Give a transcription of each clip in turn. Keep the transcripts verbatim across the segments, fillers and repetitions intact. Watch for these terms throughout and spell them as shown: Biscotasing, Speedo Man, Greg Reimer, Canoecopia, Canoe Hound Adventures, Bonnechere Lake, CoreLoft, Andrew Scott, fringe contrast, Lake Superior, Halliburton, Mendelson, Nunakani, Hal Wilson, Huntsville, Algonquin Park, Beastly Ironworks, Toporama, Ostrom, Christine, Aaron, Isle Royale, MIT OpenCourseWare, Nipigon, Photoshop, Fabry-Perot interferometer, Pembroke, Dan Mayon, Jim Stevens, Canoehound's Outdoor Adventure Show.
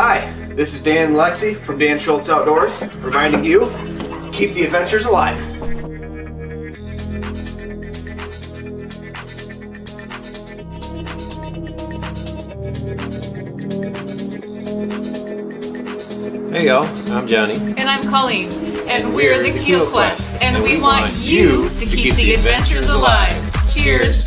Hi, this is Dan and Lexi from Dan Schultz Outdoors, reminding you, keep the adventures alive. Hey y'all, I'm Johnny. And I'm Colleen. And, and we're, we're the, the Keel Quest. Quest. And, and we, we want, want you to keep, keep the adventures, adventures alive. alive. Cheers.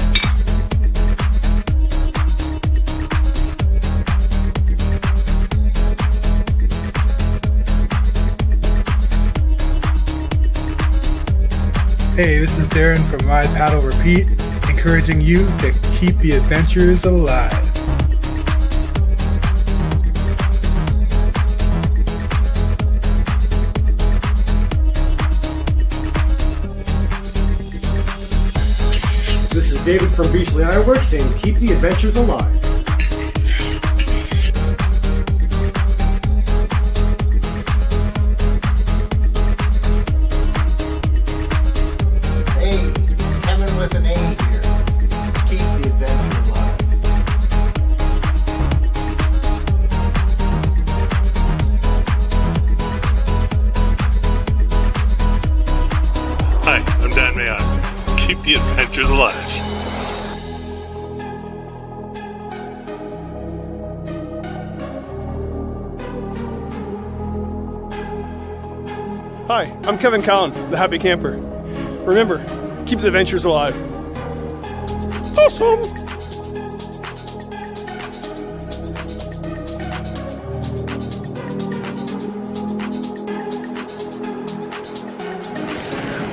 Hey, this is Darren from Ride Paddle Repeat, encouraging you to keep the adventures alive. This is David from Beastly Ironworks, and keep the adventures alive. Hey, Kevin with an A here. Keep the adventures alive. Hi, I'm Dan Mayon. Keep the adventures alive. Hi, I'm Kevin Callan, the Happy Camper. Remember, keep the adventures alive. Awesome!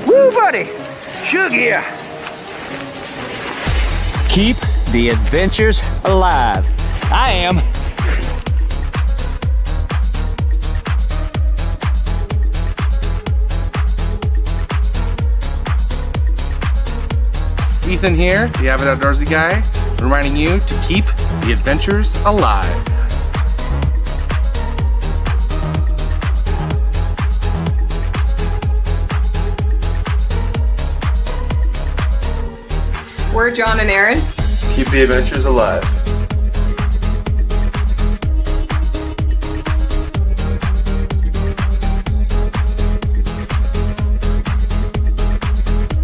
Woo, buddy! Chug here! Keep the adventures alive. I am. Ethan here, the avid outdoorsy guy, reminding you to keep the adventures alive. We're John and Aaron. Keep the adventures alive.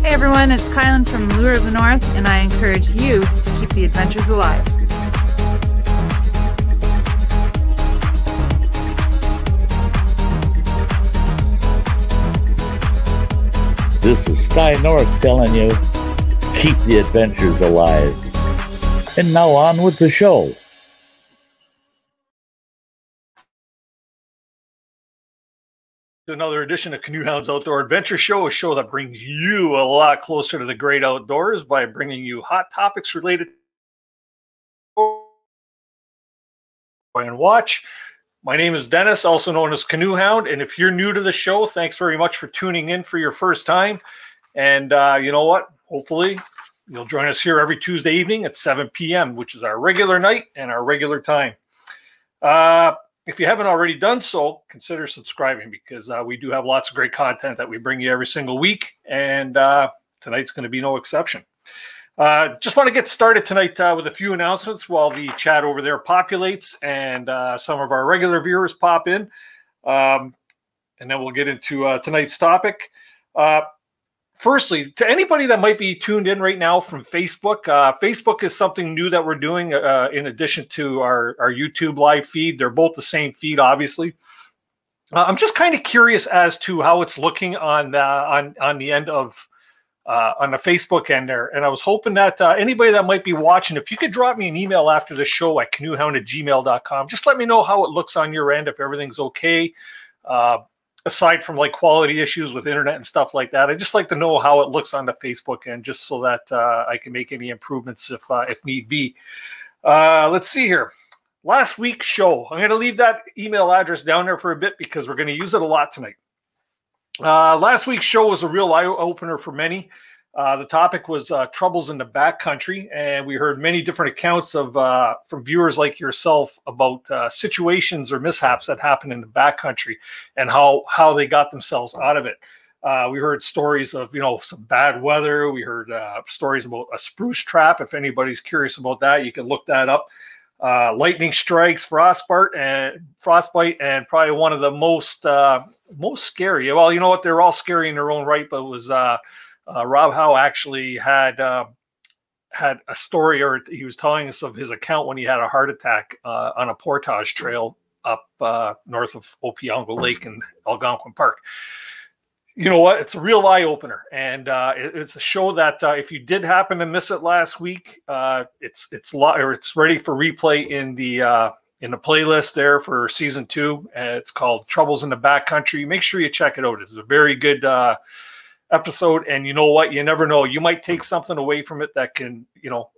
Everyone, it's Kylan from Lure of the North, and I encourage you to keep the adventures alive. This is Sky North telling you, keep the adventures alive. And now on with the show. To another edition of Canoe Hound's Outdoor Adventure Show, a show that brings you a lot closer to the great outdoors by bringing you hot topics related to and watch. My name is Dennis, also known as Canoe Hound, and if you're new to the show, thanks very much for tuning in for your first time. And uh, you know what? Hopefully, you'll join us here every Tuesday evening at seven p m, which is our regular night and our regular time. Uh, If you haven't already done so, consider subscribing because uh, we do have lots of great content that we bring you every single week, and uh, tonight's going to be no exception. Uh, just want to get started tonight uh, with a few announcements while the chat over there populates and uh, some of our regular viewers pop in, um, and then we'll get into uh, tonight's topic. Uh, Firstly, to anybody that might be tuned in right now from Facebook, uh, Facebook is something new that we're doing uh, in addition to our, our YouTube live feed. They're both the same feed, obviously. Uh, I'm just kind of curious as to how it's looking on the, on, on the end of, uh, on the Facebook end there. And I was hoping that uh, anybody that might be watching, if you could drop me an email after the show at canoe hound at gmail dot com, just let me know how it looks on your end, if everything's okay. Uh, Aside from like quality issues with internet and stuff like that, I just like to know how it looks on the Facebook end, just so that uh, I can make any improvements if uh, if need be. Uh, let's see here. Last week's show. I'm going to leave that email address down there for a bit because we're going to use it a lot tonight. Uh, last week's show was a real eye opener for many. Uh, the topic was uh, troubles in the backcountry, and we heard many different accounts of uh, from viewers like yourself about uh, situations or mishaps that happened in the backcountry and how how they got themselves out of it. Uh, we heard stories of you know some bad weather. We heard uh, stories about a spruce trap. If anybody's curious about that, you can look that up. uh, lightning strikes, frostbite, and frostbite, and probably one of the most uh, most scary. Well, you know what? They're all scary in their own right, but it was uh, uh, Rob Howe actually had uh, had a story, or he was telling us of his account when he had a heart attack uh, on a portage trail up uh, north of Opeongo Lake in Algonquin Park. You know what? It's a real eye-opener, and uh, it, it's a show that uh, if you did happen to miss it last week, uh, it's it's or it's ready for replay in the uh, in the playlist there for season two. Uh, it's called Troubles in the Backcountry. Make sure you check it out. It's a very good uh, episode, and you know what? You never know. You might take something away from it that can, you know,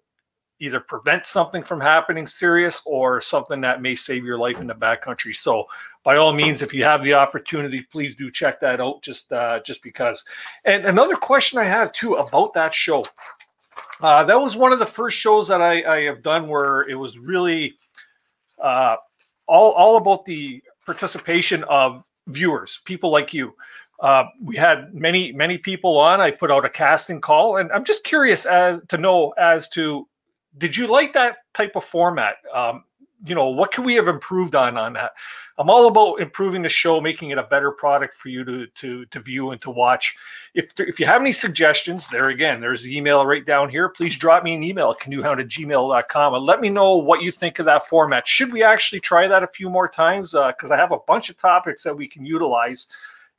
either prevent something from happening serious or something that may save your life in the backcountry. So by all means, if you have the opportunity, please do check that out, just uh, just because. And another question I have, too, about that show. Uh, that was one of the first shows that I, I have done where it was really uh, all, all about the participation of viewers, people like you. Uh, we had many, many people on. I put out a casting call, and I'm just curious as to know as to, did you like that type of format? Um, you know, what could we have improved on on that? I'm all about improving the show, making it a better product for you to to to view and to watch. If if you have any suggestions, there again, there's the email right down here. Please drop me an email at canoe hound at gmail dot com and let me know what you think of that format. Should we actually try that a few more times? Because uh, I have a bunch of topics that we can utilize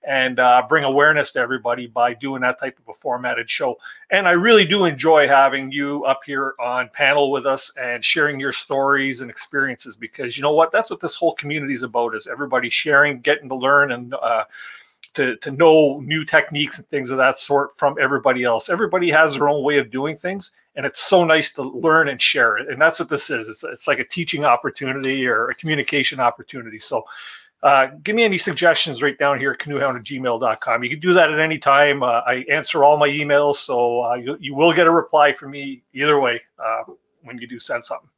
and uh, bring awareness to everybody by doing that type of a formatted show. And I really do enjoy having you up here on panel with us and sharing your stories and experiences, because you know what? That's what this whole community is about, is everybody sharing, getting to learn and uh, to, to know new techniques and things of that sort from everybody else. Everybody has their own way of doing things, and it's so nice to learn and share it. And that's what this is. It's, it's like a teaching opportunity or a communication opportunity. So Uh, give me any suggestions right down here at canoe hound at gmail dot com. You can do that at any time. Uh, I answer all my emails, so uh, you, you will get a reply from me either way uh, when you do send something.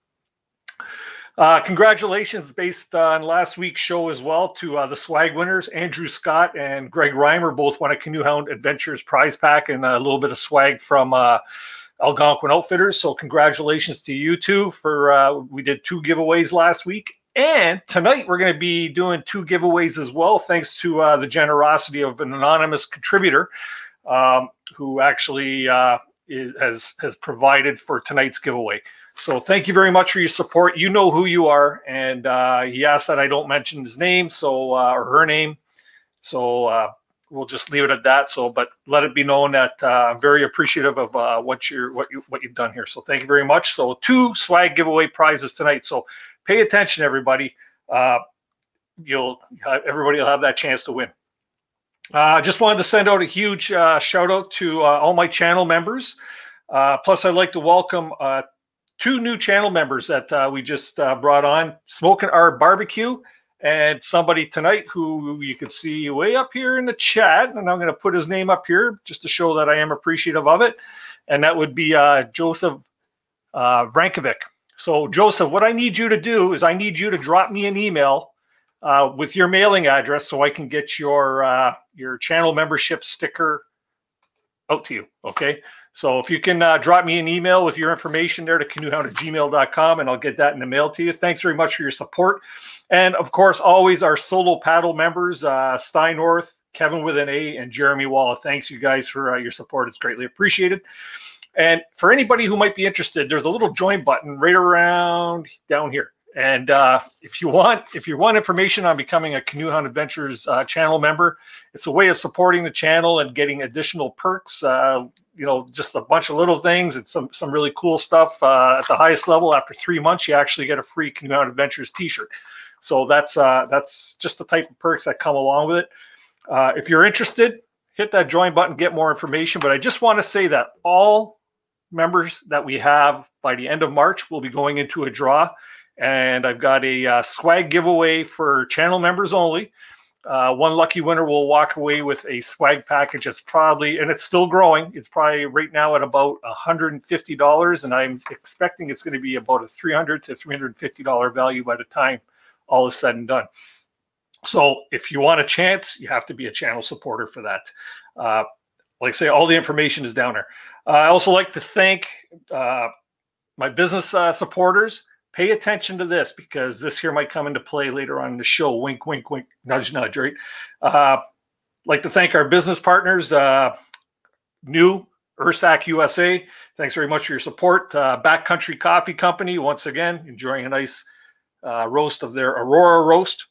Uh, congratulations based on last week's show as well to uh, the swag winners. Andrew Scott and Greg Reimer both won a Canoe Hound Adventures prize pack and a little bit of swag from uh, Algonquin Outfitters. So congratulations to you two. For uh, we did two giveaways last week. And tonight we're going to be doing two giveaways as well, thanks to uh, the generosity of an anonymous contributor um, who actually uh, is, has, has provided for tonight's giveaway. So thank you very much for your support. You know who you are, and uh, he asked that I don't mention his name, so uh, or her name. So uh, we'll just leave it at that. So, but let it be known that uh, I'm very appreciative of uh, what you're what you what you've done here. So thank you very much. So two swag giveaway prizes tonight. So pay attention, everybody. Uh, you'll everybody will have that chance to win. I uh, just wanted to send out a huge uh, shout out to uh, all my channel members. Uh, plus, I'd like to welcome uh, two new channel members that uh, we just uh, brought on: Smoking Our Barbecue and somebody tonight who you can see way up here in the chat. And I'm going to put his name up here just to show that I am appreciative of it. And that would be uh, Joseph uh, Vrankovic. So, Joseph, what I need you to do is I need you to drop me an email uh, with your mailing address so I can get your uh, your channel membership sticker out to you, okay? So if you can uh, drop me an email with your information there to canoe hound at gmail dot com, and I'll get that in the mail to you. Thanks very much for your support. And, of course, always our solo paddle members, uh, Sky North, Kevin with an A, and Jeremy Walla. Thanks, you guys, for uh, your support. It's greatly appreciated. And for anybody who might be interested, there's a little join button right around down here. And uh, if you want, if you want information on becoming a Canoe Hound Adventures uh, channel member, it's a way of supporting the channel and getting additional perks. Uh, you know, just a bunch of little things and some some really cool stuff. Uh, at the highest level, after three months, you actually get a free Canoe Hound Adventures T-shirt. So that's uh, that's just the type of perks that come along with it. Uh, if you're interested, hit that join button, get more information. But I just want to say that all members that we have by the end of March will be going into a draw, and I've got a uh, swag giveaway for channel members only. Uh, one lucky winner will walk away with a swag package. It's probably, and it's still growing, it's probably right now at about one hundred fifty dollars, and I'm expecting it's going to be about a three hundred to three hundred fifty dollar value by the time all is said and done. So if you want a chance, you have to be a channel supporter for that. Uh, like I say, all the information is down there. Uh, I also like to thank uh, my business uh, supporters. Pay attention to this, because this here might come into play later on in the show. Wink, wink, wink, nudge, nudge, right? Uh, like to thank our business partners, uh, New Ursac U S A. Thanks very much for your support. Uh, Backcountry Coffee Company, once again, enjoying a nice uh, roast of their Aurora Roast.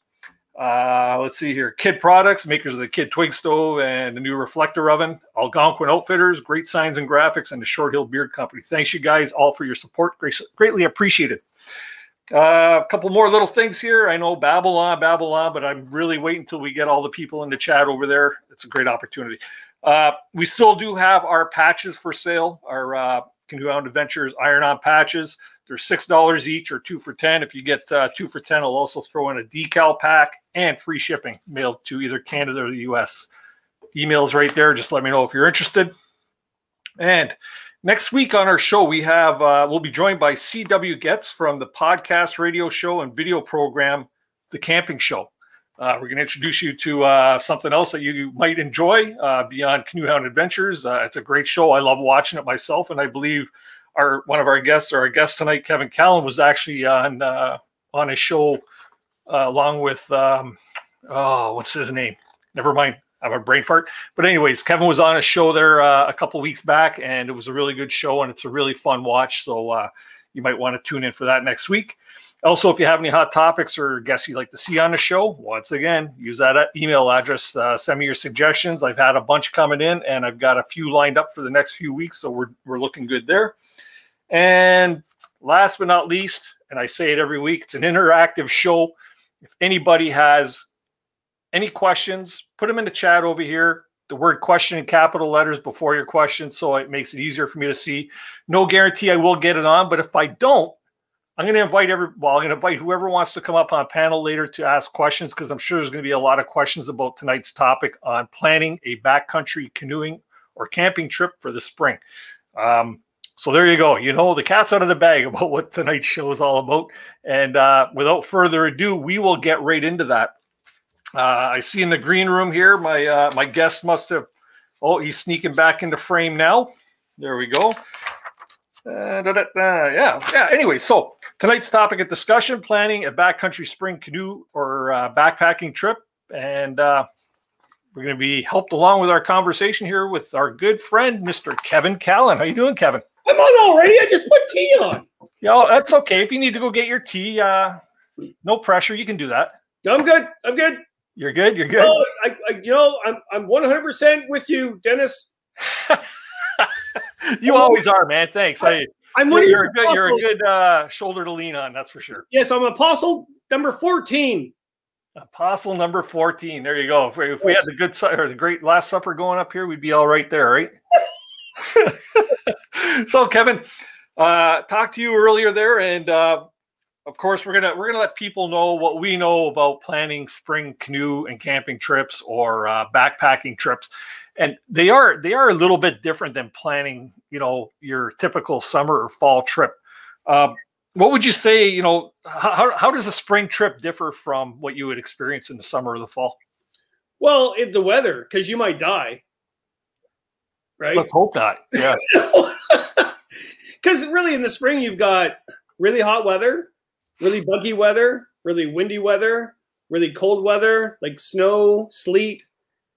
Uh, let's see here. Kid Products, makers of the Kid Twig Stove and the new reflector oven. Algonquin Outfitters, great signs and graphics, and the Short Hill Beard Company. Thanks, you guys, all for your support. Great, greatly appreciated. Uh, a couple more little things here. I know Babylon, Babylon, but I'm really waiting until we get all the people in the chat over there. It's a great opportunity. Uh, we still do have our patches for sale, our uh, Canoe Hound Adventures iron-on patches. They're six dollars each, or two for ten. If you get uh, two for ten, I'll also throw in a decal pack and free shipping mailed to either Canada or the U S Email's right there. Just let me know if you're interested. And next week on our show, we have, uh, we'll be joined by C W Getz from the podcast, radio show, and video program, The Camping Show. Uh, we're going to introduce you to uh, something else that you might enjoy uh, beyond Canoe Hound Adventures. Uh, it's a great show. I love watching it myself, and I believe our one of our guests or our guest tonight, Kevin Callan, was actually on uh, on a show uh, along with um, oh, what's his name? Never mind, I have a brain fart. But anyways, Kevin was on a show there uh, a couple weeks back, and it was a really good show, and it's a really fun watch. So uh, you might want to tune in for that next week. Also, if you have any hot topics or guests you'd like to see on the show, once again, use that email address. Uh, send me your suggestions. I've had a bunch coming in, and I've got a few lined up for the next few weeks, so we're, we're looking good there. And last but not least, and I say it every week, it's an interactive show. If anybody has any questions, put them in the chat over here. The word question in capital letters before your question, so it makes it easier for me to see. No guarantee I will get it on, but if I don't, I'm going to invite every, well, I'm going to invite whoever wants to come up on a panel later to ask questions, because I'm sure there's going to be a lot of questions about tonight's topic on planning a backcountry canoeing or camping trip for the spring. Um, so there you go. You know, the cat's out of the bag about what tonight's show is all about. And uh, without further ado, we will get right into that. Uh, I see in the green room here, my, uh, my guest must have, oh, he's sneaking back into frame now. There we go. Uh, da, da, da. Yeah, yeah. Anyway, so tonight's topic of discussion, planning a backcountry spring canoe or uh, backpacking trip. And uh, we're going to be helped along with our conversation here with our good friend, Mister Kevin Callan. How you doing, Kevin? I'm on already. I just put tea on. Yo, that's okay. If you need to go get your tea, uh, no pressure. You can do that. I'm good. I'm good. You're good? You're good? Oh, I, I, you know, I'm, I'm one hundred percent with you, Dennis. You I'm always are, man. Thanks. I, I'm you're, you're, a good, you're a good uh, shoulder to lean on, that's for sure. Yes, I'm apostle number fourteen. Apostle number fourteen. There you go. If we, if we had the good or the great Last Supper going up here, we'd be all right there, right? So, Kevin, uh, talked to you earlier there, and uh, of course, we're gonna we're gonna let people know what we know about planning spring canoe and camping trips or uh, backpacking trips. And they are they are a little bit different than planning, you know, your typical summer or fall trip. Um, what would you say, you know, how, how does a spring trip differ from what you would experience in the summer or the fall? Well, in the weather, because you might die, right? Let's hope not. Yeah. Because really in the spring, you've got really hot weather, really buggy weather, really windy weather, really cold weather, like snow, sleet.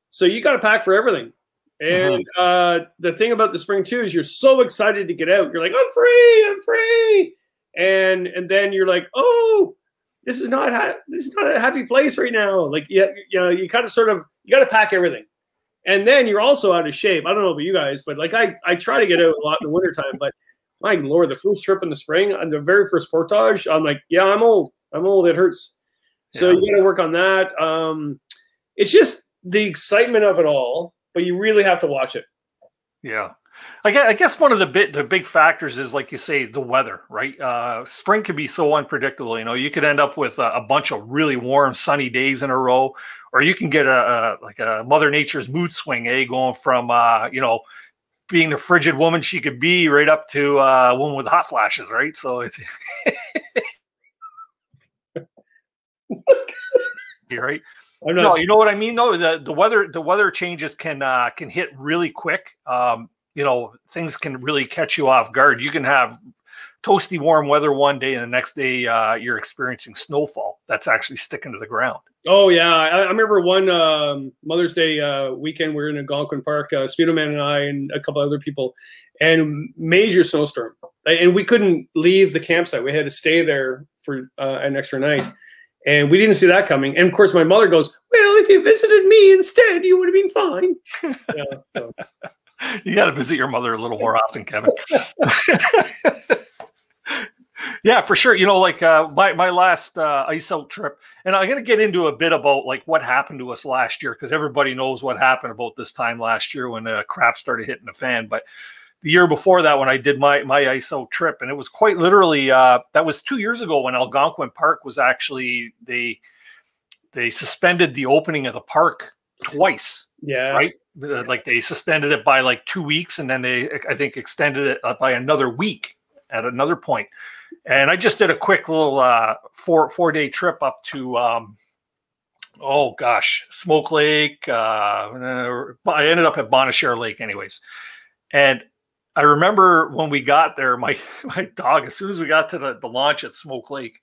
So you got to pack for everything. And mm-hmm. uh, the thing about the spring too is you're so excited to get out. You're like, I'm free, I'm free. And and then you're like, oh, this is not this is not a happy place right now. Like yeah, you know, you kind of sort of you got to pack everything. And then you're also out of shape. I don't know about you guys, but like I I try to get out a lot in the wintertime, but my Lord, the first trip in the spring on the very first portage, I'm like, yeah, I'm old. I'm old, it hurts. So yeah, you got to work on that. Um, it's just the excitement of it all, but you really have to watch it. Yeah. I guess, I guess one of the bit, the big factors is, like you say, the weather, right? Uh, spring can be so unpredictable. You know, you could end up with a, a bunch of really warm, sunny days in a row, or you can get a, a like a Mother Nature's mood swing, eh? Going from, uh, you know, being the frigid woman she could be right up to uh, a woman with hot flashes, right? So it's right. I'm not no, you know what I mean, though? The, the weather the weather changes can uh, can hit really quick. Um, you know, things can really catch you off guard. You can have toasty warm weather one day and the next day uh, you're experiencing snowfall that's actually sticking to the ground. Oh, yeah. I, I remember one um, Mother's Day uh, weekend, we were in Algonquin Park, uh, Speedo Man and I and a couple other people, and major snowstorm. And we couldn't leave the campsite. We had to stay there for uh, an extra night. And we didn't see that coming. And, of course, my mother goes, well, if you visited me instead, you would have been fine. Yeah, so. You got to visit your mother a little more often, Kevin. Yeah, for sure. You know, like uh, my, my last uh, ice out trip, and I'm going to get into a bit about like what happened to us last year, because everybody knows what happened about this time last year when uh, crap started hitting the fan. But the year before that, when I did my, my ice out trip, and it was quite literally, uh, that was two years ago when Algonquin Park was actually, they, they suspended the opening of the park twice. Yeah. Right. Like they suspended it by like two weeks and then they, I think, extended it by another week at another point. And I just did a quick little uh, four four day trip up to, um, oh gosh, Smoke Lake. Uh, I ended up at Bonnechere Lake anyways. And I remember when we got there, my, my dog, as soon as we got to the, the launch at Smoke Lake,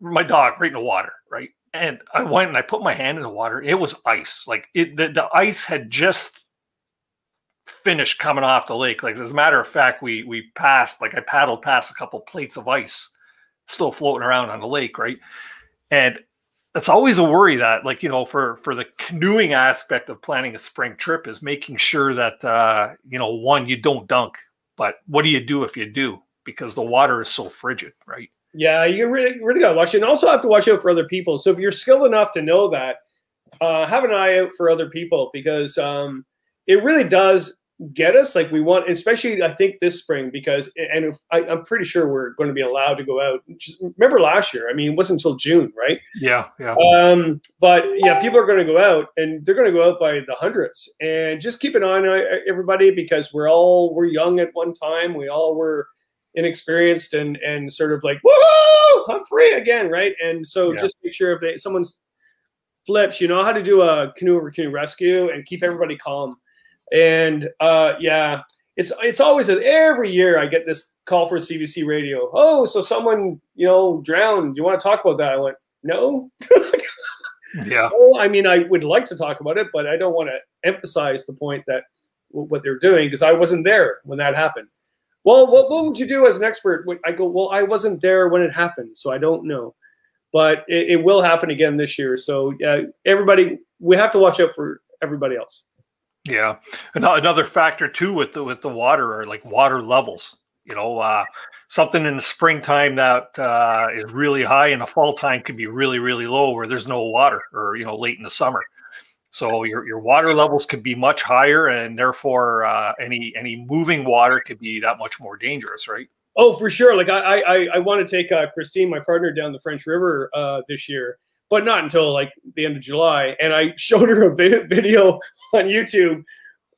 my dog right in the water, right? And I went and I put my hand in the water. It was ice. Like it, the, the ice had just finished coming off the lake. Like as a matter of fact, we we passed, like I paddled past a couple plates of ice still floating around on the lake, right? And that's always a worry that, like, you know, for for the canoeing aspect of planning a spring trip is making sure that uh, you know, one, you don't dunk, but what do you do if you do? Because the water is so frigid, right? Yeah, you really, really got to watch it. And also have to watch out for other people. So if you're skilled enough to know that, uh, have an eye out for other people, because um, it really does get us. Like we want, especially I think this spring, because, and I, I'm pretty sure we're going to be allowed to go out. Just remember last year, I mean, it wasn't until June, right? Yeah, yeah. Um, but yeah, people are going to go out and they're going to go out by the hundreds. And just keep an eye on everybody, because we're all, we're young at one time. We all were inexperienced and and sort of like, woohoo, I'm free again, right? And so yeah. Just make sure if they, someone flips, you know how to do a canoe over canoe rescue and keep everybody calm. And uh, yeah, it's it's always a, every year I get this call for C B C radio. Oh, so someone, you know, drowned. Do you want to talk about that? I went, no. Yeah. Well, I mean, I would like to talk about it, but I don't want to emphasize the point that what they're doing, because I wasn't there when that happened. Well, what, what would you do as an expert? I go, well, I wasn't there when it happened, so I don't know. But it, it will happen again this year. So uh, everybody, we have to watch out for everybody else. Yeah. Another factor, too, with the, with the water are like water levels. You know, uh, something in the springtime that uh, is really high in the fall time could be really, really low where there's no water, or, you know, late in the summer. So your, your water levels could be much higher, and therefore uh, any any moving water could be that much more dangerous, right? Oh, for sure. Like I I, I want to take uh, Christine, my partner, down the French River uh, this year, but not until like the end of July. And I showed her a video on YouTube.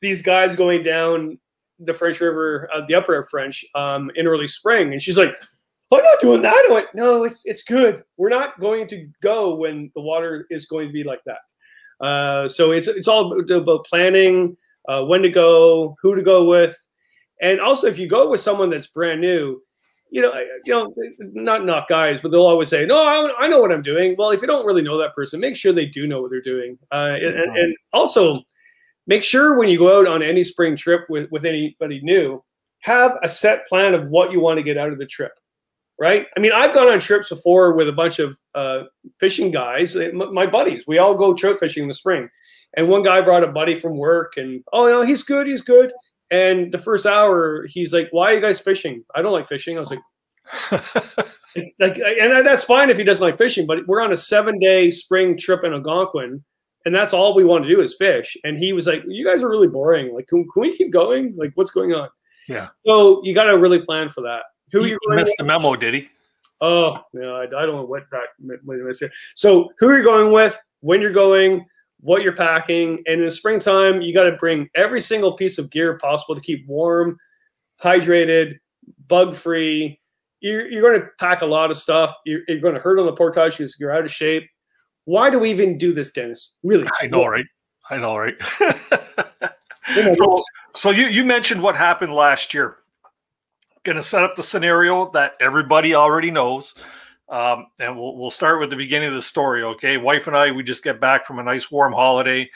These guys going down the French River, uh, the upper French, um, in early spring, and she's like, I'm not doing that. I went, no, it's it's good. We're not going to go when the water is going to be like that. Uh, so it's, it's all about planning, uh, when to go, who to go with. And also if you go with someone that's brand new, you know, you know, not, not guys, but they'll always say, no, I, I know what I'm doing. Well, if you don't really know that person, make sure they do know what they're doing. Uh, and, and, and also make sure when you go out on any spring trip with, with anybody new, have a set plan of what you want to get out of the trip. Right. I mean, I've gone on trips before with a bunch of uh, fishing guys, my buddies. We all go trout fishing in the spring. And one guy brought a buddy from work and, oh, no, he's good. He's good. And the first hour, he's like, why are you guys fishing? I don't like fishing. I was like, like, and that's fine if he doesn't like fishing, but we're on a seven day spring trip in Algonquin. And that's all we want to do is fish. And he was like, you guys are really boring. Like, can, can we keep going? Like, what's going on? Yeah. So you got to really plan for that. Who you going missed with? The memo, did he? Oh, no, I, I don't know what that was here. So who you're going with, when you're going, what you're packing. And in the springtime, you got to bring every single piece of gear possible to keep warm, hydrated, bug-free. You're, you're going to pack a lot of stuff. You're, you're going to hurt on the portage because you're out of shape. Why do we even do this, Dennis? Really? I know, right? I know, right? So so you, you mentioned what happened last year. going to set up the scenario that everybody already knows. Um, and we'll, we'll start with the beginning of the story. Okay. Wife and I, we just get back from a nice warm holiday.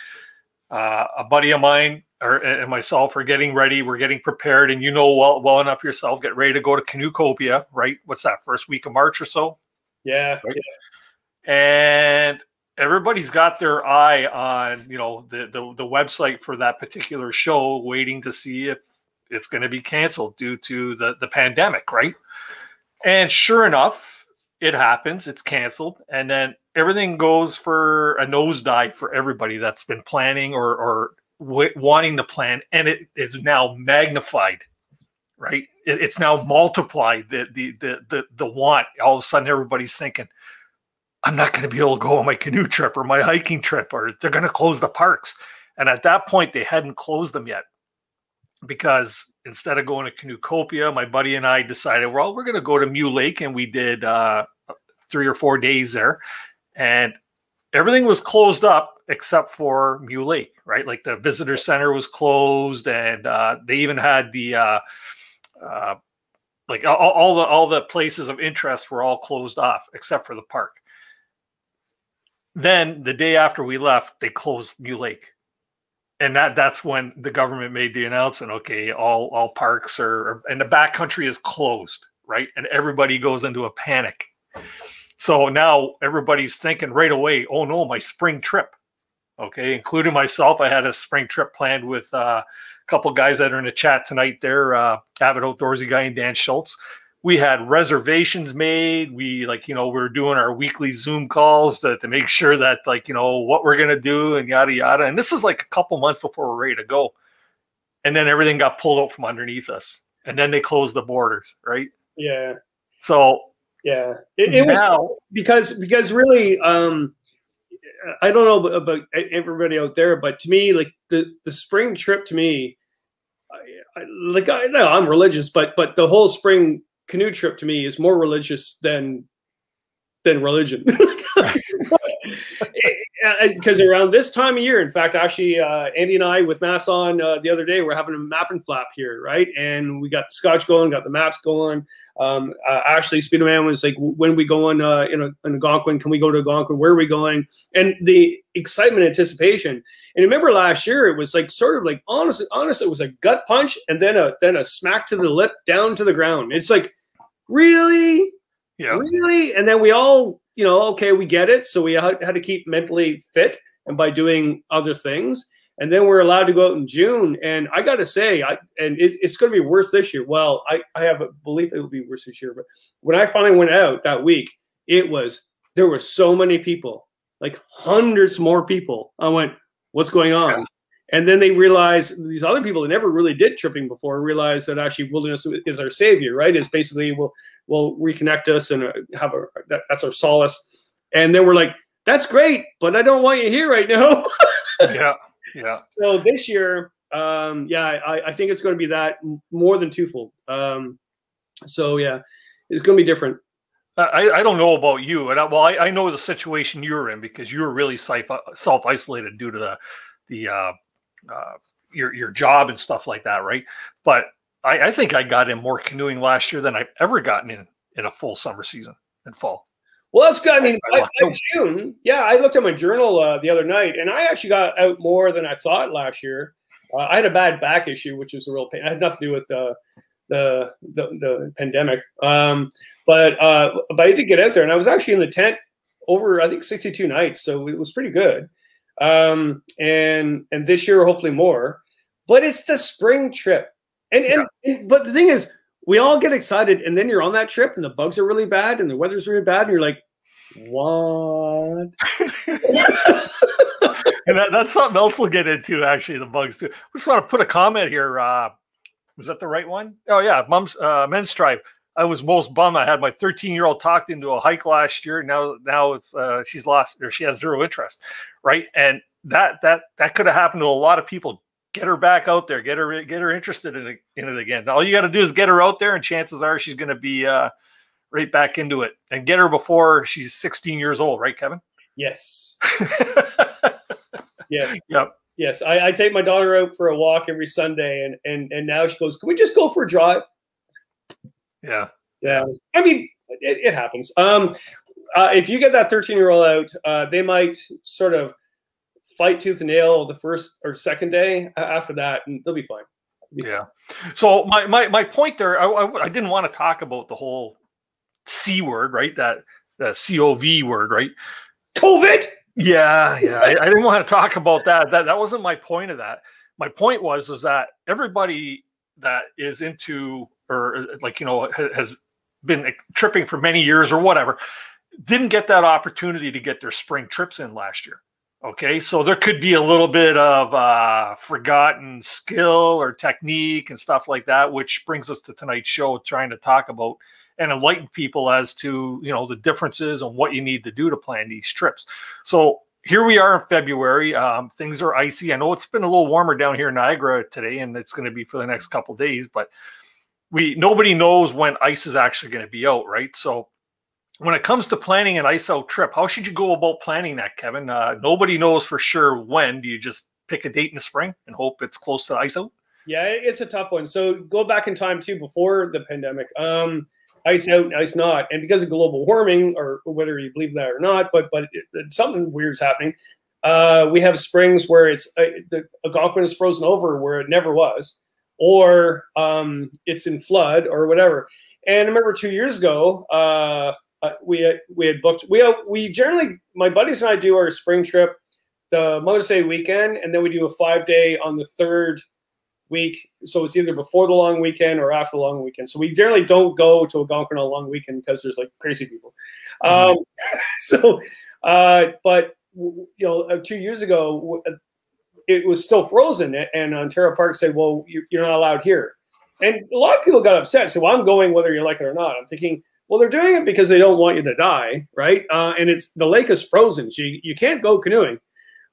Uh, a buddy of mine or, and myself are getting ready. We're getting prepared, and you know, well, well enough yourself, get ready to go to Canucopia, right? What's that, first week of March or so? Yeah. Right? Yeah. And everybody's got their eye on, you know, the, the, the website for that particular show, waiting to see if it's going to be canceled due to the, the pandemic. Right. And sure enough, it happens, it's canceled, and then everything goes for a nosedive for everybody that's been planning or, or w wanting to plan, and it is now magnified, right? It, it's now multiplied, the, the, the, the, the want. All of a sudden, everybody's thinking, I'm not going to be able to go on my canoe trip or my hiking trip, or they're going to close the parks. And at that point, they hadn't closed them yet, because instead of going to Canucopia, my buddy and I decided, well, we're going to go to Mew Lake, and we did uh, three or four days there, and everything was closed up except for Mew Lake, right? Like the visitor center was closed, and uh, they even had the uh, uh, like all, all the all the places of interest were all closed off except for the park. Then the day after we left, they closed Mew Lake. And that, that's when the government made the announcement, okay, all, all parks are, and the backcountry is closed, right? And everybody goes into a panic. So now everybody's thinking right away, oh no, my spring trip, okay? Including myself, I had a spring trip planned with uh, a couple guys that are in the chat tonight there, uh, Avid Outdoorsy guy and Dan Schultz. We had reservations made. We like, you know, we were doing our weekly Zoom calls to, to make sure that, like, you know, what we're going to do and yada, yada. And this is like a couple months before we're ready to go. And then everything got pulled out from underneath us. And then they closed the borders, right? Yeah. So. Yeah. It, it now, was because, because really, um, I don't know about everybody out there, but to me, like the, the spring trip to me, I, I, like I know I'm religious, but, but the whole spring canoe trip to me is more religious than than religion, because around this time of year, in fact, actually, uh, Andy and I with Mass on uh, the other day, we're having a map and flap here, right? And we got the Scotch going, got the maps going. Um, uh, Ashley Speedo Man was like, "When we going? Uh, you know, in Algonquin? Can we go to Algonquin? Where are we going?" And the excitement, anticipation. And remember last year, it was like sort of like honestly, honestly, it was a gut punch and then a then a smack to the lip, down to the ground. It's like. Really? Yeah. Really? And then we all, you know, okay, we get it. So we had to keep mentally fit, and by doing other things. And then we're allowed to go out in June. And I got to say, I and it, it's going to be worse this year. Well, I, I have a belief it will be worse this year. But when I finally went out that week, it was, there were so many people, like hundreds more people. I went, what's going on? Yeah. And then they realize these other people that never really did tripping before realize that actually wilderness is our savior, right? It's basically will will reconnect us and have a that, that's our solace. And then we're like, that's great, but I don't want you here right now. Yeah, yeah. So this year, um, yeah, I, I think it's going to be that more than twofold. Um, so yeah, it's going to be different. I, I don't know about you, and I, well, I, I know the situation you're in because you were really self isolated due to the the uh, uh your your job and stuff like that, right? But I, I think I got in more canoeing last year than I've ever gotten in in a full summer season and fall. Well, that's good. I mean, I, I, June, yeah, I looked at my journal uh, the other night, and I actually got out more than I thought last year. Uh, I had a bad back issue, which is a real pain. It had nothing to do with the the the, the pandemic. Um, but uh, but I did get out there, and I was actually in the tent over I think sixty-two nights, so it was pretty good. Um, and, and this year, hopefully more, but it's the spring trip. And, and, yeah. and, but the thing is, we all get excited, and then you're on that trip and the bugs are really bad and the weather's really bad. And you're like, what? And that, that's something else we'll get into, actually, the bugs too. I just want to put a comment here. Uh, was that the right one? Oh yeah. Mom's, uh, Men's Tribe. I was most bummed. I had my thirteen year old talked into a hike last year. Now, now it's, uh, she's lost, or she has zero interest. Right. And that, that, that could have happened to a lot of people. Get her back out there, get her, get her interested in it, in it again. All you got to do is get her out there, and chances are she's going to be, uh, right back into it, and get her before she's sixteen years old. Right, Kevin? Yes. Yes. Yep. Yes. I, I take my daughter out for a walk every Sunday, and, and, and now she goes, can we just go for a drive? Yeah. Yeah. I mean, it, it happens. Um, uh, if you get that thirteen year old out, uh, they might sort of fight tooth and nail the first or second day. After that, and they'll be fine. They'll be yeah. Fine. So my, my, my point there, I, I, I didn't want to talk about the whole C word, right? That, that C O V word, right? COVID. Yeah. Yeah. I, I didn't want to talk about that. That, that wasn't my point of that. My point was, was that everybody that is into, or like, you know, has been tripping for many years or whatever, didn't get that opportunity to get their spring trips in last year. Okay. So there could be a little bit of uh, forgotten skill or technique and stuff like that, which brings us to tonight's show, trying to talk about and enlighten people as to, you know, the differences and what you need to do to plan these trips. So here we are in February. Um, things are icy. I know it's been a little warmer down here in Niagara today, and it's going to be for the next couple of days, but we, nobody knows when ice is actually going to be out, right? So when it comes to planning an ice out trip, how should you go about planning that, Kevin? Uh, nobody knows for sure when. Do you just pick a date in the spring and hope it's close to the ice out? Yeah, it's a tough one. So go back in time too, before the pandemic. Um, ice out, ice not. And because of global warming, or whether you believe that or not, but but it, it, something weird's happening. Uh, we have springs where it's uh, the Algonquin is frozen over where it never was, or um, it's in flood or whatever. And I remember two years ago, uh, we had, we had booked, we, we generally, my buddies and I do our spring trip the Mother's Day weekend, and then we do a five day on the third week. So it's either before the long weekend or after the long weekend. So we generally don't go to Algonquin on a long weekend because there's like crazy people. Mm-hmm. Um, so, uh, but you know, two years ago it was still frozen, and Ontario Park said, well, you're not allowed here. And a lot of people got upset. So well, I'm going whether you like it or not. I'm thinking, well, they're doing it because they don't want you to die. Right. Uh, and it's, the lake is frozen. So you, you can't go canoeing.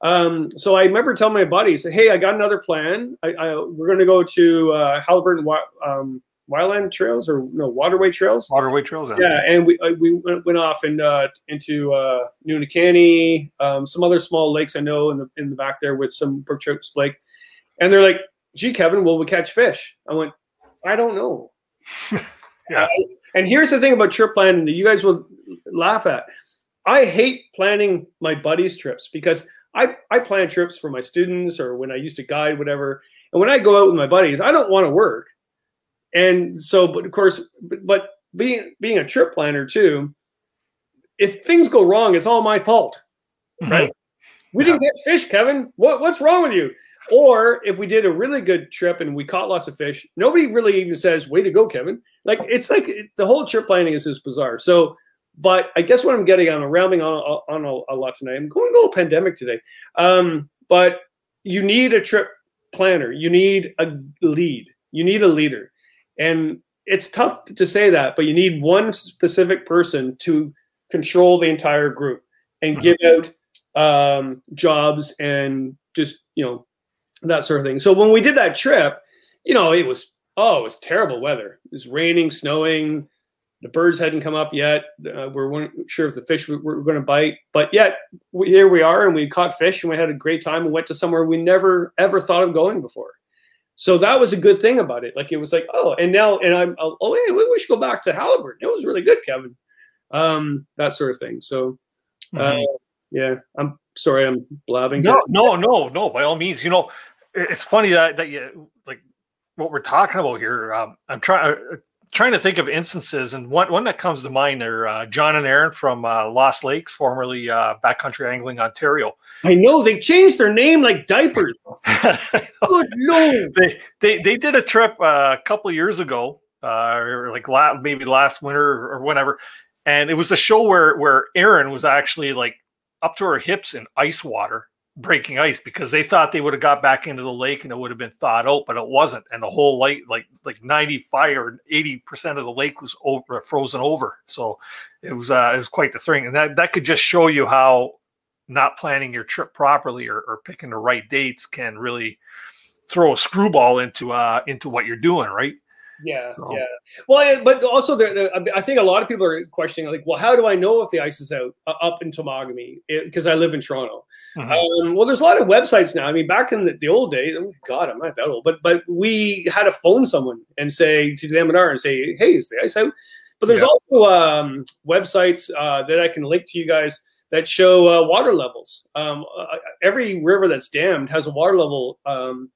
Um, so I remember telling my buddies, hey, I got another plan. I, I we're going to go to, uh, Halliburton, um, wildland trails or no waterway trails, waterway trails. Yeah. And we, uh, we went off and, uh, into, uh, Nunakani, um, some other small lakes I know in the, in the back there with some Brook Chokes Lake. And they're like, gee, Kevin, will we catch fish? I went, I don't know. Yeah. I, and here's the thing about trip planning that you guys will laugh at. I hate planning my buddies' trips because I, I plan trips for my students or when I used to guide, whatever. And when I go out with my buddies, I don't want to work. And so, but of course, but, but being, being a trip planner too, if things go wrong, it's all my fault, mm-hmm. right? We yeah. didn't get fish, Kevin. What, what's wrong with you? Or if we did a really good trip and we caught lots of fish, nobody really even says, way to go, Kevin. Like, it's like it, the whole trip planning is just bizarre. So, but I guess what I'm getting on, I'm rounding on, on a, a lot tonight. I'm going a little pandemic today. Um, but you need a trip planner. You need a lead. You need a leader. And it's tough to say that, but you need one specific person to control the entire group and give out um, jobs and just, you know, that sort of thing. So when we did that trip, you know, it was, oh, it was terrible weather. It was raining, snowing. The birds hadn't come up yet. Uh, we weren't sure if the fish were, were going to bite, but yet we, here we are, and we caught fish, and we had a great time, and went to somewhere we never ever thought of going before. So that was a good thing about it. Like it was like, oh, and now, and I'm, I'll, oh, hey, we should go back to Halliburton. It was really good, Kevin. Um, that sort of thing. So, uh, mm-hmm. yeah, I'm sorry, I'm blabbing. No, no, no, no. By all means, you know, it's funny that that you like what we're talking about here. Um, I'm trying. Trying to think of instances, and one, one that comes to mind are uh, John and Aaron from uh, Lost Lakes, formerly uh, Backcountry Angling Ontario. I know they changed their name like diapers. Good Lord. They, they they did a trip uh, a couple of years ago, uh, or like la maybe last winter or, or whenever, and it was a show where where Aaron was actually like up to her hips in ice water, breaking ice, because they thought they would have got back into the lake and it would have been thawed out, but it wasn't. And the whole lake, like like ninety-five or eighty percent of the lake was over, frozen over. So it was uh, it was quite the thing. And that, that could just show you how not planning your trip properly or, or picking the right dates can really throw a screwball into uh into what you're doing, right? Yeah, so. yeah. Well, but also, there, there, I think a lot of people are questioning, like, well, how do I know if the ice is out uh, up in Temagami? Because I live in Toronto. Mm-hmm. Um, well, there's a lot of websites now. I mean, back in the, the old days, oh God, I'm not that old, but but we had to phone someone and say to them and our and say, hey, is the ice out? But there's yeah. also um, websites uh, that I can link to you guys that show uh, water levels. Um, uh, every river that's dammed has a water level um,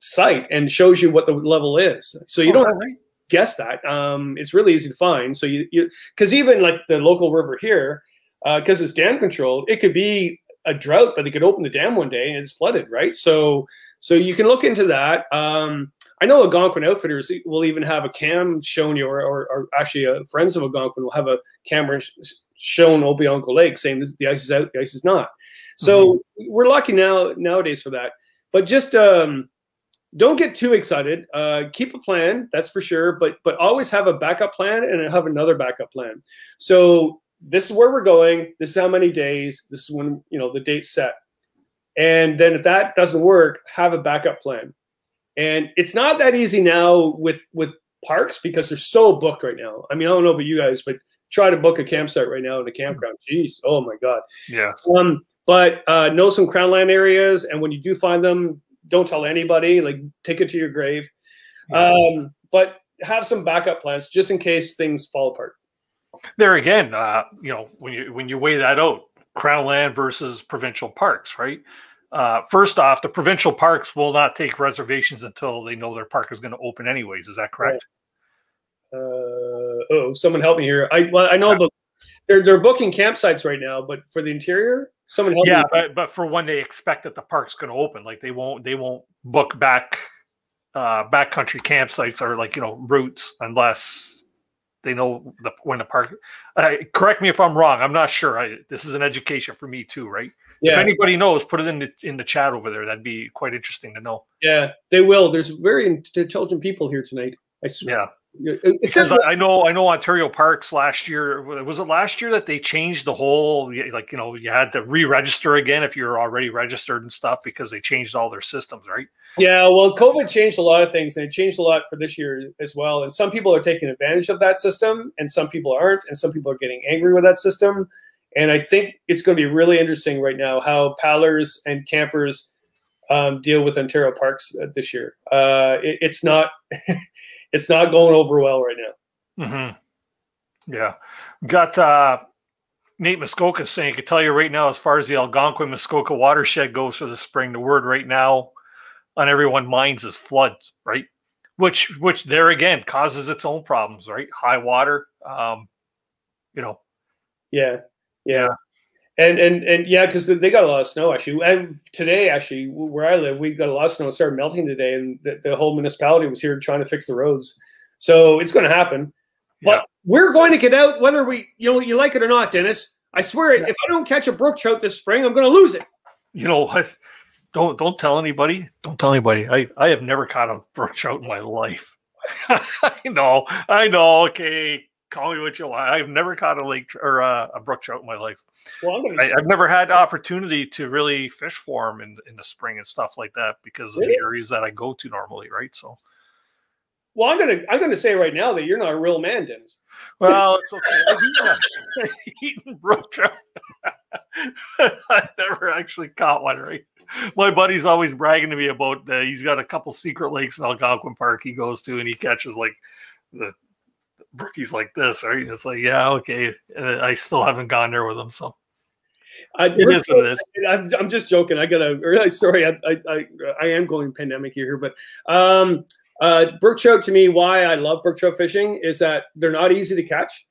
site and shows you what the level is. So you oh, don't have to guess that. Um, it's really easy to find. So you, you, because even like the local river here, because uh, it's dam controlled, it could be a drought, but they could open the dam one day and it's flooded, right? So, so you can look into that. Um, I know Algonquin Outfitters will even have a cam shown you, or, or, or actually uh, friends of Algonquin will have a camera sh shown Opeongo Lake saying this, the ice is out, the ice is not. So mm-hmm. we're lucky now nowadays for that. But just um, don't get too excited. Uh, keep a plan, that's for sure. But but always have a backup plan and have another backup plan. So this is where we're going. This is how many days. This is when you know the date's set. And then if that doesn't work, have a backup plan. And it's not that easy now with, with parks because they're so booked right now. I mean, I don't know about you guys, but try to book a campsite right now in a campground. Jeez, oh my God. Yeah. Um, but uh, know some crownland areas, and when you do find them, don't tell anybody. Like, take it to your grave. Yeah. Um, but have some backup plans just in case things fall apart. There again, uh, you know, when you when you weigh that out, crownland versus provincial parks, right? Uh, first off, the provincial parks will not take reservations until they know their park is going to open anyways. Is that correct? Uh, oh, someone help me here. I well, I know yeah. they're, they're booking campsites right now, but for the interior, someone help yeah, me. Yeah, but, but for when they expect that the park's going to open, like they won't, they won't book back uh, backcountry campsites or like, you know, routes unless they know the, when the park, uh, correct me if I'm wrong. I'm not sure. I, this is an education for me too, right? Yeah. If anybody knows, put it in the, in the chat over there. That'd be quite interesting to know. Yeah, they will. There's very intelligent people here tonight. I swear. Yeah. It says I, I know I know Ontario Parks last year. Was it last year that they changed the whole, like, you know, you had to re-register again if you were already registered and stuff because they changed all their systems, right? Yeah, well, COVID changed a lot of things, and it changed a lot for this year as well. And some people are taking advantage of that system, and some people aren't, and some people are getting angry with that system. And I think it's going to be really interesting right now how paddlers and campers um, deal with Ontario Parks uh, this year. Uh, it, it's not, it's not going over well right now. Mm-hmm. Yeah, got uh, Nate Muskoka saying, I can tell you right now, as far as the Algonquin Muskoka watershed goes for the spring, the word right now on everyone's minds is floods, right? Which, which there again causes its own problems, right? High water, um, you know. Yeah. Yeah. And, and, and yeah, because they got a lot of snow actually. And today, actually, where I live, we got a lot of snow. It started melting today, and the, the whole municipality was here trying to fix the roads. So it's going to happen. Yeah. But we're going to get out whether we, you know, you like it or not, Dennis. I swear it. Yeah. If I don't catch a brook trout this spring, I'm going to lose it. You know what? Don't, don't tell anybody. Don't tell anybody. I, I have never caught a brook trout in my life. I know. I know. Okay. Call me what you want. I've never caught a lake or uh, a brook trout in my life. Well, I'm I, I've never had the opportunity to really fish for them in, in the spring and stuff like that because really? of the areas that I go to normally, right? So, well, I'm gonna I'm gonna say right now that you're not a real man, Dennis. Well, it's okay. I've eaten brook trout. I never actually caught one, right? My buddy's always bragging to me about uh, he's got a couple secret lakes in Algonquin Park he goes to, and he catches like the brookies like this, right? It's like, yeah, okay. And I still haven't gone there with them, so I, it is what it is. I'm, I'm just joking. I got a really sorry. I, I I I am going pandemic here, but um, uh, brook trout to me, why I love brook trout fishing is that they're not easy to catch.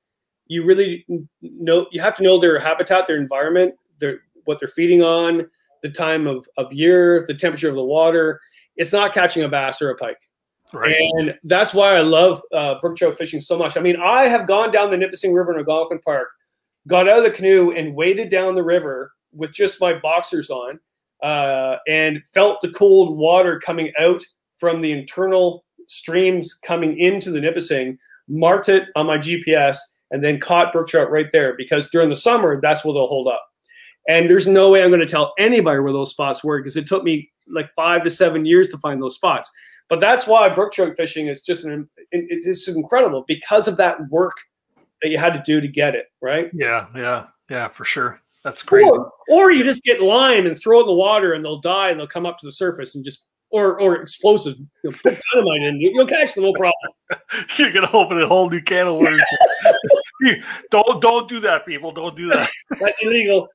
You really know you have to know their habitat, their environment, their what they're feeding on, the time of of year, the temperature of the water. It's not catching a bass or a pike. Right. And that's why I love uh, brook trout fishing so much. I mean, I have gone down the Nipissing River in Algonquin Park, got out of the canoe and waded down the river with just my boxers on uh, and felt the cold water coming out from the internal streams coming into the Nipissing, marked it on my G P S, and then caught brook trout right there because during the summer, that's where they'll hold up. And there's no way I'm going to tell anybody where those spots were because it took me like five to seven years to find those spots. But that's why brook trout fishing is just an it's incredible because of that work that you had to do to get it, right? Yeah, yeah, yeah, for sure. That's crazy. Or, or you just get lime and throw it in the water and they'll die and they'll come up to the surface and just, or or explosive, you know, put dynamite in, you'll catch them, no problem. You're going to open a whole new can of worms. don't, don't do that, people. Don't do that. That's illegal.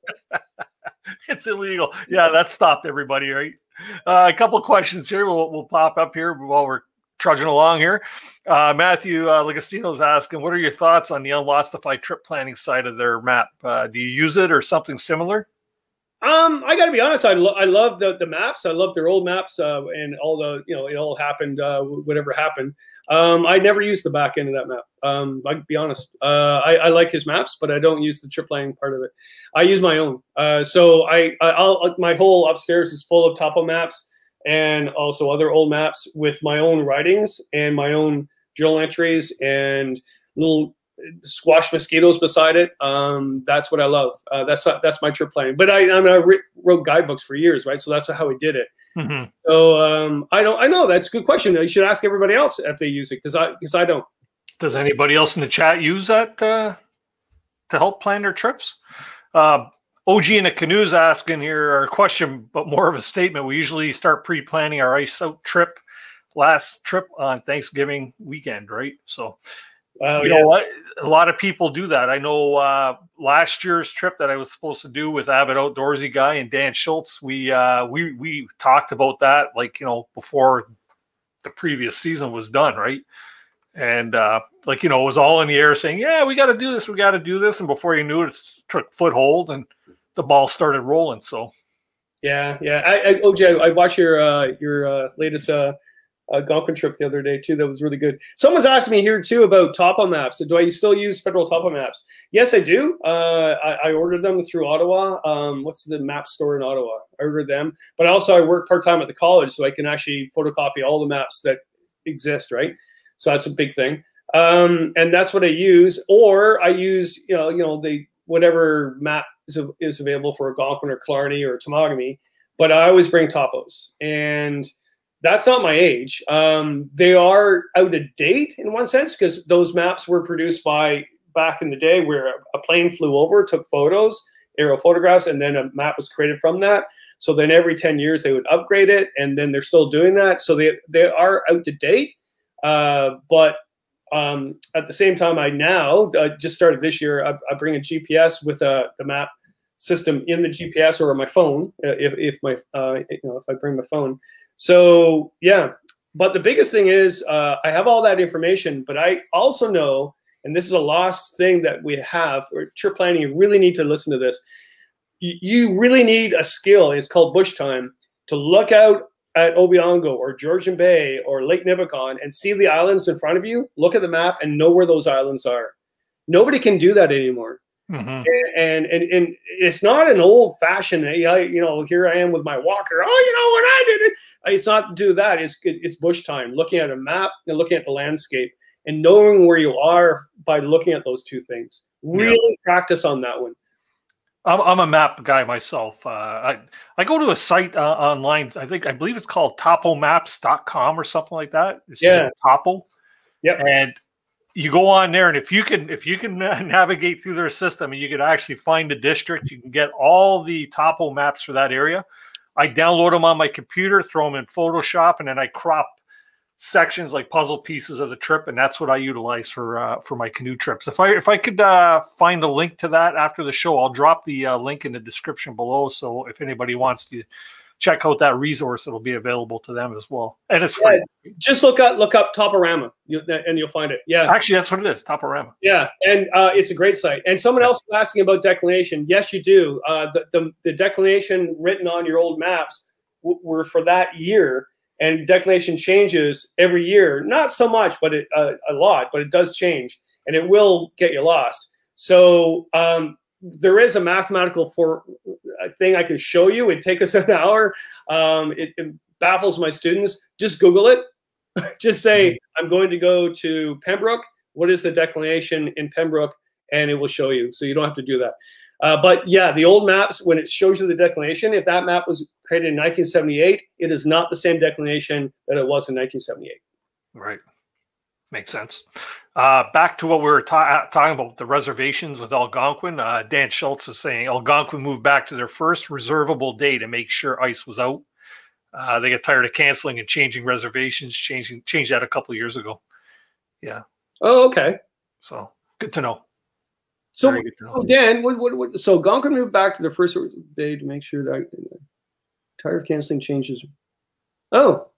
It's illegal. Yeah, that stopped everybody, right? Uh, a couple of questions here. We'll, we'll pop up here while we're trudging along here. Uh, Matthew uh, Legostino's asking, what are your thoughts on the Unlotstify trip planning side of their map? Uh, do you use it or something similar? Um, I got to be honest. I, lo I love the, the maps. I love their old maps uh, and all the, you know, it all happened, uh, whatever happened. Um, I never used the back end of that map. Um, I'll be honest. Uh, I, I like his maps, but I don't use the trip planning part of it. I use my own. Uh, so I, I I'll, my whole upstairs is full of topo maps and also other old maps with my own writings and my own journal entries and little squash mosquitoes beside it. Um, that's what I love. Uh, that's that's my trip planning. But I, I, mean, I wrote guidebooks for years, right? So that's how we did it. Mm-hmm. So um, I don't. I know that's a good question. You should ask everybody else if they use it, because I because I don't. Does anybody else in the chat use that uh, to help plan their trips? Uh, O G in a canoe is asking here, or a question, but more of a statement. We usually start pre-planning our ice out trip, last trip on Thanksgiving weekend, right? So. Uh, you yeah. know what? A lot of people do that. I know uh, last year's trip that I was supposed to do with Avid Outdoorsy Guy and Dan Schultz, we uh, we we talked about that, like, you know, before the previous season was done, right? And uh, like, you know, it was all in the air saying, yeah, we got to do this, we got to do this, and before you knew it, it took foothold and the ball started rolling. So yeah, yeah. I, I, O J, I watched your uh, your uh, latest. Uh, Algonquin trip the other day too. That was really good. Someone's asked me here too about topo maps. Do I still use federal topo maps? Yes, I do. Uh, I, I ordered them through Ottawa. Um, what's the map store in Ottawa? I ordered them, but also I work part time at the college, so I can actually photocopy all the maps that exist. Right, so that's a big thing, um, and that's what I use. Or I use you know you know the whatever map is, is available for Algonquin or Killarney or Temagami, but I always bring topos and. That's not my age. Um, they are out of date in one sense because those maps were produced by back in the day where a plane flew over, took photos, aerial photographs, and then a map was created from that. So then every ten years they would upgrade it, and then they're still doing that. So they, they are out to date. Uh, but um, at the same time, I now, uh, just started this year, I, I bring a G P S with uh, the map system in the G P S or my phone, if, if, my, uh, you know, if I bring my phone. So, yeah, but the biggest thing is uh, I have all that information, but I also know, and this is a lost thing that we have, or trip planning, you really need to listen to this. You, you really need a skill, it's called bush time, to look out at Opeongo or Georgian Bay or Lake Nipigon and see the islands in front of you, look at the map and know where those islands are. Nobody can do that anymore. Mm-hmm. and, and and it's not an old fashioned, you know, here I am with my walker. Oh, you know what I did? It's not do that. It's it's bush time. Looking at a map and looking at the landscape and knowing where you are by looking at those two things. Really yeah. practice on that one. I'm I'm a map guy myself. Uh, I I go to a site uh, online. I think I believe it's called topo maps dot com or something like that. It's yeah, topo. Yeah, and. You go on there, and if you can, if you can navigate through their system, and you can actually find the district, you can get all the topo maps for that area. I download them on my computer, throw them in Photoshop, and then I crop sections like puzzle pieces of the trip, and that's what I utilize for uh, for my canoe trips. If I if I could uh, find a link to that after the show, I'll drop the uh, link in the description below. So if anybody wants to. Check out that resource; it'll be available to them as well, and it's free. Yeah, just look up look up Toporama, you, and you'll find it. Yeah, actually, that's what it is, Toporama. Yeah, and uh, it's a great site. And someone else was asking about declination. Yes, you do. Uh, the, the the declination written on your old maps w were for that year, and declination changes every year. Not so much, but it, uh, a lot. But it does change, and it will get you lost. So. Um, There is a mathematical for a thing I can show you. It'd take us an hour. Um, it, it baffles my students. Just Google it. Just say, I'm going to go to Pembroke. What is the declination in Pembroke? And it will show you. So you don't have to do that. Uh, but yeah, the old maps, when it shows you the declination, if that map was created in nineteen seventy-eight, it is not the same declination that it was in nineteen seventy-eight. Right. Makes sense. Uh, back to what we were ta talking about, the reservations with Algonquin. Uh, Dan Schultz is saying Algonquin moved back to their first reservable day to make sure ice was out. Uh, they got tired of canceling and changing reservations, changing changed that a couple of years ago. Yeah. Oh, okay. So good to know. So, to know. Oh, Dan, what, what, what, so Algonquin moved back to their first day to make sure that uh, tired of canceling changes. Oh,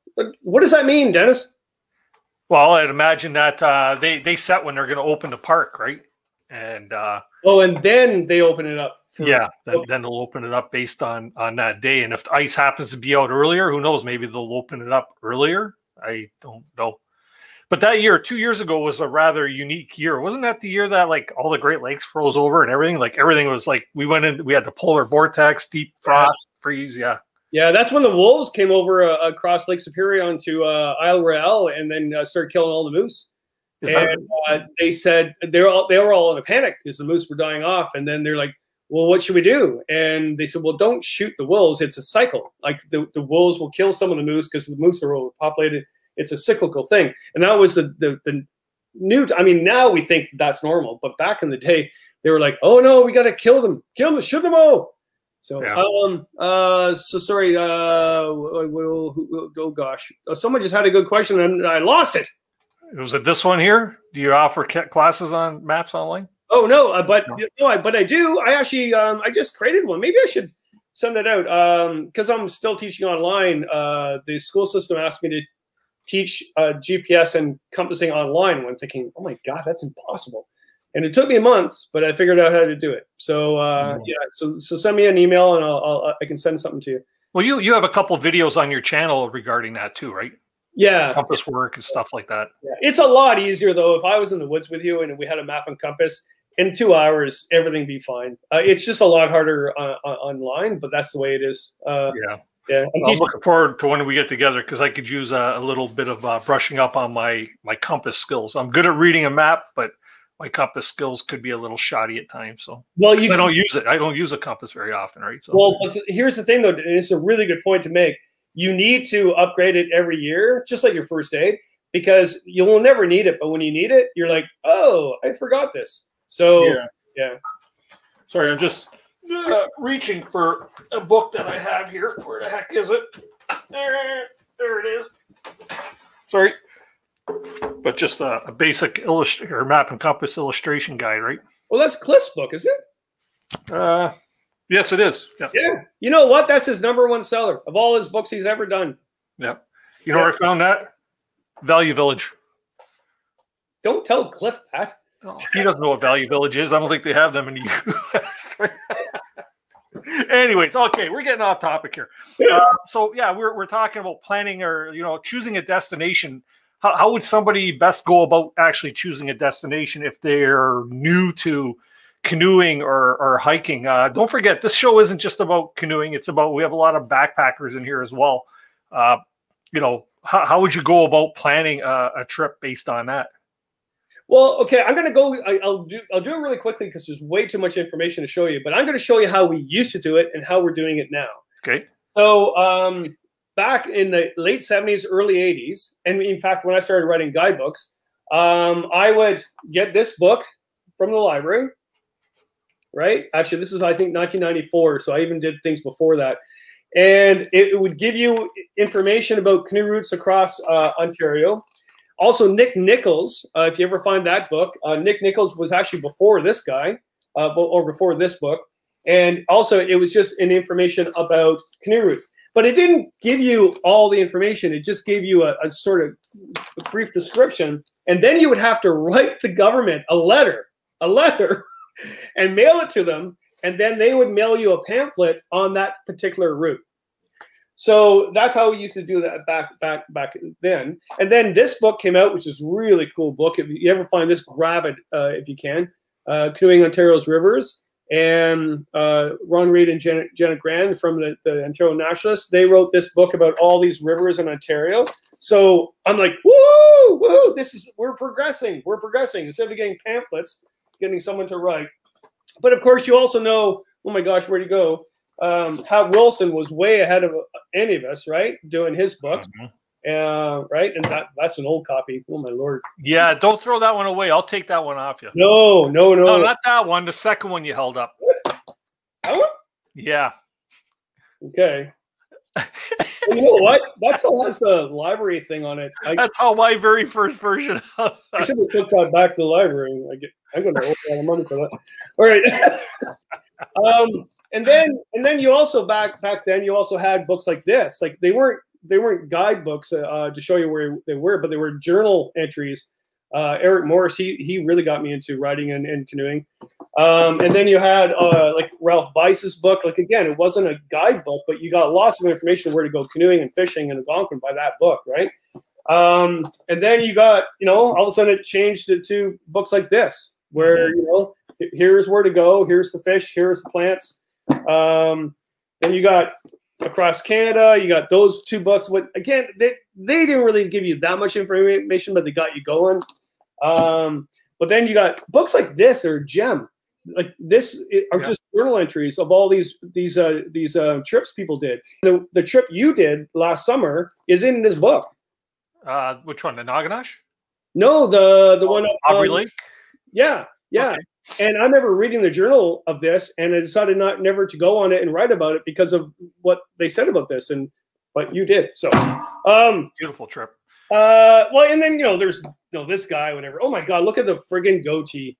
what does that mean, Dennis? Well, I'd imagine that uh, they they set when they're going to open the park, right? And uh, oh, and then they open it up. Yeah, then, okay. then they'll open it up based on on that day. And if the ice happens to be out earlier, who knows? Maybe they'll open it up earlier. I don't know. But that year, two years ago, was a rather unique year. Wasn't that the year that like all the Great Lakes froze over and everything? Like everything was like we went in. We had the polar vortex, deep frost, yeah. freeze. Yeah. Yeah, that's when the wolves came over uh, across Lake Superior onto uh, Isle Royale and then uh, started killing all the moose. And uh, they said they were all they were all in a panic because the moose were dying off. And then they're like, "Well, what should we do?" And they said, "Well, don't shoot the wolves. It's a cycle. Like the, the wolves will kill some of the moose because the moose are overpopulated. It's a cyclical thing." And that was the the, the new. I mean, now we think that's normal, but back in the day, they were like, "Oh no, we got to kill them, kill them, shoot them all." So, yeah. um, uh, so sorry, uh, oh gosh, someone just had a good question and I lost it. Was it this one here? Do you offer classes on maps online? Oh no, uh, but no. You know, I, but I do. I actually, um, I just created one. Maybe I should send that out um, 'cause I'm still teaching online. Uh, the school system asked me to teach uh, G P S and compassing online. And I'm thinking, oh my God, that's impossible. And it took me months, but I figured out how to do it. So uh, yeah, so so send me an email, and I'll, I'll I can send something to you. Well, you you have a couple of videos on your channel regarding that too, right? Yeah, compass work and stuff like that. Yeah. It's a lot easier though. If I was in the woods with you and we had a map and compass, in two hours everything be fine. Uh, it's just a lot harder on, on, online, but that's the way it is. Uh, yeah, yeah. I'm, well, I'm looking forward to when we get together because I could use a, a little bit of uh, brushing up on my my compass skills. I'm good at reading a map, but my compass skills could be a little shoddy at times. So, well, you, I don't use it. I don't use a compass very often, right? So, well, here's the thing, though. And it's a really good point to make. You need to upgrade it every year, just like your first aid, because you will never need it. But when you need it, you're like, oh, I forgot this. So, yeah. yeah. Sorry, I'm just uh, reaching for a book that I have here. Where the heck is it? There, there it is. Sorry. But just a, a basic illustrator or map and compass illustration guide, right? Well, that's Cliff's book, is it? Uh, yes, it is. Yeah. yeah. You know what? That's his number one seller of all his books he's ever done. Yeah. You know yeah. where I found that? Value Village. Don't tell Cliff that. Oh, he doesn't know what Value Village is. I don't think they have them in the U S Anyways, okay, we're getting off topic here. Uh, so yeah, we're we're talking about planning or you know choosing a destination. How, how would somebody best go about actually choosing a destination if they're new to canoeing or, or hiking? Uh, don't forget, this show isn't just about canoeing. It's about, we have a lot of backpackers in here as well. Uh, you know, how, how would you go about planning a, a trip based on that? Well, okay, I'm going to go, I, I'll do I'll do it really quickly because there's way too much information to show you, but I'm going to show you how we used to do it and how we're doing it now. Okay. So, um, back in the late seventies, early eighties, and in fact, when I started writing guidebooks, um, I would get this book from the library, right? Actually, this is, I think, nineteen ninety-four, so I even did things before that. And it, it would give you information about canoe routes across uh, Ontario. Also, Nick Nichols, uh, if you ever find that book, uh, Nick Nichols was actually before this guy, uh, or before this book. And also, it was just an information about canoe routes. But it didn't give you all the information. It just gave you a, a sort of a brief description. And then you would have to write the government a letter, a letter, and mail it to them. And then they would mail you a pamphlet on that particular route. So that's how we used to do that back back back then. And then this book came out, which is a really cool book. If you ever find this, grab it uh, if you can. Uh, Canoeing Ontario's Rivers. And uh, Ron Reed and Janet, Janet Grand from the, the Ontario Nationalists, they wrote this book about all these rivers in Ontario. So I'm like, woo, woo, this is, we're progressing, we're progressing. Instead of getting pamphlets, getting someone to write. But of course, you also know, oh my gosh, where'd he go? Um, Hal Wilson was way ahead of any of us, right? Doing his books. Mm-hmm. Uh, right? And that, that's an old copy. Oh, my Lord. Yeah, don't throw that one away. I'll take that one off you. No, no, no. No, not that one. The second one you held up. What? That one? Yeah. Okay. You know what? That still has the library thing on it. I, that's how my very first version of I should have took that back to the library. And I get, I'm going to owe all the money for that. All right. um, and then and then you also, back back then, you also had books like this. Like, they weren't They weren't guidebooks uh, to show you where they were, but they were journal entries. Uh, Eric Morris, he he really got me into riding and, and canoeing. Um, and then you had uh, like Ralph Bice's book. Like, again, it wasn't a guidebook, but you got lots of information where to go canoeing and fishing in Algonquin by that book, right? Um, and then you got, you know, all of a sudden it changed to, to books like this, where, you know, here's where to go, here's the fish, here's the plants. Um, then you got Across Canada, you got those two books. What, again, they they didn't really give you that much information, but they got you going. Um, but then you got books like this, or gem, like this are yeah. just journal entries of all these these uh, these uh, trips people did. The the trip you did last summer is in this book. Uh, which one, the Naganosh? No, the the oh, one up Aubrey um, Lake. Yeah, yeah. Okay. And I remember reading the journal of this, and I decided not never to go on it and write about it because of what they said about this, and but you did. So um, beautiful trip. Uh, well, and then, you know, there's, you know, this guy, whatever. Oh my God, look at the friggin' goatee.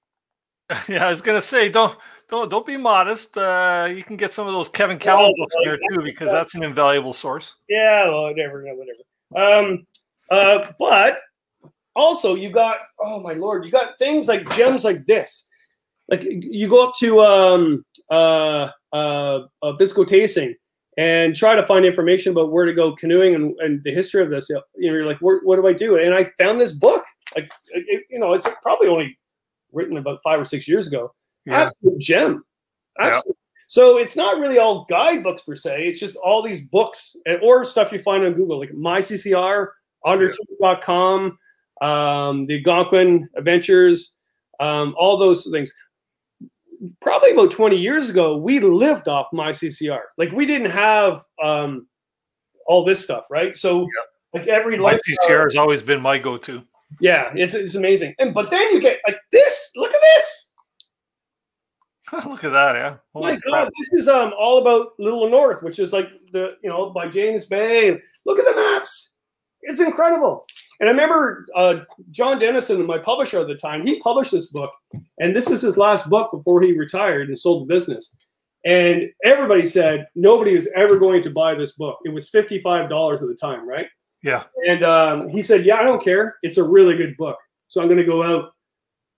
Yeah, I was gonna say, don't don't don't be modest. Uh, you can get some of those Kevin Callan books there too, because that's an invaluable source. Yeah, well, whatever, whatever. Um, uh, but also you got, oh my Lord, you got things like gems like this. Like, you go up to um, uh, uh, uh, Biscotasing and try to find information about where to go canoeing and, and the history of this. You know, you're like, where, what do I do? And I found this book. Like, it, you know, it's probably only written about five or six years ago. Yeah. Absolute gem. Absolute. Yeah. So it's not really all guidebooks per se. It's just all these books and, or stuff you find on Google, like My C C R, Under Tools dot com, um, the Algonquin Adventures, um, all those things. Probably about twenty years ago, we lived off My C C R. Like, we didn't have um, all this stuff, right? So, yeah. Like, every My C C R has always been my go-to. Yeah, it's, it's amazing. And but then you get like this. Look at this. Look at that, yeah. Oh my God, this is um all about Lure of the North, which is like the you know by James Bay. Look at the maps. It's incredible. And I remember uh, John Dennison, my publisher at the time, he published this book. And this is his last book before he retired and sold the business. And everybody said, nobody is ever going to buy this book. It was fifty-five dollars at the time, right? Yeah. And um, he said, yeah, I don't care. It's a really good book. So I'm going to go out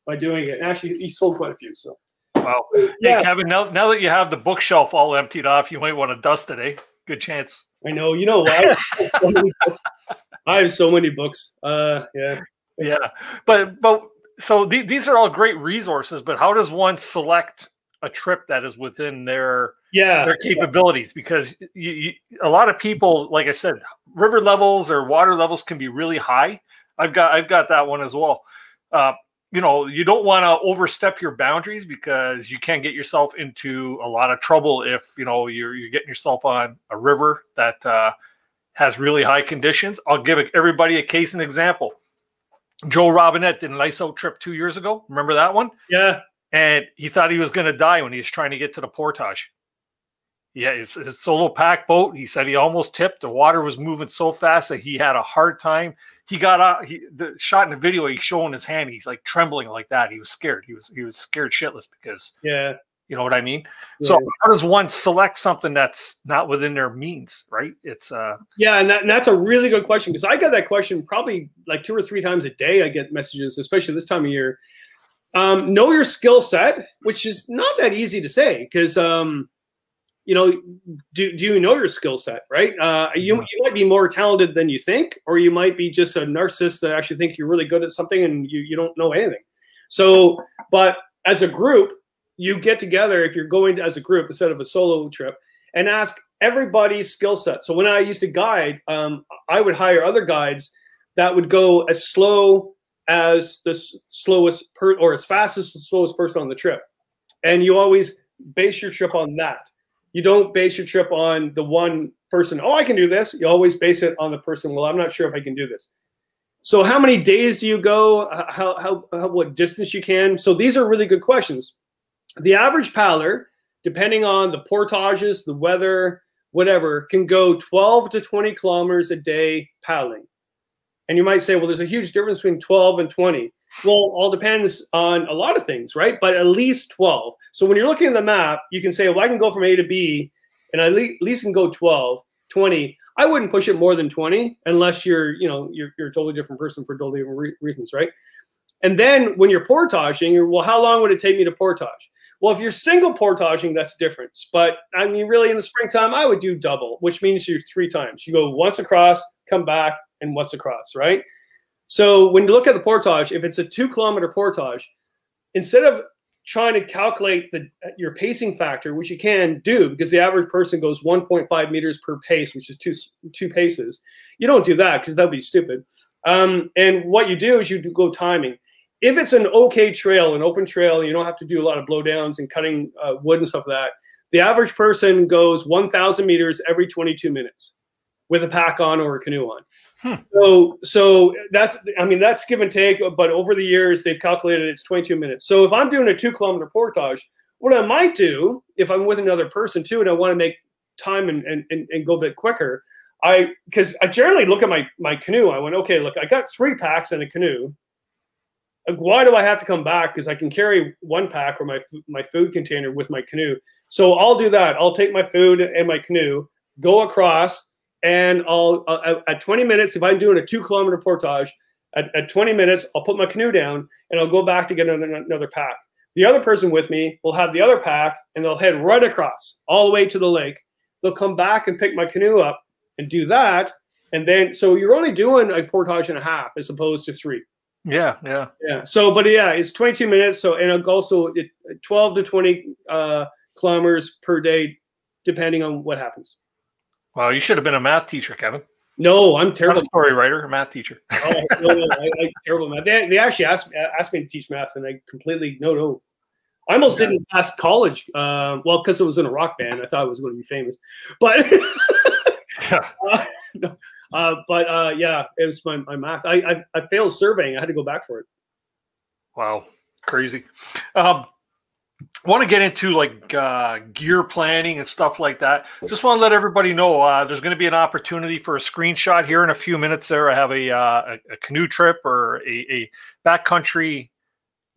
by doing it. And actually, he sold quite a few. So. Wow. Hey, yeah. Kevin, now, now that you have the bookshelf all emptied off, you might want to dust it, eh? Good chance. I know. You know what? I have so many books. Uh, yeah, yeah, but but so th these are all great resources. But how does one select a trip that is within their yeah their capabilities? Because you, you, a lot of people, like I said, river levels or water levels can be really high. I've got I've got that one as well. Uh, you know, you don't want to overstep your boundaries because you can get yourself into a lot of trouble if you know you're you're getting yourself on a river that. Uh, has really high conditions. I'll give everybody a case and example. Joe Robinette did an ice out trip two years ago. Remember that one? Yeah. And he thought he was going to die when he was trying to get to the portage. Yeah, it's, it's a solo pack boat. He said he almost tipped. The water was moving so fast that he had a hard time. He got out. He the shot in the video. He's showing his hand. He's like trembling like that. He was scared. He was he was scared shitless because yeah. You know what I mean? Yeah. So how does one select something that's not within their means, right? It's uh yeah, and, that, and that's a really good question because I got that question probably like two or three times a day. I get messages, especially this time of year. Um, know your skill set, which is not that easy to say because um, you know, do do you know your skill set, right? Uh, you you might be more talented than you think, or you might be just a narcissist that actually think you're really good at something and you you don't know anything. So, but as a group. You get together if you're going to, as a group instead of a solo trip and ask everybody's skill set. So when I used to guide, um, I would hire other guides that would go as slow as the slowest per or as fast as the slowest person on the trip. And you always base your trip on that. you don't base your trip on the one person, oh, I can do this. You always base it on the person, well, I'm not sure if I can do this. So how many days do you go? How, how, how what distance you can? So these are really good questions. The average paddler, depending on the portages, the weather, whatever, can go twelve to twenty kilometers a day paddling. And you might say, well, there's a huge difference between twelve and twenty. Well, all depends on a lot of things, right? But at least twelve. So when you're looking at the map, you can say, well, I can go from A to B, and I at least can go twelve, twenty. I wouldn't push it more than twenty unless you're, you know, you're, you're a totally different person for totally different re reasons, right? And then when you're portaging, you're, well, how long would it take me to portage? Well, if you're single portaging, that's different. But I mean, really in the springtime, I would do double, which means you're three times. You go once across, come back, and once across, right? So when you look at the portage, if it's a two kilometer portage, instead of trying to calculate the, your pacing factor, which you can do because the average person goes one point five meters per pace, which is two, two paces. You don't do that because that'd be stupid. Um, and what you do is you go timing. If it's an okay trail, an open trail, you don't have to do a lot of blowdowns and cutting uh, wood and stuff like that. The average person goes one thousand meters every twenty-two minutes with a pack on or a canoe on. Hmm. So, so that's, I mean, that's give and take, but over the years, they've calculated it's twenty-two minutes. So if I'm doing a two kilometer portage, what I might do if I'm with another person too, and I want to make time and, and, and go a bit quicker, I, cause I generally look at my, my canoe. I went, okay, look, I got three packs in a canoe. Why do I have to come back? Cause I can carry one pack or my, my food container with my canoe. So I'll do that. I'll take my food and my canoe, go across. And I'll, uh, at twenty minutes, if I'm doing a two kilometer portage, at, at twenty minutes, I'll put my canoe down and I'll go back to get another, another pack. The other person with me will have the other pack and they'll head right across all the way to the lake. They'll come back and pick my canoe up and do that. And then, so you're only doing a portage and a half as opposed to three. Yeah. Yeah. Yeah. So, but yeah, it's twenty-two minutes. So, and also it, twelve to twenty uh, kilometers per day, depending on what happens. Wow, you should have been a math teacher, Kevin. No, I'm terrible. Not a story writer, a math teacher. Oh, no, no, I, I'm terrible math. They, they actually asked, asked me to teach math, and I completely, no, no. I almost yeah. didn't pass college, uh, well, because it was in a rock band. I thought it was going to be famous. But, yeah. Uh, no, uh, but uh, yeah, it was my, my math. I, I, I failed surveying. I had to go back for it. Wow, crazy. Um I want to get into like uh, gear planning and stuff like that. Just want to let everybody know uh, there's going to be an opportunity for a screenshot here in a few minutes. There, I have a uh, a, a canoe trip or a, a backcountry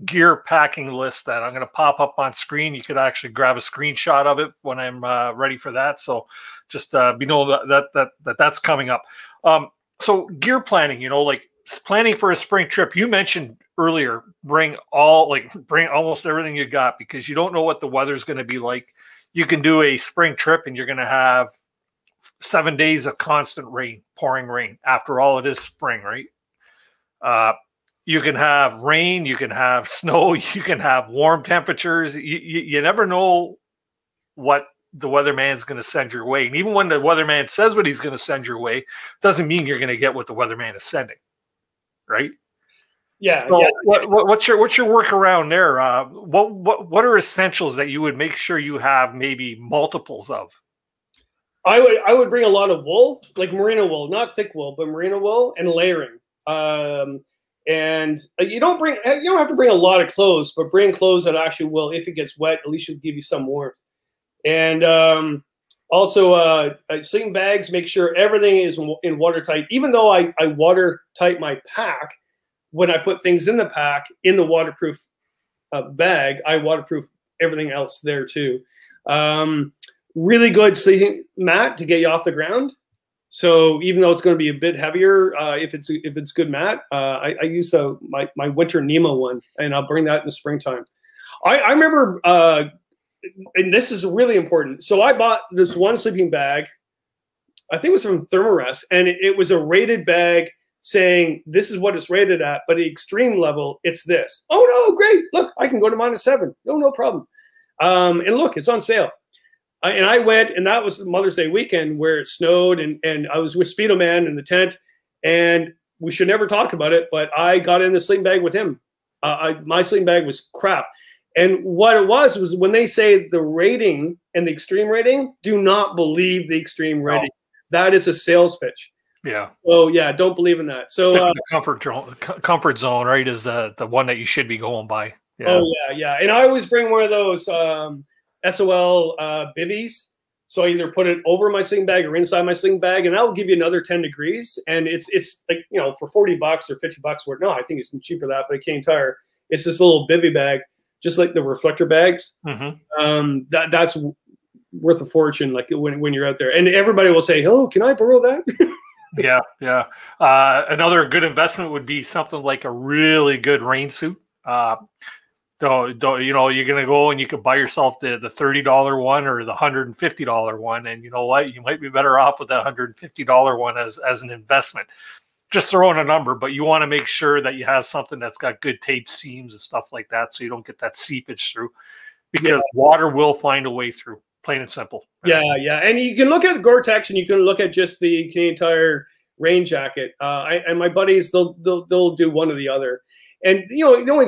gear packing list that I'm going to pop up on screen. You could actually grab a screenshot of it when I'm uh, ready for that. So just uh, be know that, that that that that's coming up. Um, so gear planning, you know, like planning for a spring trip. You mentioned earlier, bring all like bring almost everything you got because you don't know what the weather's going to be like. You can do a spring trip and you're going to have seven days of constant rain, pouring rain. After all, it is spring, right? Uh, you can have rain, you can have snow, you can have warm temperatures. You, you, you never know what the weatherman's going to send your way. And even when the weatherman says what he's going to send your way, doesn't mean you're going to get what the weatherman is sending, right? Yeah. So yeah. What, what, what's your what's your workaround there? Uh, what what what are essentials that you would make sure you have maybe multiples of? I would I would bring a lot of wool, like merino wool, not thick wool, but merino wool and layering. Um, and you don't bring you don't have to bring a lot of clothes, but bring clothes that actually will, if it gets wet, at least it'll give you some warmth. And um, also uh, sleeping bags. Make sure everything is in watertight. Even though I I watertight my pack. When I put things in the pack, in the waterproof uh, bag, I waterproof everything else there too. Um, really good sleeping mat to get you off the ground. So even though it's going to be a bit heavier, uh, if it's if it's good mat, uh, I, I use the, my, my winter Nemo one, and I'll bring that in the springtime. I, I remember, uh, and this is really important. So I bought this one sleeping bag. I think it was from Thermarest, and it, it was a rated bag. Saying this is what it's rated at, but the extreme level, it's this. Oh no, great! Look, I can go to minus seven. No, no problem. Um, and look, it's on sale. I, and I went, and that was Mother's Day weekend where it snowed, and and I was with Speedo Man in the tent, and we should never talk about it, but I got in the sleeping bag with him. Uh, I, my sleeping bag was crap, And what it was was when they say the rating and the extreme rating, do not believe the extreme rating. No. That is a sales pitch. Yeah. Oh, so, yeah. Don't believe in that. So uh, the comfort zone, comfort zone, right, is the the one that you should be going by. Yeah. Oh yeah, yeah. And I always bring one of those um, S O L uh, bivvies. So I either put it over my sling bag or inside my sling bag, and that will give you another ten degrees. And it's it's like, you know, for forty bucks or fifty bucks. Or, no, I think it's cheaper than that, but I can't tire. It's this little bivvy bag, just like the reflector bags. Mm-hmm. um, that that's worth a fortune. Like when when you're out there, and everybody will say, "Oh, can I borrow that?" Yeah, yeah. Uh, another good investment would be something like a really good rain suit. Uh, don't, don't, you know, you're going to go and you could buy yourself the, the thirty dollar one or the one hundred fifty dollar one. And you know what? You might be better off with that one hundred fifty dollar one as, as an investment. Just throwing a number, but you want to make sure that you have something that's got good tape seams and stuff like that, so you don't get that seepage through, because yeah. water will find a way through. Plain and simple. Right? Yeah, yeah. And you can look at Gore-Tex, and you can look at just the Canadian Tire rain jacket. Uh, I, and my buddies, they'll, they'll they'll do one or the other. And you know, the only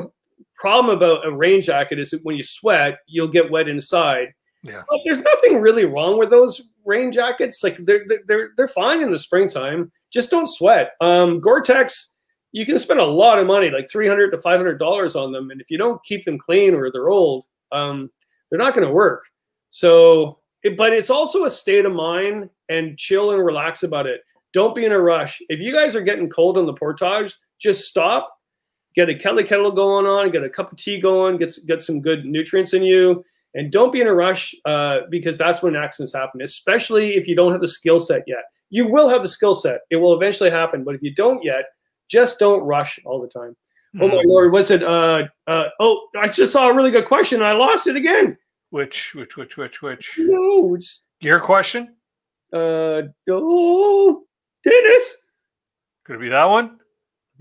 problem about a rain jacket is that when you sweat, you'll get wet inside. Yeah. But there's nothing really wrong with those rain jackets. Like they're they're they're fine in the springtime. Just don't sweat. Um, Gore-Tex, you can spend a lot of money, like three hundred to five hundred dollars on them, and if you don't keep them clean or they're old, um, they're not going to work. So, but it's also a state of mind, and chill and relax about it. Don't be in a rush. If you guys are getting cold on the portage, just stop, get a Kelly kettle going on, get a cup of tea going, get, get some good nutrients in you, and don't be in a rush uh, because that's when accidents happen, especially if you don't have the skill set yet. You will have the skill set. It will eventually happen. But if you don't yet, just don't rush all the time. Mm-hmm. Oh, my Lord, was it? Uh, uh, oh, I just saw a really good question. And I lost it again. Which, which, which, which, which? No, it's your question. Uh, oh, Dennis. Could it be that one?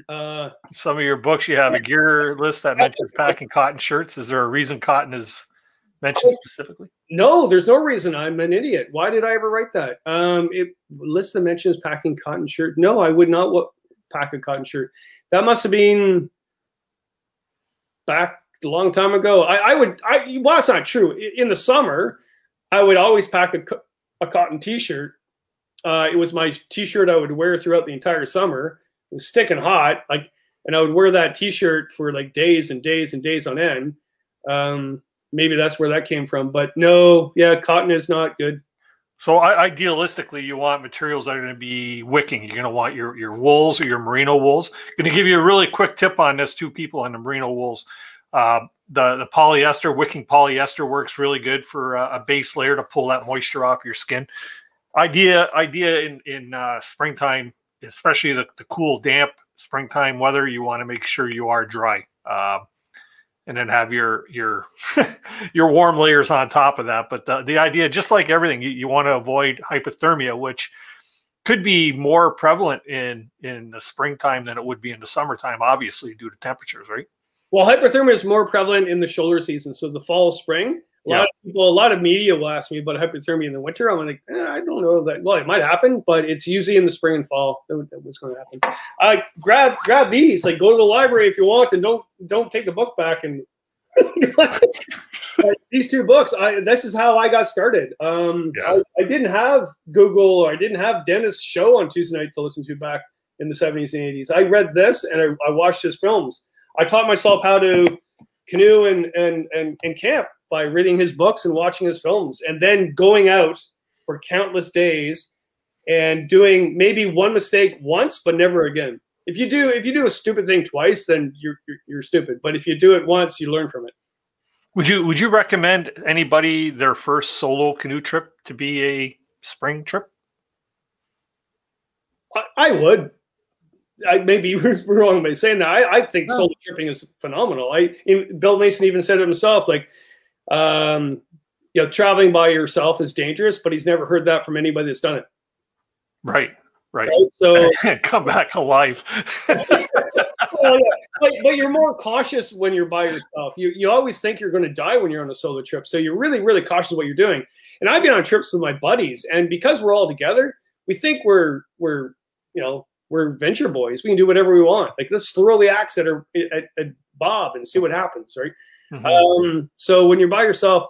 Uh, some of your books, you have a gear list that mentions packing cotton shirts. Is there a reason cotton is mentioned specifically? No, there's no reason. I'm an idiot. Why did I ever write that? Um, it lists the mentions packing cotton shirt. No, I would not what pack a cotton shirt. That must have been back a long time ago. I, I would, I, well, that's not true. In the summer, I would always pack a, a cotton t-shirt. Uh, it was my t-shirt I would wear throughout the entire summer. It was sticking hot. Like, and I would wear that t-shirt for like days and days and days on end. Um, maybe that's where that came from, but no, yeah, cotton is not good. So I, idealistically, you want materials that are going to be wicking. You're going to want your, your wools or your merino wools. I'm going to give you a really quick tip on this, two people on the merino wools. Uh, the, the polyester, wicking polyester works really good for a, a base layer to pull that moisture off your skin. Idea idea in, in uh, springtime, especially the, the cool, damp springtime weather, you want to make sure you are dry. Uh, and then have your your your warm layers on top of that. But the, the idea, just like everything, you, you want to avoid hypothermia, which could be more prevalent in, in the springtime than it would be in the summertime, obviously, due to temperatures, right? Well, hyperthermia is more prevalent in the shoulder season, so the fall, spring. A yeah. lot of people, a lot of media will ask me about hyperthermia in the winter. I'm like, eh, I don't know that. Well, it might happen, but it's usually in the spring and fall that what's going to happen. I uh, grab grab these. Like, go to the library if you want, and don't don't take the book back. And these two books. I this is how I got started. Um, yeah. I, I didn't have Google, or I didn't have Dennis' show on Tuesday night to listen to back in the seventies and eighties. I read this and I, I watched his films. I taught myself how to canoe and, and, and, and camp by reading his books and watching his films, and then going out for countless days and doing maybe one mistake once, but never again. If you do, if you do a stupid thing twice, then you're, you're, you're stupid. But if you do it once, you learn from it. Would you, would you recommend anybody their first solo canoe trip to be a spring trip? I, I would. I maybe we're wrong by saying that. I, I think no. solo tripping is phenomenal. I Bill Mason even said it himself, like, um, you know, traveling by yourself is dangerous, but he's never heard that from anybody that's done it. Right, right. right? So come back alive. Well, yeah. but, but you're more cautious when you're by yourself. You you always think you're going to die when you're on a solo trip, so you're really really cautious of what you're doing. And I've been on trips with my buddies, and because we're all together, we think we're we're you know. We're venture boys. We can do whatever we want. Like, let's throw the axe at, her, at, at Bob and see what happens, right? Mm-hmm. Um, so when you're by yourself,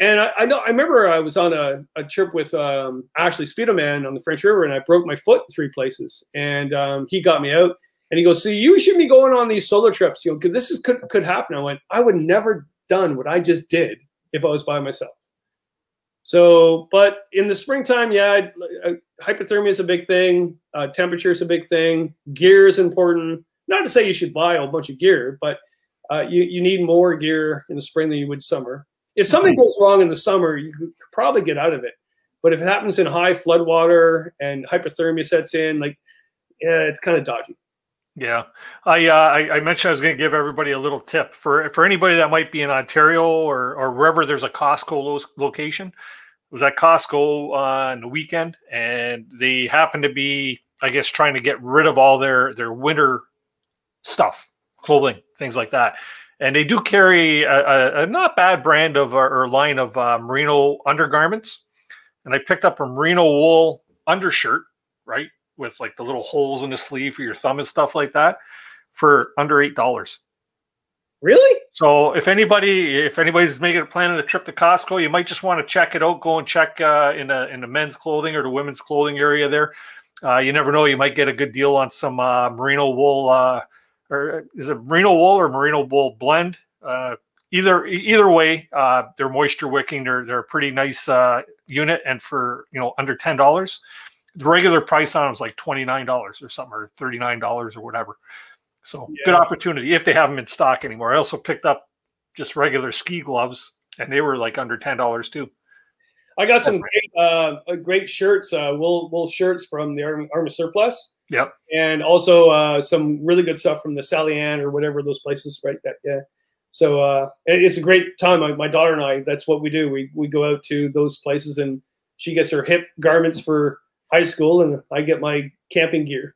and I, I know I remember I was on a, a trip with um, Ashley Speedo Man on the French River, and I broke my foot in three places, and um, he got me out. And he goes, "See, you should be going on these solo trips, you know, because this is could could happen." I went, "I would never done what I just did if I was by myself." So, but in the springtime, yeah, I, I, hypothermia is a big thing. Uh, temperature is a big thing. Gear is important. Not to say you should buy a whole bunch of gear, but uh, you you need more gear in the spring than you would summer. If something goes wrong in the summer, you could probably get out of it. But if it happens in high floodwater and hypothermia sets in, like, yeah, it's kind of dodgy. Yeah, I, uh, I I mentioned I was going to give everybody a little tip for for anybody that might be in Ontario or or wherever there's a Costco lo location. It was at Costco on the weekend, and they happened to be, I guess, trying to get rid of all their their winter stuff, clothing, things like that. And they do carry a, a, a not bad brand of or, or line of uh, merino undergarments. And I picked up a merino wool undershirt, right, with like the little holes in the sleeve for your thumb and stuff like that, for under eight dollars. Really? So if anybody, if anybody's making a plan on a trip to Costco, you might just want to check it out. Go and check uh, in the in the men's clothing or the women's clothing area there. Uh, you never know, you might get a good deal on some uh, merino wool. Uh, or is it merino wool or merino wool blend? Uh, either either way, uh, they're moisture wicking. They're they're a pretty nice uh, unit, and for, you know, under ten dollars. The regular price on them is like twenty-nine dollars or something, or thirty-nine dollars or whatever. So yeah, good opportunity if they have them in stock anymore. I also picked up just regular ski gloves, and they were like under ten dollars too. I got some great, uh, great shirts, uh, wool, wool shirts from the Arma Surplus. Yep. And also uh, some really good stuff from the Sally Ann or whatever those places, right? That, yeah. So uh, it's a great time. My, my daughter and I, that's what we do. We, we go out to those places, and she gets her hip garments for high school, and I get my camping gear.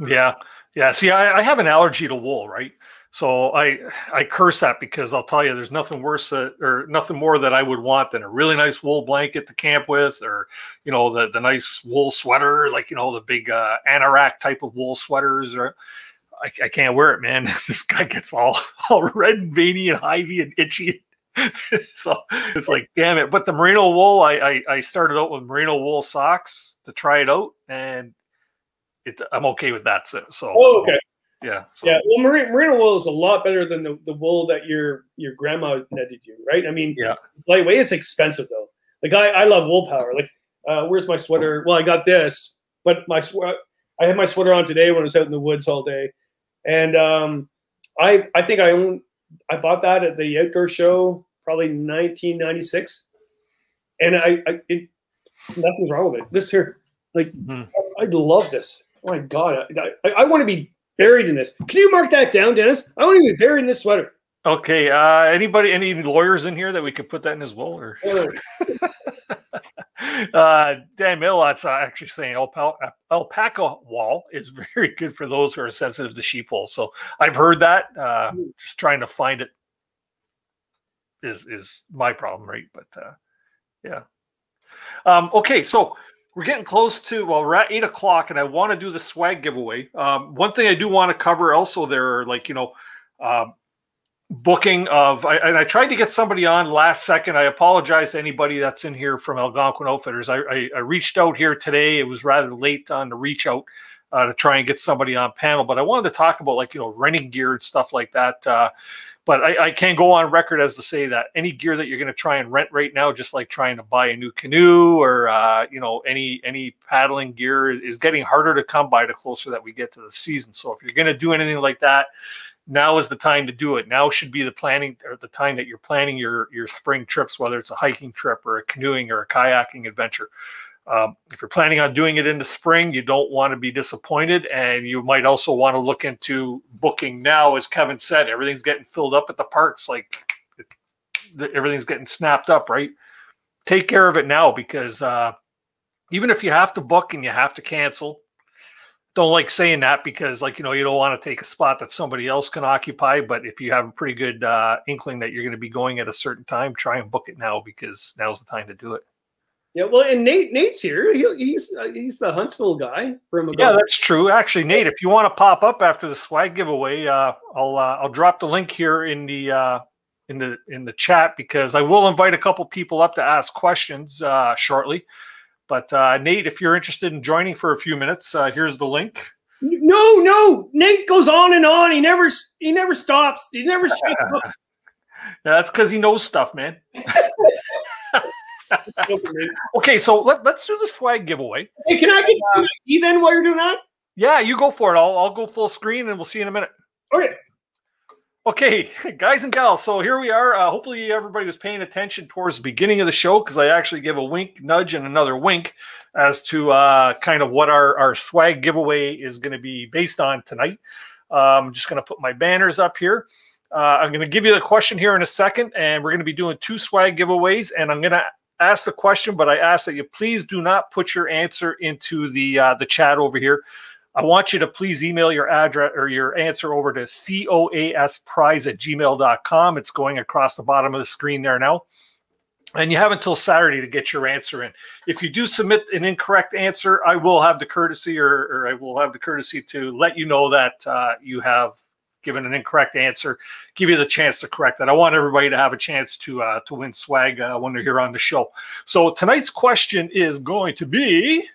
Yeah. Yeah. See, I, I have an allergy to wool, right? So I, I curse that, because I'll tell you, there's nothing worse that, or nothing more that I would want than a really nice wool blanket to camp with, or, you know, the, the nice wool sweater, like, you know, the big uh, anorak type of wool sweaters, or I, I can't wear it, man. This guy gets all, all red and veiny and hivey and itchy. So it's like, damn it. But the merino wool, I, I I started out with merino wool socks to try it out, and it, I'm okay with that. So, so oh, okay, yeah, so. Yeah. Well, merino, merino wool is a lot better than the, the wool that your your grandma netted you, right? I mean, yeah, it's lightweight. It's expensive though. Like I, I love wool power. Like, uh, where's my sweater? Well, I got this, but my I had my sweater on today when I was out in the woods all day, and um, I I think I own I bought that at the outdoor show, probably nineteen ninety-six, and I, I it, nothing's wrong with it. This here, like, mm-hmm. I, I love this. Oh my God, I, I, I want to be buried in this. Can you mark that down, Dennis? I want to be buried in this sweater. Okay. Uh, anybody, any lawyers in here that we could put that in as well? Or uh, Dan Millot's actually saying alpaca, alpaca wool is very good for those who are sensitive to sheep wool. So I've heard that. Uh, just trying to find it is is my problem, right? But uh, yeah. Um, okay, so we're getting close to, well, we're at eight o'clock, and I want to do the swag giveaway. Um, one thing I do want to cover also there, are like, you know, uh, booking of, I, and I tried to get somebody on last second. I apologize to anybody that's in here from Algonquin Outfitters. I, I, I reached out here today. It was rather late on the reach out uh, to try and get somebody on panel, but I wanted to talk about, like, you know, renting gear and stuff like that. Uh, But I, I can go on record as to say that any gear that you're going to try and rent right now, just like trying to buy a new canoe or, uh, you know, any any paddling gear is, is getting harder to come by the closer that we get to the season. So if you're going to do anything like that, now is the time to do it. Now should be the planning, or the time that you're planning your, your spring trips, whether it's a hiking trip or a canoeing or a kayaking adventure. Um, if you're planning on doing it in the spring, you don't want to be disappointed, and you might also want to look into booking now. As Kevin said, everything's getting filled up at the parks, like it, the, everything's getting snapped up, right? Take care of it now, because uh, even if you have to book and you have to cancel, don't like saying that because, like, you know, you don't want to take a spot that somebody else can occupy. But if you have a pretty good uh, inkling that you're going to be going at a certain time, try and book it now, because now's the time to do it. Yeah, well, and Nate, Nate's here. He, he's he's the Huntsville guy from. Yeah, that's true. Actually, Nate, if you want to pop up after the swag giveaway, uh, I'll uh, I'll drop the link here in the uh, in the in the chat, because I will invite a couple people up to ask questions uh, shortly. But uh, Nate, if you're interested in joining for a few minutes, uh, here's the link. No, no, Nate goes on and on. He never he never stops. He never shuts up. Yeah, that's because he knows stuff, man. Okay, so let, let's do the swag giveaway. Hey, can I get uh, you then while you're doing that? Yeah, you go for it. I'll, I'll go full screen, and we'll see you in a minute. Okay. Okay, guys and gals, so here we are. Uh, hopefully everybody was paying attention towards the beginning of the show, because I actually give a wink, nudge, and another wink as to uh, kind of what our, our swag giveaway is going to be based on tonight. Uh, I'm just going to put my banners up here. Uh, I'm going to give you the question here in a second, and we're going to be doing two swag giveaways, and I'm going to ask the question, but I ask that you please do not put your answer into the uh, the chat over here. I want you to please email your address or your answer over to coasprize at gmail dot com. It's going across the bottom of the screen there now. And you have until Saturday to get your answer in. If you do submit an incorrect answer, I will have the courtesy or, or I will have the courtesy to let you know that uh, you have given an incorrect answer, give you the chance to correct that. I want everybody to have a chance to, uh, to win swag uh, when they're here on the show. So tonight's question is going to be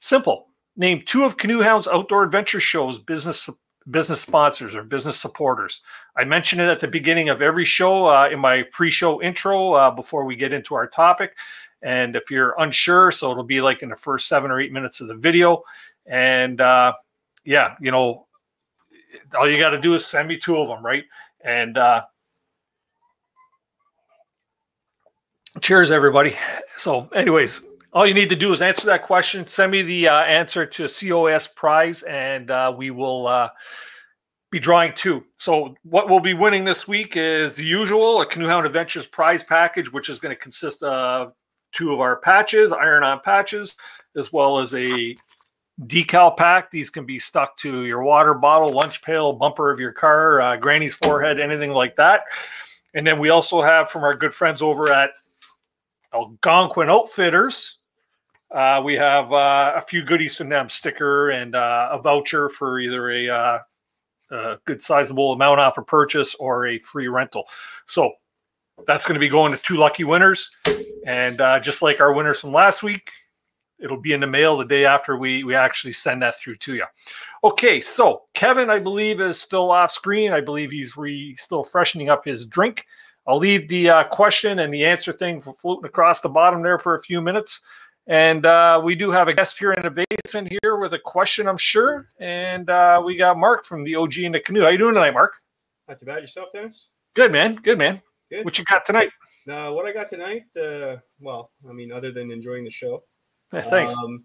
simple. Name two of Canoe Hound's outdoor adventure shows business business sponsors or business supporters. I mention it at the beginning of every show uh, in my pre-show intro uh, before we get into our topic. And if you're unsure, so it'll be like in the first seven or eight minutes of the video. And uh, yeah, you know, all you got to do is send me two of them, right? And uh, cheers, everybody. So anyways, all you need to do is answer that question. Send me the uh, answer to coasprize, and uh, we will uh, be drawing two. So what we'll be winning this week is the usual, a Canoe Hound Adventures prize package, which is going to consist of two of our patches, iron-on patches, as well as a decal pack. These can be stuck to your water bottle, lunch pail, bumper of your car, uh, granny's forehead, anything like that. And then we also have from our good friends over at Algonquin Outfitters, Uh, we have uh, a few goodies from them, sticker and uh, a voucher for either a, uh, a good sizable amount off a purchase or a free rental. So that's going to be going to two lucky winners. And uh, just like our winners from last week, it'll be in the mail the day after we, we actually send that through to you. Okay, so Kevin, I believe, is still off screen. I believe he's re still freshening up his drink. I'll leave the uh, question and the answer thing for floating across the bottom there for a few minutes. And uh, we do have a guest here in the basement here with a question, I'm sure. And uh, we got Mark from the O G in the Canoe. How you doing tonight, Mark? Not too bad. Yourself, Dennis? Good, man. Good, man. Good. What you got tonight? Uh, what I got tonight, uh, well, I mean, other than enjoying the show. Thanks. Um,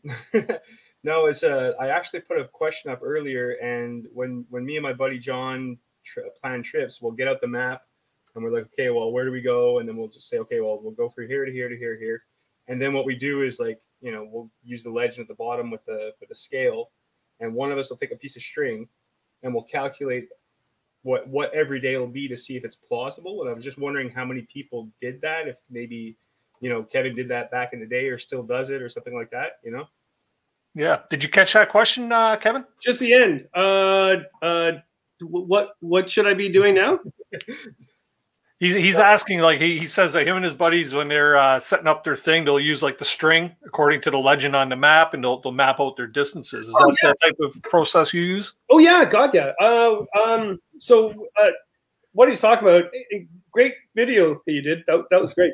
no, it's uh, I actually put a question up earlier. And when, when me and my buddy John tri plan trips, we'll get out the map. And we're like, okay, well, where do we go? And then we'll just say, okay, well, we'll go from here to here to here to here. And then what we do is, like, you know, we'll use the legend at the bottom with the with the scale, and one of us will take a piece of string, and we'll calculate what what every day will be to see if it's plausible. And I was just wondering how many people did that. If maybe, you know, Kevin did that back in the day, or still does it, or something like that. You know? Yeah. Did you catch that question, uh, Kevin? Just the end. Uh, uh, what what should I be doing now? He's, he's asking, like, he, he says that him and his buddies, when they're uh, setting up their thing, they'll use, like, the string according to the legend on the map, and they'll, they'll map out their distances. Is oh, that yeah. the type of process you use? Oh, yeah. God, yeah. Uh, um, so uh, what he's talking about, great video that you did. That, that was great.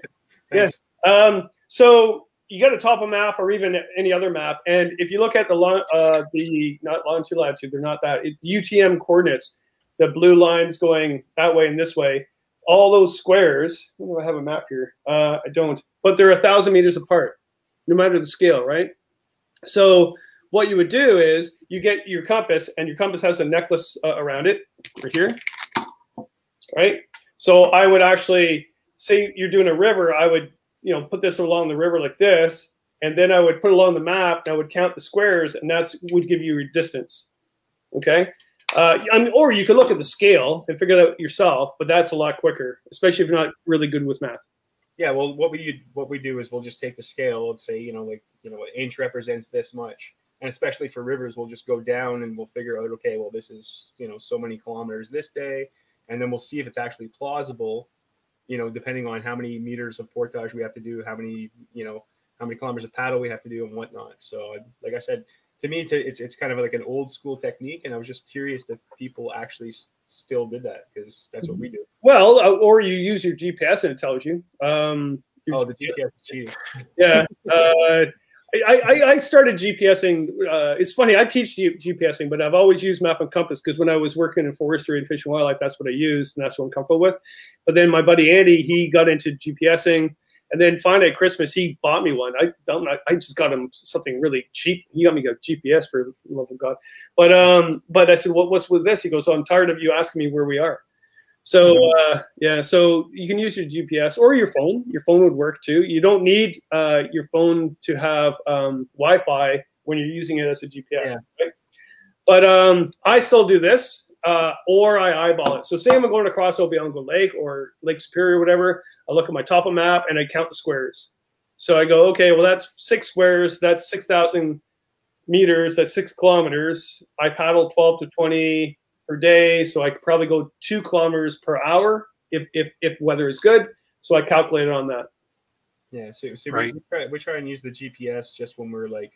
Yes. Um, so you got to top a map or even any other map. And if you look at the, long, uh, the not longitude, latitude, they're not that. It's U T M coordinates, the blue lines going that way and this way. All those squares, I don't know if I have a map here. Uh, I don't, but they're a thousand meters apart, no matter the scale, right? So what you would do is you get your compass, and your compass has a necklace uh, around it right here, right? So I would actually say you're doing a river. I would, you know, put this along the river like this, and then I would put it along the map, and I would count the squares, and that's would give you your distance, okay? Uh, or you could look at the scale and figure that out yourself, but that's a lot quicker, especially if you're not really good with math. Yeah, well, what we what we do is we'll just take the scale and say, you know, like, you know, an inch represents this much, and especially for rivers, we'll just go down and we'll figure out, okay, well, this is, you know, so many kilometers this day, and then we'll see if it's actually plausible you know, depending on how many meters of portage we have to do, how many, you know, how many kilometers of paddle we have to do and whatnot. So like I said, to me, it's, it's, it's kind of like an old school technique. And I was just curious that people actually st still did that, because that's what we do. Well, or you use your G P S and it tells you. Um, oh, the G P S is cheating. Yeah. Uh, I, I, I started GPSing. Uh, it's funny, I teach GPSing, but I've always used map and compass, because when I was working in forestry and fish and wildlife, that's what I used, and that's what I'm comfortable with. But then my buddy Andy, he got into GPSing. And then finally at Christmas, he bought me one. I don't know, I just got him something really cheap. He got me a G P S, for the love of God. But um, but I said, well, what's with this? He goes, oh, I'm tired of you asking me where we are. So uh, yeah, so you can use your G P S or your phone. Your phone would work too. You don't need uh, your phone to have um, Wi-Fi when you're using it as a G P S. Yeah. Right? But um, I still do this, uh, or I eyeball it. So say I'm going across Opeongo Lake or Lake Superior, whatever. I look at my topo map and I count the squares. So I go, okay, well, that's six squares. That's six thousand meters. That's six kilometers. I paddle twelve to twenty per day. So I could probably go two kilometers per hour if, if, if weather is good. So I calculate on that. Yeah. So, so right. we, we, try, we try and use the G P S just when we're like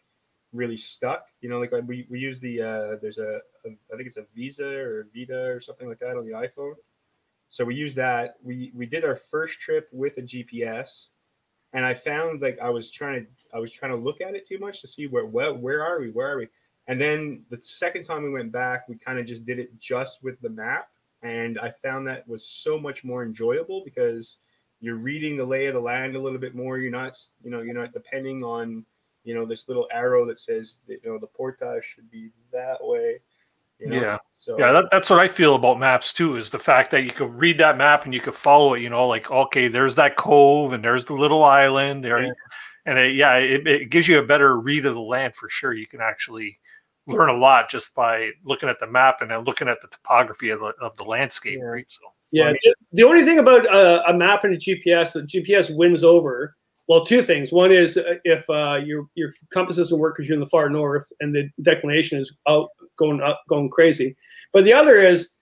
really stuck, you know, like we, we use the, uh, there's a, a, I think it's a Visa or Vita or something like that on the iPhone. So we use that. We we did our first trip with a G P S, and I found like I was trying to I was trying to look at it too much to see where where, where are we where are we. And then the second time we went back, we kind of just did it just with the map, and I found that was so much more enjoyable because you're reading the lay of the land a little bit more. You're not you know you're not depending on you know this little arrow that says that, you know the portage should be that way. You know? Yeah. So, yeah, that, that's what I feel about maps too, is the fact that you could read that map and you could follow it, you know, like, okay, there's that cove and there's the little island there. Yeah. And it, yeah, it, it gives you a better read of the land for sure. You can actually learn a lot just by looking at the map and then looking at the topography of the, of the landscape. Yeah. Right. So, yeah. I mean, the only thing about a, a map and a G P S, the G P S wins over. Well, two things. One is if uh, your your compass doesn't work because you're in the far north and the declination is out going up, going crazy. But the other is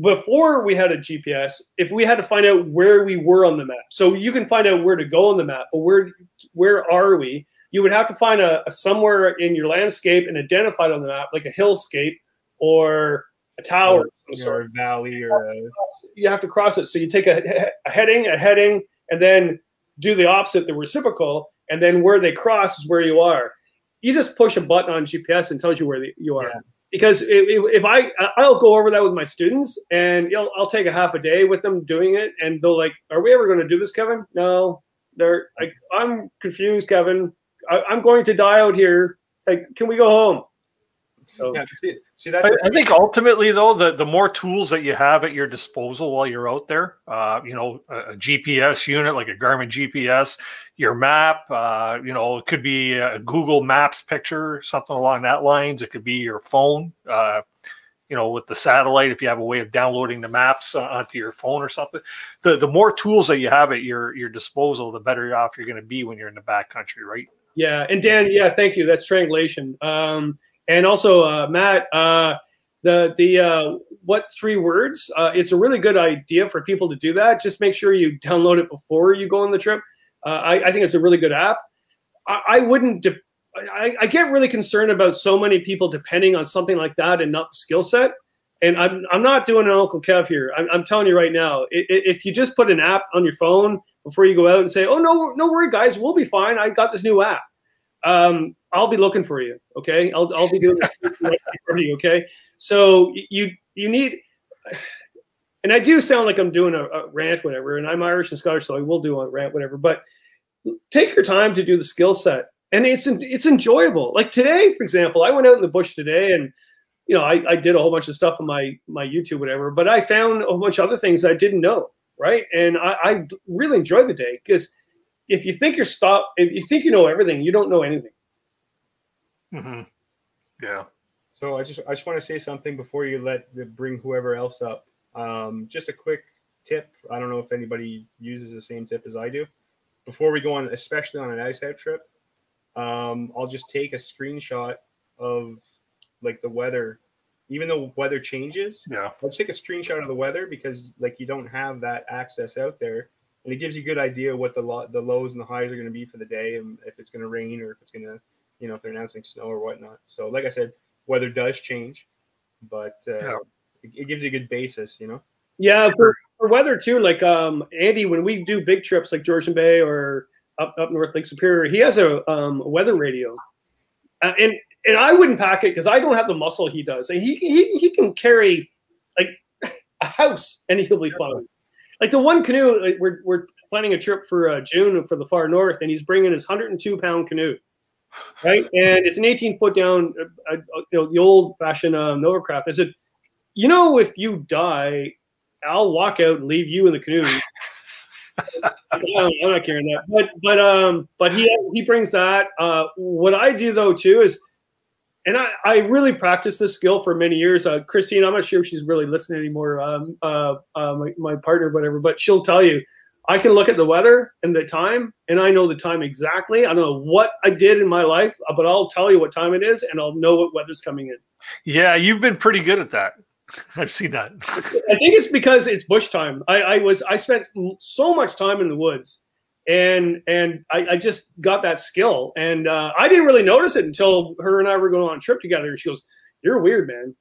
before we had a G P S, if we had to find out where we were on the map, so you can find out where to go on the map, but where where are we? You would have to find a, a somewhere in your landscape and identify it on the map, like a hillscape or a tower, or, some sort. Or a valley, or a... you have to cross it. So you take a, a heading, a heading, and then do the opposite, the reciprocal, and then where they cross is where you are. You just push a button on G P S and tells you where the, you are. Yeah. Because it, it, if I, I'll go over that with my students, and I'll, I'll take a half a day with them doing it, and they'll like, are we ever going to do this, Kevin? No, they're like, I'm confused, Kevin. I, I'm going to die out here. Like, can we go home? So, yeah, see, see, that's I, I think ultimately, though, the, the more tools that you have at your disposal while you're out there, uh, you know, a, a G P S unit like a Garmin G P S, your map, uh, you know, it could be a Google Maps picture, something along that lines. It could be your phone, uh, you know, with the satellite, if you have a way of downloading the maps onto your phone or something. The, the more tools that you have at your, your disposal, the better off you're going to be when you're in the backcountry, right? Yeah. And Dan, yeah, thank you. That's triangulation. Um, And also, uh, Matt, uh, the the uh, what three words? Uh, it's a really good idea for people to do that. Just make sure you download it before you go on the trip. Uh, I, I think it's a really good app. I, I wouldn't. I, I get really concerned about so many people depending on something like that and not the skill set. And I'm I'm not doing an Uncle Kev here. I'm, I'm telling you right now, if you just put an app on your phone before you go out and say, "Oh no, no worry, guys, we'll be fine. I got this new app." Um, I'll be looking for you. Okay. I'll, I'll be doing this for you. Okay. So you, you need, and I do sound like I'm doing a, a rant, whatever, and I'm Irish and Scottish, so I will do a rant, whatever, but take your time to do the skill set. And it's, it's enjoyable. Like today, for example, I went out in the bush today and, you know, I, I did a whole bunch of stuff on my, my YouTube, whatever, but I found a bunch of other things I didn't know. Right. And I, I really enjoyed the day because if you think you're stopped, if you think you know everything, you don't know anything. Mm-hmm. Yeah. So I just I just want to say something before you let the, bring whoever else up. Um, just a quick tip. I don't know if anybody uses the same tip as I do. Before we go on, especially on an ice out trip, um, I'll just take a screenshot of like the weather, even though weather changes. Yeah. I'll just take a screenshot of the weather because like you don't have that access out there. and it gives you a good idea what the lo the lows and the highs are going to be for the day, and if it's going to rain or if it's going to, you know, if they're announcing snow or whatnot. So, like I said, weather does change, but uh, yeah. it, it gives you a good basis, you know. Yeah, for, for weather too. Like um, Andy, when we do big trips like Georgian Bay or up up north Lake Superior, he has a, um, a weather radio, uh, and and I wouldn't pack it because I don't have the muscle he does, and he he he can carry like a house and he'll be fine. Like the one canoe, like we're we're planning a trip for uh, June for the far north, and he's bringing his one hundred two pound canoe, right? And it's an eighteen foot down, uh, uh, you know, the old fashioned um, Nova craft. I said, you know, if you die, I'll walk out and leave you in the canoe. I'm not carrying that, but but um, but he he brings that. Uh, what I do though too is, and I I really practiced this skill for many years. Uh, Christine, I'm not sure if she's really listening anymore. Um, uh, uh my, my partner, whatever, but she'll tell you, I can look at the weather and the time, and I know the time exactly. I don't know what I did in my life, but I'll tell you what time it is, and I'll know what weather's coming in. Yeah, you've been pretty good at that. I've seen that. I think it's because it's bush time. I, I was I spent so much time in the woods, and and I, I just got that skill. And uh, I didn't really notice it until her and I were going on a trip together. And she goes, "You're weird, man."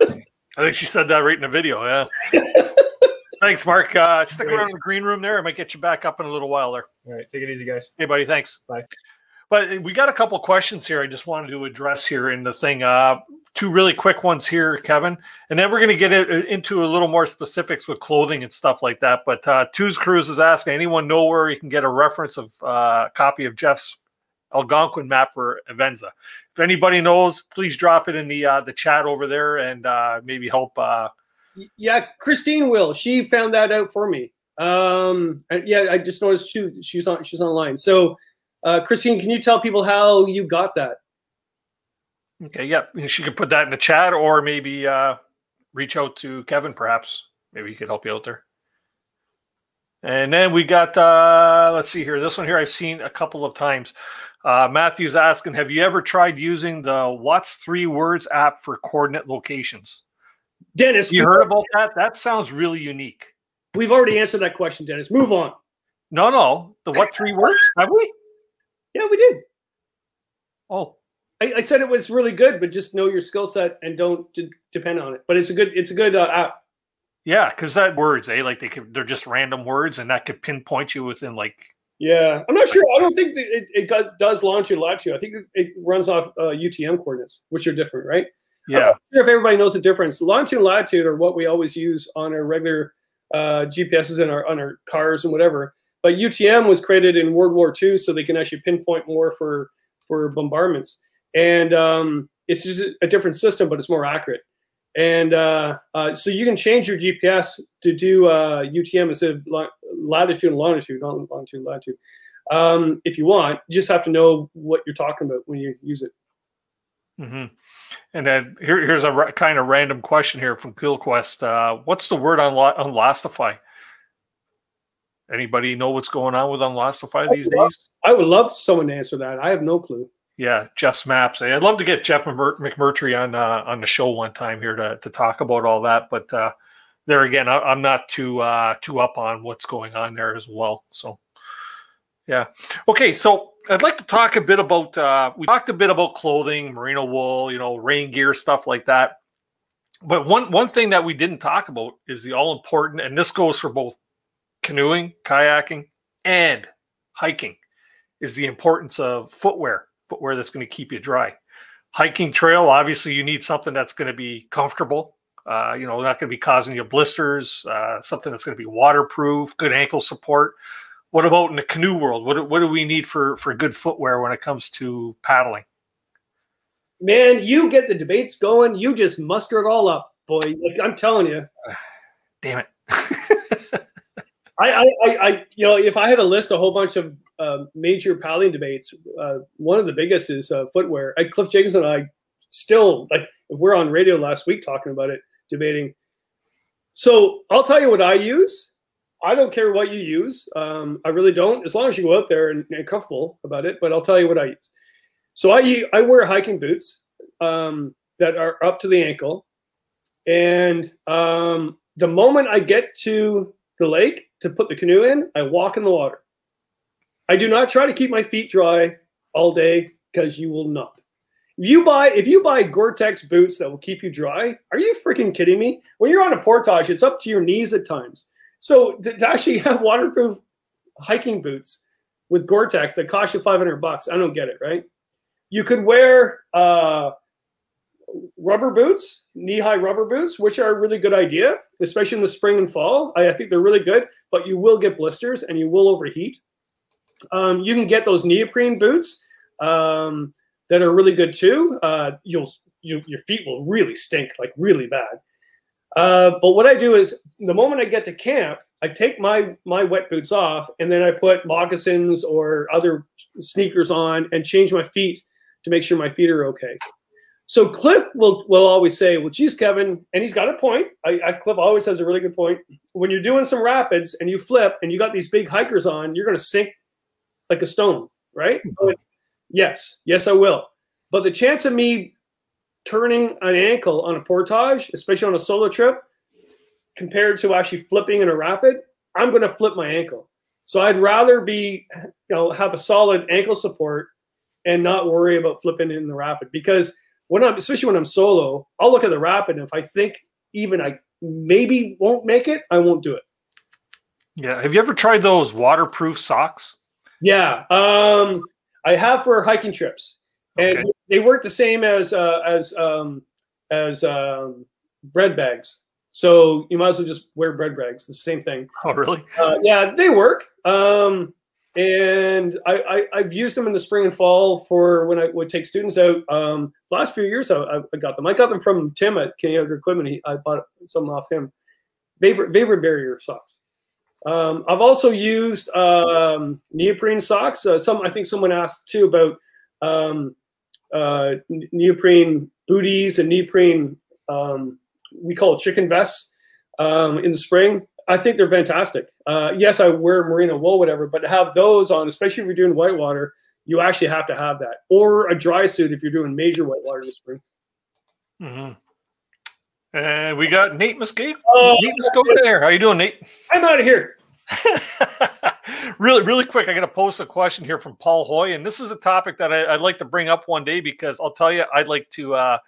I think she said that right in the video. Yeah. Thanks, Mark. Uh, stick around in the green room there. I might get you back up in a little while there. All right, take it easy, guys. Hey, buddy. Thanks. Bye. But we got a couple questions here I just wanted to address here in the thing. Uh, two really quick ones here, Kevin. And then we're going to get into a little more specifics with clothing and stuff like that. But uh, Two's Cruise is asking, anyone know where you can get a reference of a uh, copy of Jeff's Algonquin map for Avenza? If anybody knows, please drop it in the uh, the chat over there and uh, maybe help. Uh... Yeah, Christine will. She found that out for me. Um, yeah, I just noticed she, she's, on, she's online. So, Uh, Christine, can you tell people how you got that? Okay, yeah. She could put that in the chat or maybe uh, reach out to Kevin, perhaps. Maybe he could help you out there. And then we got, uh, let's see here. This one here I've seen a couple of times. Uh, Matthew's asking, have you ever tried using the What's Three Words app for coordinate locations? Dennis. You heard about that? That sounds really unique. We've already answered that question, Dennis. Move on. No, no. The What Three Words? Have we? Yeah, we did. Oh, I, I said it was really good, but just know your skill set and don't d depend on it. But it's a good, it's a good uh, app. Yeah, because that words, eh? Like they could, they're just random words, and that could pinpoint you within like. Yeah, I'm not sure. I don't think that it it got, does launch you launch you. I think it runs off uh, U T M coordinates, which are different, right? Yeah. I'm not sure if everybody knows the difference. Longitude and latitude are what we always use on our regular uh, G P Ss and our on our cars and whatever. But U T M was created in World War Two, so they can actually pinpoint more for for bombardments. And um, it's just a different system, but it's more accurate. And uh, uh, so you can change your G P S to do uh, U T M instead of latitude and longitude, not longitude and latitude, um, if you want. You just have to know what you're talking about when you use it. Mm-hmm. And then here, here's a kind of random question here from Keel Quest. Uh, what's the word on, on Lastify? Anybody know what's going on with Unlostify these I love, days? I would love someone to answer that. I have no clue. Yeah, Jeff's maps. I'd love to get Jeff McMurtry on uh, on the show one time here to to talk about all that. But uh, there again, I, I'm not too uh, too up on what's going on there as well. So yeah, okay. So I'd like to talk a bit about. Uh, we talked a bit about clothing, merino wool, you know, rain gear, stuff like that. But one one thing that we didn't talk about is the all important, and this goes for both canoeing, kayaking, and hiking, is the importance of footwear, footwear that's going to keep you dry. Hiking trail, obviously you need something that's going to be comfortable, uh, you know, not going to be causing you blisters, uh, something that's going to be waterproof, good ankle support. What about in the canoe world? What, what do we need for, for good footwear when it comes to paddling? Man, you get the debates going. You just muster it all up, boy. Like, I'm telling you. Damn it. I, I, I, you know, if I had to list a whole bunch of uh, major paddling debates, uh, one of the biggest is uh, footwear. I, Cliff Jacobs and I still, like, we're on radio last week talking about it, debating. So I'll tell you what I use. I don't care what you use. Um, I really don't, as long as you go out there and, and comfortable about it. But I'll tell you what I use. So I, I wear hiking boots um, that are up to the ankle, and um, the moment I get to the lake to put the canoe in, I walk in the water. I do not try to keep my feet dry all day because you will not. If you buy if you buy Gore-Tex boots that will keep you dry, are you freaking kidding me? When you're on a portage, it's up to your knees at times. So to, to actually have waterproof hiking boots with Gore-Tex that cost you five hundred bucks, I don't get it, right? You could wear uh, rubber boots, knee-high rubber boots, which are a really good idea, especially in the spring and fall. I, I think they're really good, but you will get blisters and you will overheat. Um, you can get those neoprene boots um, that are really good too. Uh, you'll you, your feet will really stink, like really bad. Uh, but what I do is the moment I get to camp, I take my, my wet boots off and then I put moccasins or other sneakers on and change my feet to make sure my feet are okay. So Cliff will, will always say, well, geez, Kevin, and he's got a point. I, I, Cliff always has a really good point. When you're doing some rapids and you flip and you got these big hikers on, you're going to sink like a stone, right? Mm-hmm. Yes. Yes, I will. But the chance of me turning an ankle on a portage, especially on a solo trip, compared to actually flipping in a rapid, I'm going to flip my ankle. So I'd rather be, you know, have a solid ankle support and not worry about flipping in the rapid, because when I'm, especially when I'm solo, I'll look at the rapid, and if I think even I maybe won't make it, I won't do it. Yeah. Have you ever tried those waterproof socks? Yeah. Um, I have for hiking trips, and okay. They work the same as, uh, as, um, as, um, bread bags. So you might as well just wear bread bags. The same thing. Oh, really? Uh, yeah, they work. Um, and I, I, I've used them in the spring and fall for when I would take students out. Um, last few years, I, I got them. I got them from Tim at Canadian Equipment. He, I bought some off him. Vapor, vapor barrier socks. Um, I've also used um, neoprene socks. Uh, some I think someone asked too about um, uh, neoprene booties and neoprene. Um, we call it chicken vests um, in the spring. I think they're fantastic. Uh, yes, I wear merino wool, whatever, but to have those on, especially if you're doing whitewater, you actually have to have that, or a dry suit if you're doing major whitewater in the spring. Mm-hmm. And we got Nate Muskoka. Oh, Nate Muskoka there. How you doing, Nate? I'm out of here. Really, really quick, I got to post a question here from Paul Hoy, and this is a topic that I, I'd like to bring up one day, because I'll tell you, I'd like to uh,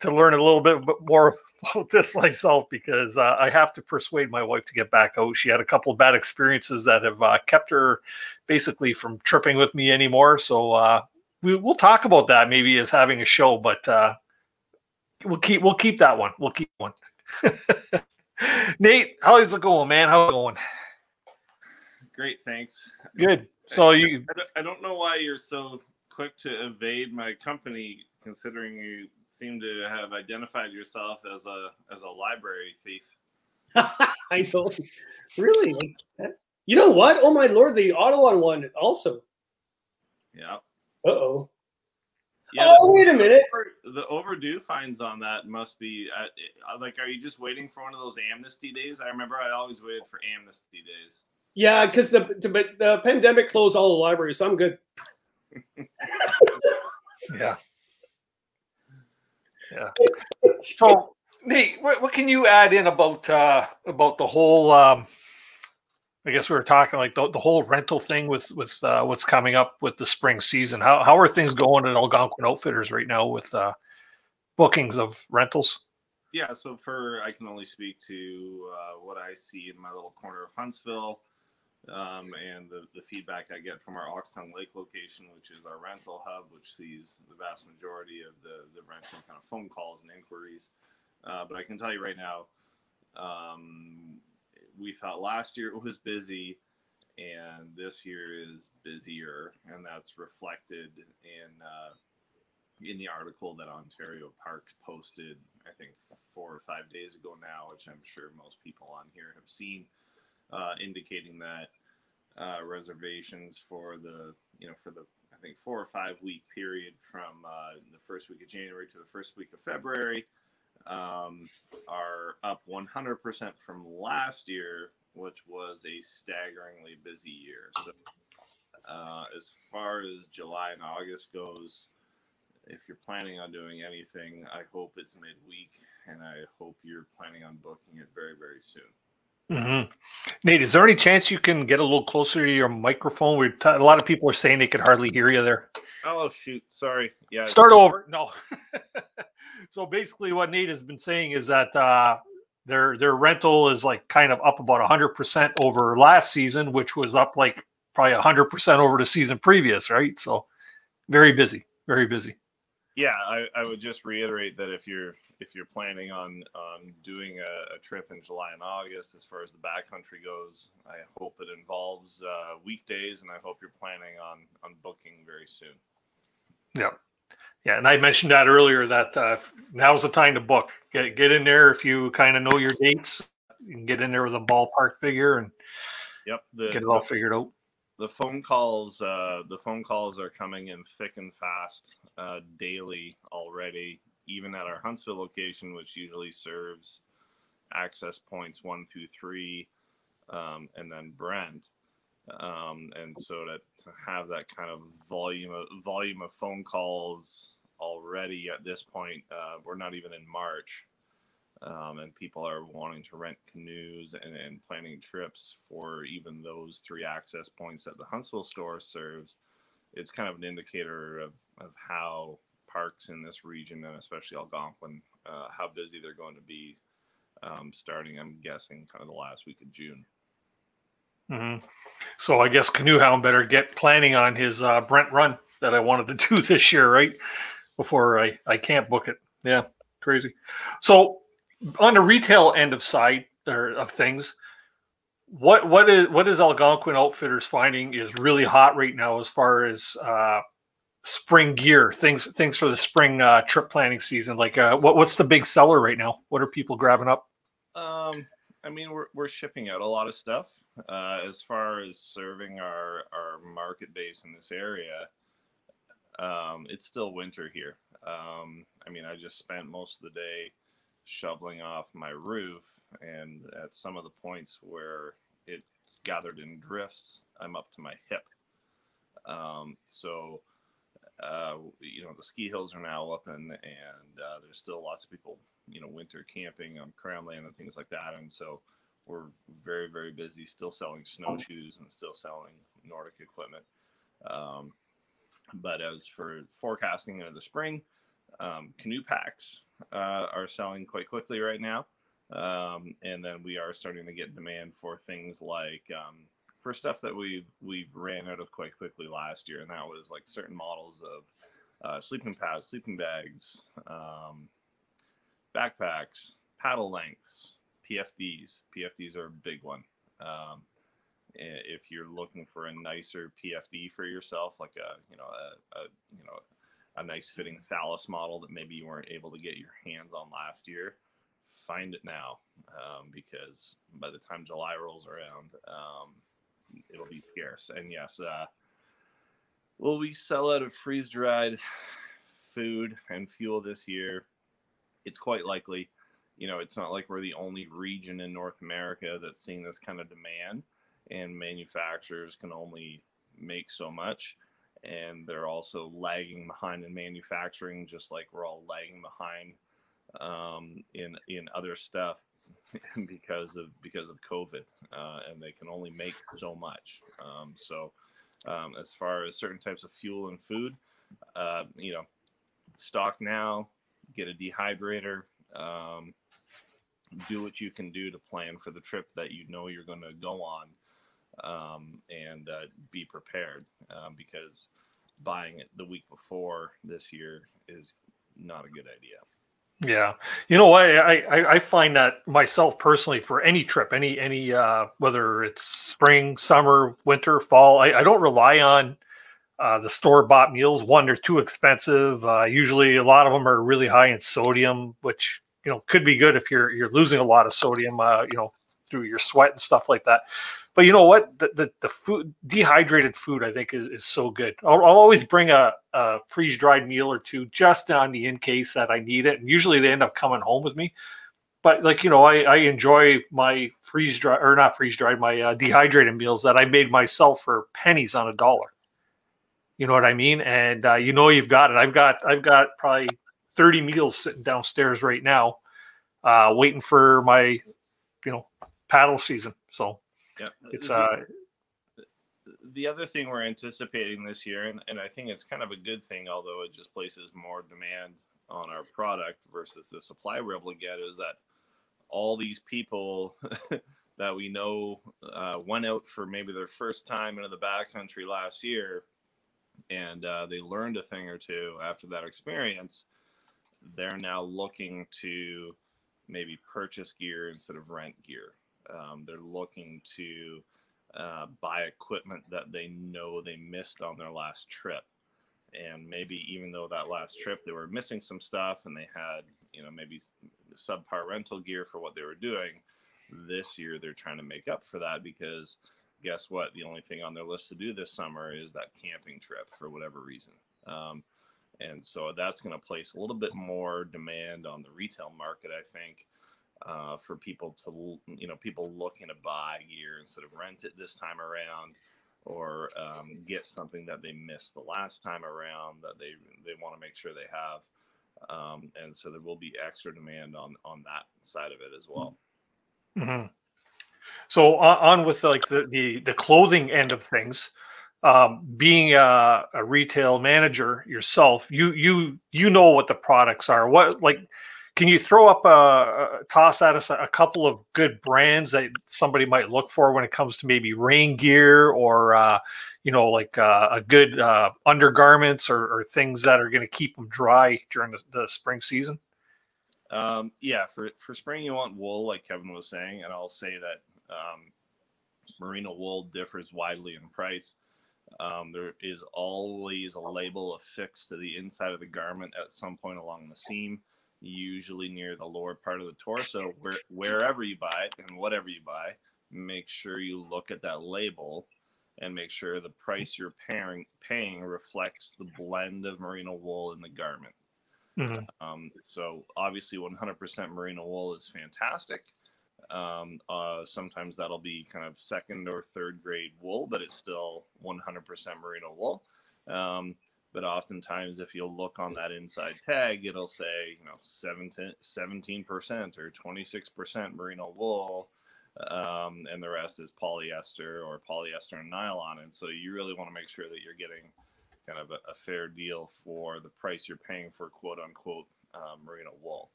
to learn a little bit more about this myself, because uh, I have to persuade my wife to get back out. She had a couple of bad experiences that have uh, kept her basically from tripping with me anymore. So uh, we, we'll talk about that maybe as having a show, but uh, we'll keep we'll keep that one. We'll keep one. Nate, how is it going, man? How is it going? Great, thanks. Good. So I, you, I don't know why you're so quick to evade my company, considering you seem to have identified yourself as a as a library thief. I know. Really? You know what? Oh my lord, the Ottawa one also. Yeah. Uh oh. Yeah, oh the, wait a minute. The, the overdue fines on that must be uh, like, are you just waiting for one of those amnesty days? I remember I always waited for amnesty days. Yeah, because the but the pandemic closed all the libraries, so I'm good. Yeah. Yeah. So, Nate, what, what can you add in about uh, about the whole? Um, I guess we were talking like the, the whole rental thing with with uh, what's coming up with the spring season. How how are things going at Algonquin Outfitters right now with uh, bookings of rentals? Yeah, so for I can only speak to uh, what I see in my little corner of Huntsville, um, and the the feedback I get from our Oxtown Lake location, which is our rental hub, which sees the vast majority of the the rental kind of phone calls and inquiries. Uh, but I can tell you right now, um, we felt last year it was busy, and this year is busier, and that's reflected in uh, in the article that Ontario Parks posted, I think four or five days ago now, which I'm sure most people on here have seen. Uh, indicating that uh, reservations for the, you know, for the, I think, four or five week period from uh, the first week of January to the first week of February um, are up one hundred percent from last year, which was a staggeringly busy year. So uh, as far as July and August goes, if you're planning on doing anything, I hope it's midweek, and I hope you're planning on booking it very, very soon. Mm-hmm. Nate, is there any chance you can get a little closer to your microphone? We're t- a lot of people are saying they could hardly hear you there. Oh, shoot. Sorry. Yeah. Start over. No. So basically what Nate has been saying is that uh, their their rental is like kind of up about one hundred percent over last season, which was up like probably one hundred percent over the season previous, right? So very busy, very busy. Yeah, I, I would just reiterate that if you're if you're planning on on doing a, a trip in July and August, as far as the backcountry goes, I hope it involves uh, weekdays, and I hope you're planning on on booking very soon. Yeah, yeah, and I mentioned that earlier that uh, now's the time to book. Get get in there if you kind of know your dates. You can get in there with a ballpark figure and yep, the, get it all figured out. The phone calls, uh, the phone calls are coming in thick and fast uh, daily already, even at our Huntsville location, which usually serves access points one through three, um, and then Brent. Um, and so to, to have that kind of volume of volume of phone calls already at this point, uh, we're not even in March, um, and people are wanting to rent canoes and, and planning trips for even those three access points that the Huntsville store serves. It's kind of an indicator of, of how parks in this region, and especially Algonquin, uh, how busy they're going to be, um, starting, I'm guessing, kind of the last week of June. Mm-hmm. So I guess Canoe Hound better get planning on his uh, Brent run that I wanted to do this year, right? Before I, I can't book it. Yeah, crazy. So on the retail end of side or of things, what what is what is Algonquin Outfitters finding is really hot right now as far as uh, spring gear, things things for the spring uh, trip planning season. Like uh, what what's the big seller right now? What are people grabbing up? Um. I mean, we're we're shipping out a lot of stuff. Uh, as far as serving our, our market base in this area, um, it's still winter here. Um, I mean, I just spent most of the day shoveling off my roof, and at some of the points where it's gathered in drifts, I'm up to my hip. Um, so, uh, you know, the ski hills are now open, and uh, there's still lots of people, you know, winter camping on cramland and things like that. And so we're very, very busy still selling snowshoes and still selling Nordic equipment. Um, but as for forecasting into the spring, um, canoe packs uh, are selling quite quickly right now. Um, and then we are starting to get demand for things like, um, for stuff that we we ran out of quite quickly last year. And that was like certain models of uh, sleeping pads, sleeping bags, um, backpacks, paddle lengths, P F Ds. P F Ds are a big one. Um, if you're looking for a nicer P F D for yourself, like a you know a, a you know a nice fitting Salus model that maybe you weren't able to get your hands on last year, find it now, um, because by the time July rolls around, um, it'll be scarce. And yes, uh, will we sell out of freeze-dried food and fuel this year? It's quite likely. You know, it's not like we're the only region in North America that's seeing this kind of demand, and manufacturers can only make so much, and they're also lagging behind in manufacturing, just like we're all lagging behind um, in in other stuff because of because of COVID, uh, and they can only make so much. Um, so, um, as far as certain types of fuel and food, uh, you know, stock now. Get a dehydrator, um, do what you can do to plan for the trip that you know you're going to go on, um, and uh, be prepared, uh, because buying it the week before this year is not a good idea. Yeah. You know, I, I, I find that myself personally for any trip, any, any uh, whether it's spring, summer, winter, fall, I, I don't rely on Uh, the store-bought meals. One, they're too expensive. Uh, usually, a lot of them are really high in sodium, which you know could be good if you're you're losing a lot of sodium, uh, you know, through your sweat and stuff like that. But you know what? The the, the food, dehydrated food, I think is, is so good. I'll, I'll always bring a, a freeze-dried meal or two just on the in case that I need it. And usually, they end up coming home with me. But like you know, I, I enjoy my freeze-dried or not freeze-dried, my uh, dehydrated meals that I made myself for pennies on a dollar. You know what I mean? And uh, you know you've got it. I've got I've got probably thirty meals sitting downstairs right now, uh, waiting for my, you know, paddle season. So yeah, it's uh the other thing we're anticipating this year, and, and I think it's kind of a good thing, although it just places more demand on our product versus the supply we're able to get, is that all these people that we know uh, went out for maybe their first time into the backcountry last year, and uh, they learned a thing or two after that experience. They're now looking to maybe purchase gear instead of rent gear. Um, they're looking to uh, buy equipment that they know they missed on their last trip. And maybe even though that last trip they were missing some stuff and they had, you know, maybe subpar rental gear for what they were doing, this year they're trying to make up for that, because guess what? The only thing on their list to do this summer is that camping trip for whatever reason. Um, and so that's going to place a little bit more demand on the retail market, I think, uh, for people to, you know, people looking to buy gear instead of rent it this time around, or um, get something that they missed the last time around that they they want to make sure they have. Um, and so there will be extra demand on, on that side of it as well. Mm-hmm. So on, on with like the, the, the clothing end of things, um, being a, a retail manager yourself, you, you, you know what the products are. What, like, can you throw up a, a toss at us a, a couple of good brands that somebody might look for when it comes to maybe rain gear, or, uh, you know, like uh, a good uh, undergarments, or, or things that are going to keep them dry during the, the spring season? Um, yeah, for, for spring, you want wool, like Kevin was saying, and I'll say that um, merino wool differs widely in price. Um, there is always a label affixed to the inside of the garment at some point along the seam, usually near the lower part of the torso. Where, wherever you buy it and whatever you buy, make sure you look at that label and make sure the price you're paying, paying reflects the blend of merino wool in the garment. Mm-hmm. Um, so obviously one hundred percent merino wool is fantastic. Um, uh, sometimes that'll be kind of second or third grade wool, but it's still one hundred percent merino wool. Um, but oftentimes if you'll look on that inside tag, it'll say, you know, seventeen percent or twenty-six percent merino wool. Um, and the rest is polyester or polyester and nylon. And so you really want to make sure that you're getting kind of a, a fair deal for the price you're paying for quote unquote um, merino wool.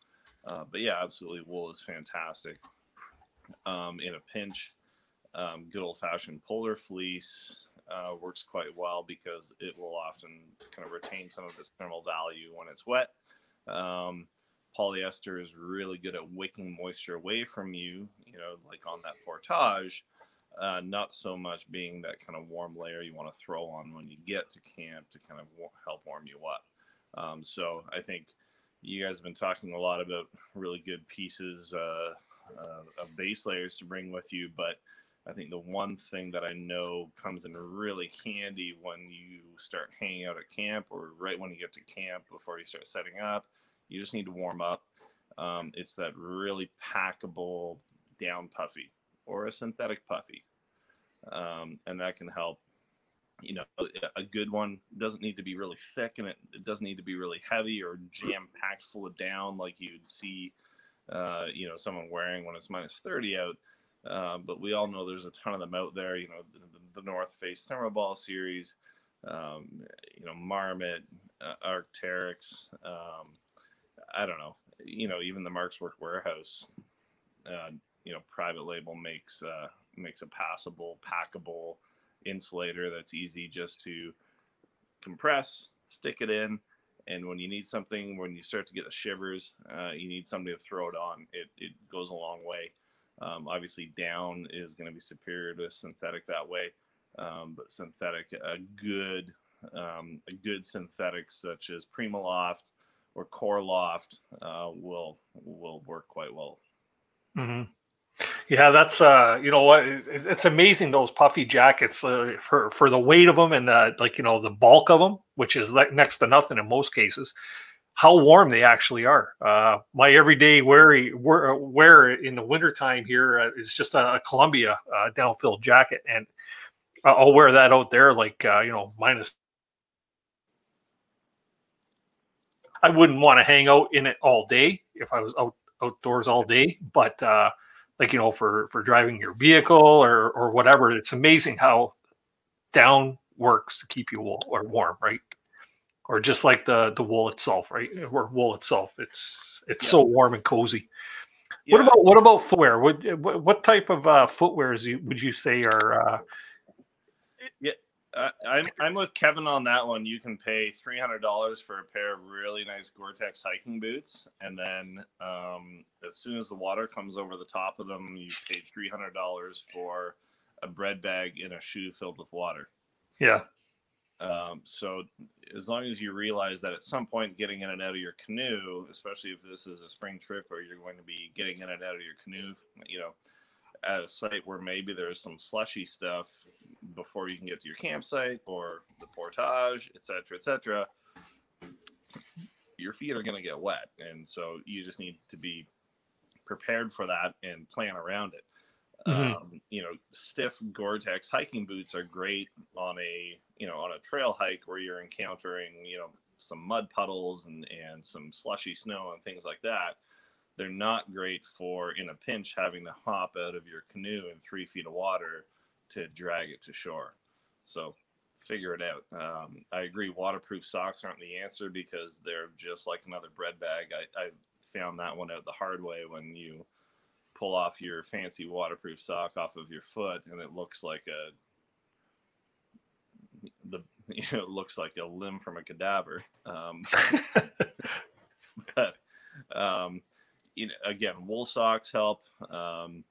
Uh, but yeah, absolutely, wool is fantastic. Um, in a pinch, um, good old fashioned polar fleece uh, works quite well, because it will often kind of retain some of its thermal value when it's wet. Um, Polyester is really good at wicking moisture away from you, you know, like on that portage, uh, not so much being that kind of warm layer you want to throw on when you get to camp to kind of w help warm you up. Um, so I think you guys have been talking a lot about really good pieces uh, uh, of base layers to bring with you, but I think the one thing that I know comes in really handy when you start hanging out at camp, or right when you get to camp before you start setting up, you just need to warm up. Um, it's that really packable down puffy or a synthetic puffy. Um, and that can help, you know, a good one doesn't need to be really thick, and it, it doesn't need to be really heavy or jam packed full of down like you'd see, uh, you know, someone wearing when it's minus thirty out. Uh, but we all know there's a ton of them out there, you know, the, the North Face Thermoball series, um, you know, Marmot, uh, Arc'teryx, um, I don't know, you know, even the Mark's Work Warehouse, uh, you know, private label makes uh, makes a passable, packable insulator that's easy just to compress, stick it in, and when you need something, when you start to get the shivers, uh, you need somebody to throw it on. It, it goes a long way. Um, obviously, down is going to be superior to synthetic that way, um, but synthetic, a good, um, a good synthetic such as Primaloft or Core Loft uh, will will work quite well. Mm-hmm. Yeah, that's uh, you know what, it, it's amazing, those puffy jackets uh, for for the weight of them and the, like, you know, the bulk of them, which is like next to nothing in most cases, how warm they actually are. Uh, my everyday wear wear, wear in the wintertime here uh, is just a, a Columbia uh, down-filled jacket, and I'll wear that out there, like uh, you know, minus. I wouldn't want to hang out in it all day if I was out outdoors all day, but uh, like, you know, for, for driving your vehicle or, or whatever. It's amazing how down works to keep you wool or warm, right? Or just like the, the wool itself, right? Or wool itself. It's, it's yeah. so warm and cozy. Yeah. What about, what about footwear? What, what type of uh, footwear is you, would you say are, uh, yeah, Uh, I'm, I'm with Kevin on that one. You can pay three hundred dollars for a pair of really nice Gore-Tex hiking boots. And then um, as soon as the water comes over the top of them, you pay three hundred dollars for a bread bag and a shoe filled with water. Yeah. Um, so as long as you realize that at some point getting in and out of your canoe, especially if this is a spring trip where you're going to be getting in and out of your canoe, you know, at a site where maybe there's some slushy stuff before you can get to your campsite or the portage, et cetera, et cetera, your feet are going to get wet. And so you just need to be prepared for that and plan around it. Mm-hmm. Um, you know, stiff Gore-Tex hiking boots are great on a, you know, on a trail hike where you're encountering, you know, some mud puddles and, and some slushy snow and things like that. They're not great for, in a pinch, having to hop out of your canoe in three feet of water to drag it to shore. So figure it out. Um, I agree, waterproof socks aren't the answer because they're just like another bread bag. I, I found that one out the hard way when you pull off your fancy waterproof sock off of your foot and it looks like a the you know it looks like a limb from a cadaver. Um, but um, you know, again, wool socks help. Um,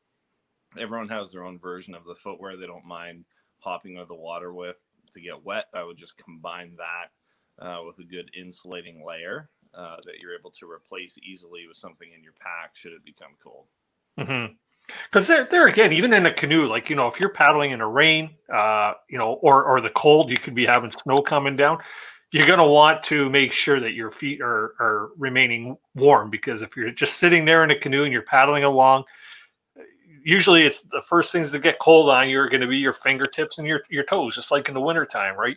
everyone has their own version of the footwear they don't mind hopping over the water with to get wet. I would just combine that uh, with a good insulating layer uh, that you're able to replace easily with something in your pack should it become cold. Mm-hmm. Because there, there again, even in a canoe, like, you know, if you're paddling in a rain, uh, you know, or, or the cold, you could be having snow coming down. You're going to want to make sure that your feet are, are remaining warm, because if you're just sitting there in a canoe and you're paddling along, usually it's the first things that get cold on you are going to be your fingertips and your, your toes, just like in the wintertime, right?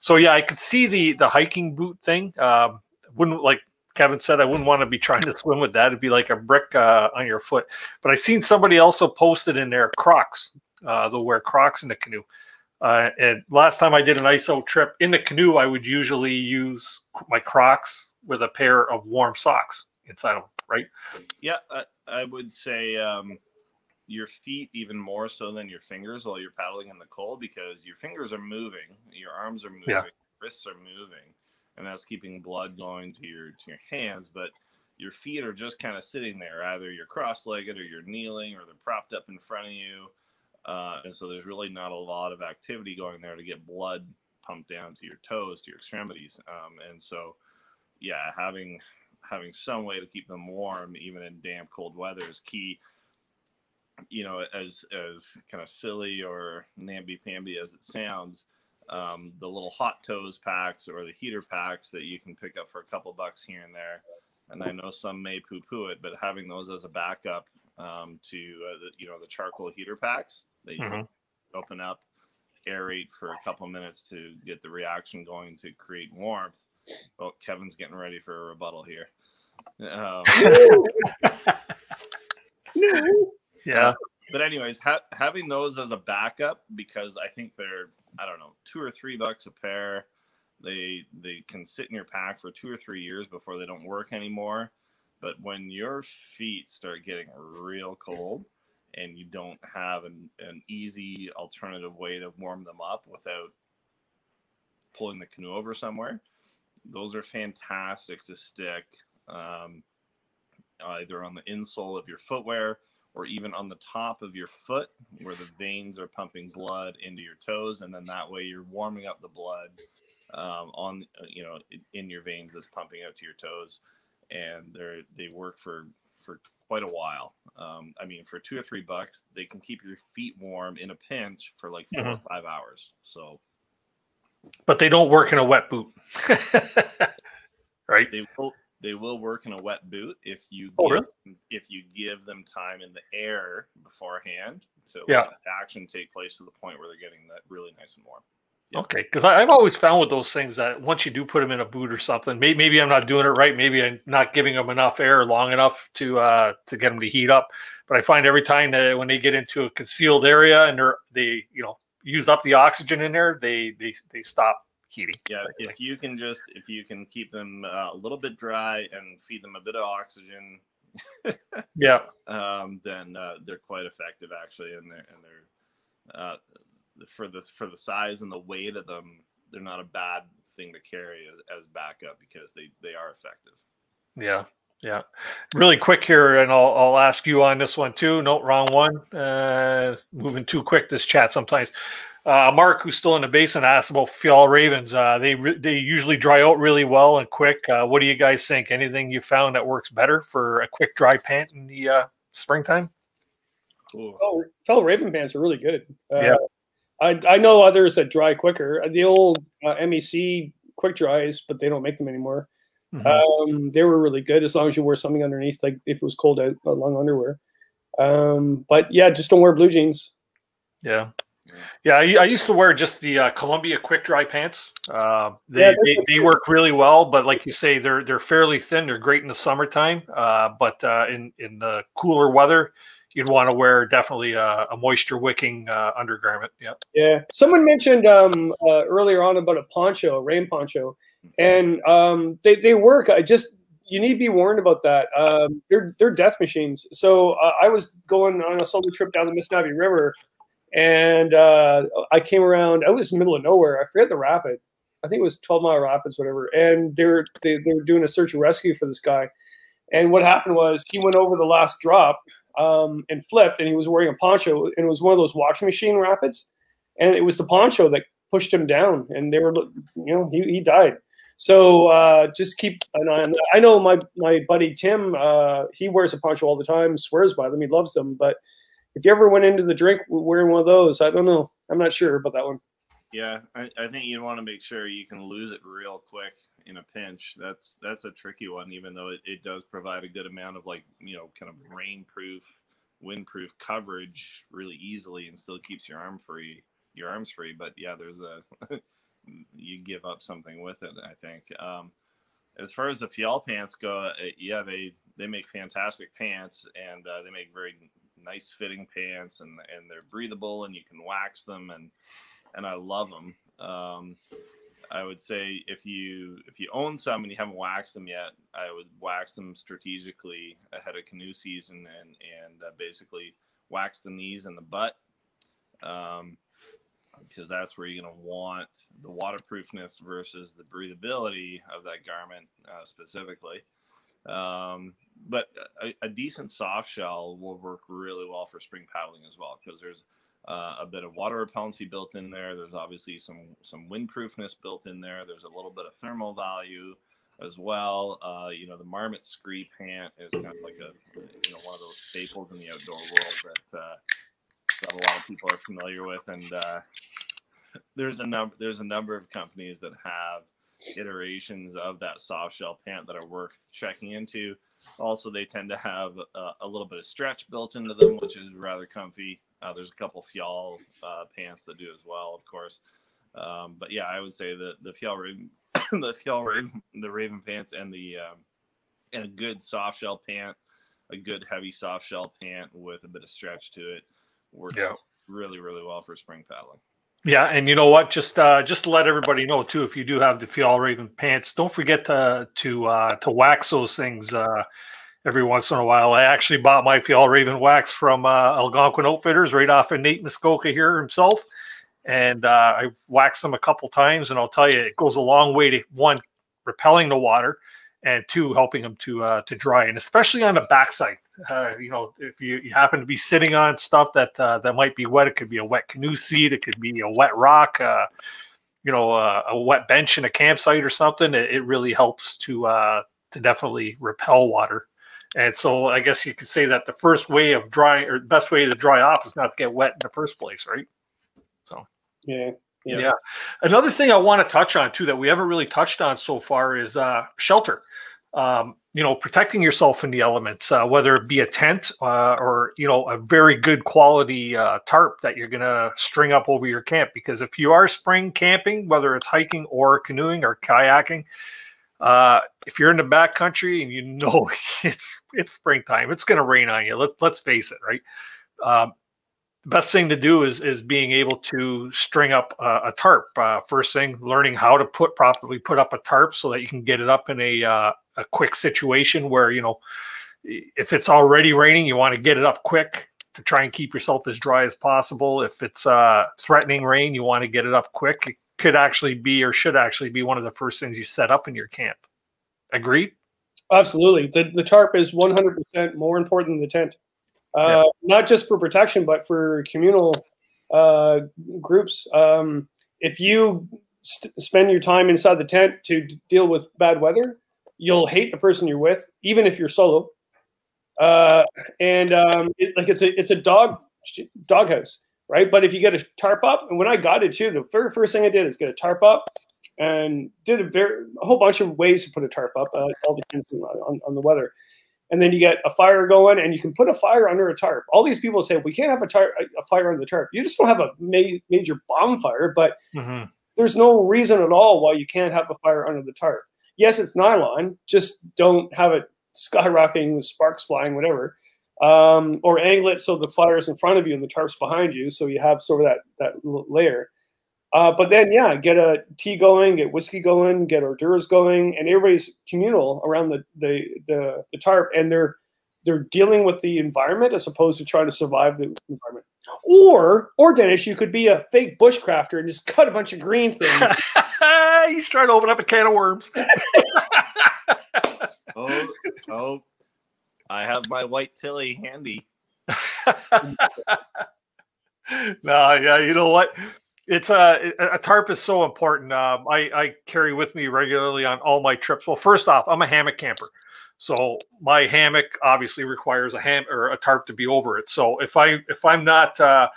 So, yeah, I could see the, the hiking boot thing. Um, wouldn't, like Kevin said, I wouldn't want to be trying to swim with that. It'd be like a brick uh, on your foot. But I seen somebody also posted in there Crocs. Uh, they'll wear Crocs in the canoe. Uh, and last time I did an I S O trip in the canoe, I would usually use my Crocs with a pair of warm socks inside of them, right? Yeah, I, I would say um, your feet even more so than your fingers while you're paddling in the cold, because your fingers are moving, your arms are moving, yeah. your wrists are moving, and that's keeping blood going to your, to your hands. But your feet are just kind of sitting there. Either you're cross-legged or you're kneeling or they're propped up in front of you. Uh, and so there's really not a lot of activity going there to get blood pumped down to your toes, to your extremities. Um, and so, yeah, having having some way to keep them warm, even in damp, cold weather is key. You know, as, as kind of silly or namby-pamby as it sounds, um, the little hot toes packs or the heater packs that you can pick up for a couple bucks here and there. And I know some may poo-poo it, but having those as a backup um, to, uh, the, you know, the charcoal heater packs, they mm-hmm. open up, aerate for a couple minutes to get the reaction going to create warmth. Well, Kevin's getting ready for a rebuttal here. Um, yeah. Uh, but anyways, ha having those as a backup, because I think they're, I don't know, two or three bucks a pair. They, they can sit in your pack for two or three years before they don't work anymore. But when your feet start getting real cold, and you don't have an, an easy alternative way to warm them up without pulling the canoe over somewhere, those are fantastic to stick um, either on the insole of your footwear or even on the top of your foot where the veins are pumping blood into your toes. And then that way you're warming up the blood um, on, you know, in your veins that's pumping out to your toes. And they're, they work for, for quite a while. Um, I mean, for two or three bucks, they can keep your feet warm in a pinch for like four mm-hmm. or five hours. So, but they don't work in a wet boot, right? They will, they will work in a wet boot if you oh, give, really? if you give them time in the air beforehand to yeah. let action take place to the point where they're getting that really nice and warm. Okay, because I've always found with those things that once you do put them in a boot or something, maybe, maybe I'm not doing it right. Maybe I'm not giving them enough air long enough to uh, to get them to heat up. But I find every time that when they get into a concealed area and they're they you know use up the oxygen in there, they they they stop heating. Yeah, if you can just if you can keep them uh, a little bit dry and feed them a bit of oxygen, yeah, um, then uh, they're quite effective actually, and they're and they're. Uh, for the for the size and the weight of them, they're not a bad thing to carry as, as backup because they they are effective. Yeah, yeah. Really quick here, and I'll I'll ask you on this one too. No, wrong one. Uh, moving too quick this chat sometimes. Uh, Mark, who's still in the basin, asked about Fiala Ravens. Uh, they they usually dry out really well and quick. Uh, what do you guys think? Anything you found that works better for a quick dry pant in the uh, springtime? Cool. Oh, Fiala Raven pants are really good. Uh, yeah. I, I know others that dry quicker. The old uh, M E C quick dries, but they don't make them anymore. Mm-hmm. Um, they were really good as long as you wear something underneath, like if it was cold out, uh, long underwear. Um, but yeah, just don't wear blue jeans. Yeah, yeah. I, I used to wear just the uh, Columbia quick dry pants. Uh, they, yeah, they, they work really well, but like you say, they're they're fairly thin. They're great in the summertime, uh, but uh, in in the cooler weather, you'd want to wear definitely a, a moisture wicking uh, undergarment. Yeah. Yeah. Someone mentioned um, uh, earlier on about a poncho, a rain poncho, and um, they, they work. I just, you need to be warned about that. Um, they're, they're death machines. So uh, I was going on a solo trip down the Misnavi River, and uh, I came around, I was in the middle of nowhere. I forget the rapid. I think it was twelve mile rapids, whatever. And they were, they, they were doing a search and rescue for this guy. And what happened was he went over the last drop, Um, and flipped, and he was wearing a poncho, and it was one of those washing machine rapids, and it was the poncho that pushed him down, and they were, you know, he, he died. So uh, just keep an eye on that. I know my my buddy Tim, uh, he wears a poncho all the time, swears by them, he loves them. But if you ever went into the drink wearing one of those, I don't know, I'm not sure about that one. Yeah, I, I think you want to make sure you can lose it real quick in a pinch. That's that's a tricky one, even though it, it does provide a good amount of, like, you know, kind of rainproof, windproof coverage really easily, and still keeps your arm free, your arms free. But yeah, there's a you give up something with it, I think. Um, as far as the Fiala pants go, it, yeah, they they make fantastic pants, and uh, they make very nice fitting pants, and and they're breathable, and you can wax them, and and I love them. Um, I would say if you if you own some and you haven't waxed them yet, I would wax them strategically ahead of canoe season, and and uh, basically wax the knees and the butt, um, because that's where you're going to want the waterproofness versus the breathability of that garment uh, specifically. Um, but a, a decent soft shell will work really well for spring paddling as well, because there's Uh, a bit of water repellency built in there. There's obviously some some windproofness built in there. There's a little bit of thermal value as well. Uh, you know, the marmot scree pant is kind of like a you know one of those staples in the outdoor world that, uh, that a lot of people are familiar with. And uh, there's a number there's a number of companies that have iterations of that soft shell pant that are worth checking into. Also, they tend to have uh, a little bit of stretch built into them, which is rather comfy. Uh, there's a couple Fiala uh, pants that do as well, of course. Um, but yeah, I would say that the Fiala Raven, the Fiala Raven, the Raven pants, and the um, and a good soft shell pant, a good heavy soft shell pant with a bit of stretch to it, works yeah. really, really well for spring paddling. Yeah, and you know what? Just uh, just to let everybody know too, if you do have the Fiala Raven pants, don't forget to to uh, to wax those things. Uh, Every once in a while. I actually bought my Fiala Raven wax from uh, Algonquin Outfitters, right off of Nate Muskoka here himself. And uh, I waxed them a couple times, and I'll tell you, it goes a long way to, one, repelling the water, and two, helping them to uh, to dry. And especially on the backside, uh, you know, if you, you happen to be sitting on stuff that uh, that might be wet, it could be a wet canoe seat, it could be a wet rock, uh, you know, uh, a wet bench in a campsite or something. It, it really helps to uh, to definitely repel water. And so I guess you could say that the first way of drying, or best way to dry off, is not to get wet in the first place, right? So, yeah. Yeah. yeah. Another thing I want to touch on, too, that we haven't really touched on so far is uh, shelter. Um, you know, protecting yourself in the elements, uh, whether it be a tent uh, or, you know, a very good quality uh, tarp that you're going to string up over your camp. Because if you are spring camping, whether it's hiking or canoeing or kayaking, uh, if you're in the backcountry and you know it's it's springtime, it's going to rain on you. Let, let's face it, right? Um, the best thing to do is is being able to string up uh, a tarp. Uh, first thing, learning how to put properly put up a tarp so that you can get it up in a uh, a quick situation where, you know, if it's already raining, you want to get it up quick to try and keep yourself as dry as possible. If it's uh, threatening rain, you want to get it up quick. It could actually be, or should actually be, one of the first things you set up in your camp. Agreed? Absolutely. The, the tarp is one hundred percent more important than the tent. Uh, yeah. Not just for protection, but for communal uh, groups. Um, if you st spend your time inside the tent to deal with bad weather, you'll hate the person you're with, even if you're solo. Uh, and um, it, like it's a it's a dog doghouse, right? But if you get a tarp up, and when I got it too, the very first thing I did is get a tarp up, and did a very a whole bunch of ways to put a tarp up. Uh, it all depends on, on the weather. And then you get a fire going, and you can put a fire under a tarp. All these people say we can't have a tarp, a fire under the tarp. You just don't have a ma major bonfire, but mm-hmm. there's no reason at all why you can't have a fire under the tarp. Yes, it's nylon. Just don't have it skyrocketing with sparks flying, whatever. Um, or angle it so the fire is in front of you and the tarp's behind you, so you have sort of that that layer. Uh, but then, yeah, get a tea going, get whiskey going, get hors d'oeuvres going, and everybody's communal around the the the, the tarp, and they're they're dealing with the environment as opposed to trying to survive the environment. Or, or Dennis, you could be a fake bushcrafter and just cut a bunch of green things. He's trying to open up a can of worms. oh, oh, I have my white tilly handy. No, yeah, you know what? It's a, a tarp is so important. Um, I, I carry with me regularly on all my trips. Well, first off, I'm a hammock camper. So my hammock obviously requires a ham or a tarp to be over it. So if I if I'm not uh,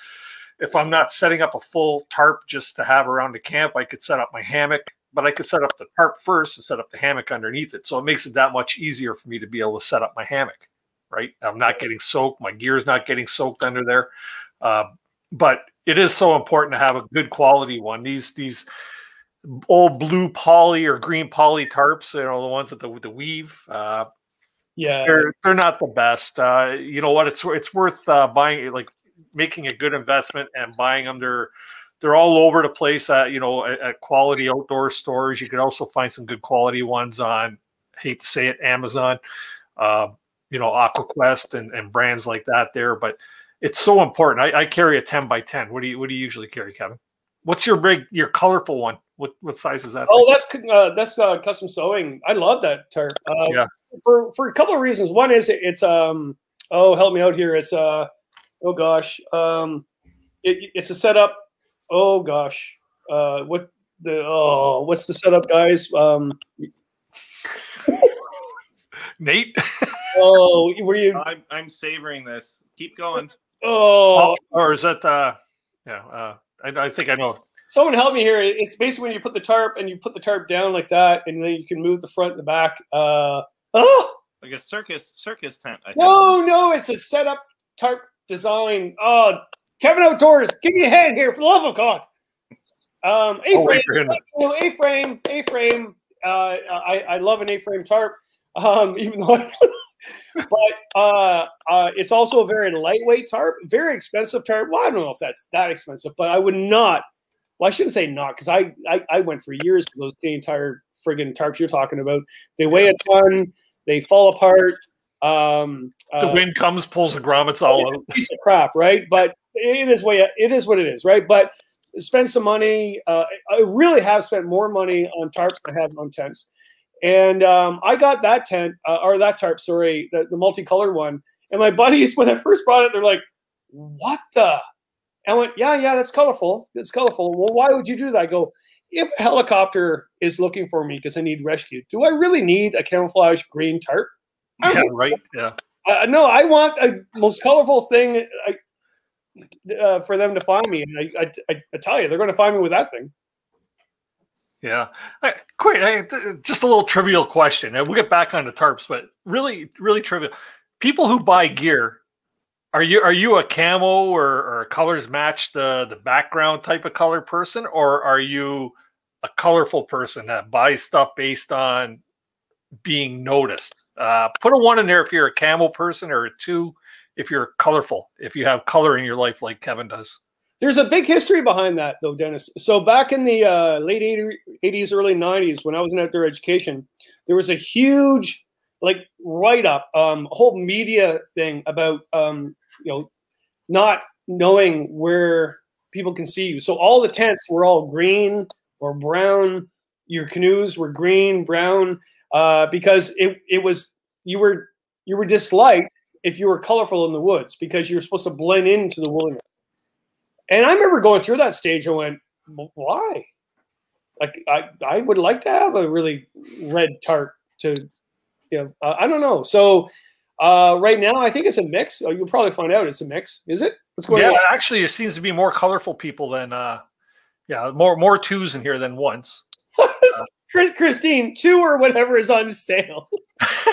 if I'm not setting up a full tarp just to have around the camp, I could set up my hammock, but I could set up the tarp first and set up the hammock underneath it. So it makes it that much easier for me to be able to set up my hammock. Right, I'm not getting soaked. My gear's not getting soaked under there. Uh, but it is so important to have a good quality one. These these. Old blue poly or green poly tarps, you know, the ones that the with the weave, uh, yeah, they're they're not the best. Uh, you know what? It's it's worth uh, buying, like making a good investment and buying them. They're they're all over the place. At, you know, at, at quality outdoor stores. You could also find some good quality ones on, I hate to say it, Amazon. Uh, you know, AquaQuest and and brands like that there. But it's so important. I, I carry a ten by ten. What do you what do you usually carry, Kevin? What's your big your colorful one? What what size is that? Oh, that's uh, that's uh, custom sewing. I love that tarp. Uh, yeah. For for a couple of reasons. One is it, it's um oh help me out here. It's uh oh gosh um it, it's a setup. Oh gosh uh what the oh what's the setup, guys? Um, Nate. Oh, were you? I'm I'm savoring this. Keep going. Oh, or is that uh yeah uh I I think I know. Someone help me here. It's basically when you put the tarp and you put the tarp down like that, and then you can move the front and the back. Uh, oh, like a circus circus tent. I no, think. no, it's a setup tarp design. Oh, Kevin Outdoors, give me a hand here for the love of God. Um, A-frame, oh, A-frame, A-frame. Uh, I I love an A-frame tarp, um, even though. I don't but uh, uh, it's also a very lightweight tarp, very expensive tarp. Well, I don't know if that's that expensive, but I would not. Well, I shouldn't say not, because I, I I went for years with those the entire friggin' tarps you're talking about. They weigh a ton. They fall apart. Um, the uh, wind comes, pulls the grommets all out. Piece of crap, right? But it is way it is what it is, right? But spend some money. Uh, I really have spent more money on tarps than I have on tents. And um, I got that tent uh, or that tarp, sorry, the, the multicolored one. And my buddies, when I first brought it, they're like, "What the?" I went, yeah, yeah, that's colorful. It's colorful. Well, why would you do that? I go, if a helicopter is looking for me because I need rescue, do I really need a camouflage green tarp? Yeah, right. Yeah. Uh, no, I want a most colorful thing uh, for them to find me. And I, I, I tell you, they're going to find me with that thing. Yeah. Right, quick, I, just a little trivial question. We'll get back on the tarps, but really, really trivial. People who buy gear, are you are you a camo or, or colors match the, the background type of color person, or are you a colorful person that buys stuff based on being noticed? Uh, put a one in there if you're a camo person, or a two if you're colorful, if you have color in your life like Kevin does. There's a big history behind that, though, Dennis. So back in the uh, late eighties, early nineties, when I was in outdoor education, there was a huge like write-up, um, whole media thing about um, you know, not knowing where people can see you. So all the tents were all green or brown. Your canoes were green, brown, uh, because it it was you were you were disliked if you were colorful in the woods because you're supposed to blend into the wilderness. And I remember going through that stage. I went, why? Like, I, I would like to have a really red tarp to, you know, uh, I don't know. So uh, right now, I think it's a mix. Oh, you'll probably find out it's a mix. Is it? What's going yeah, on? Yeah, actually, it seems to be more colorful people than, uh, yeah, more more twos in here than ones. uh, Christine, two or whatever is on sale.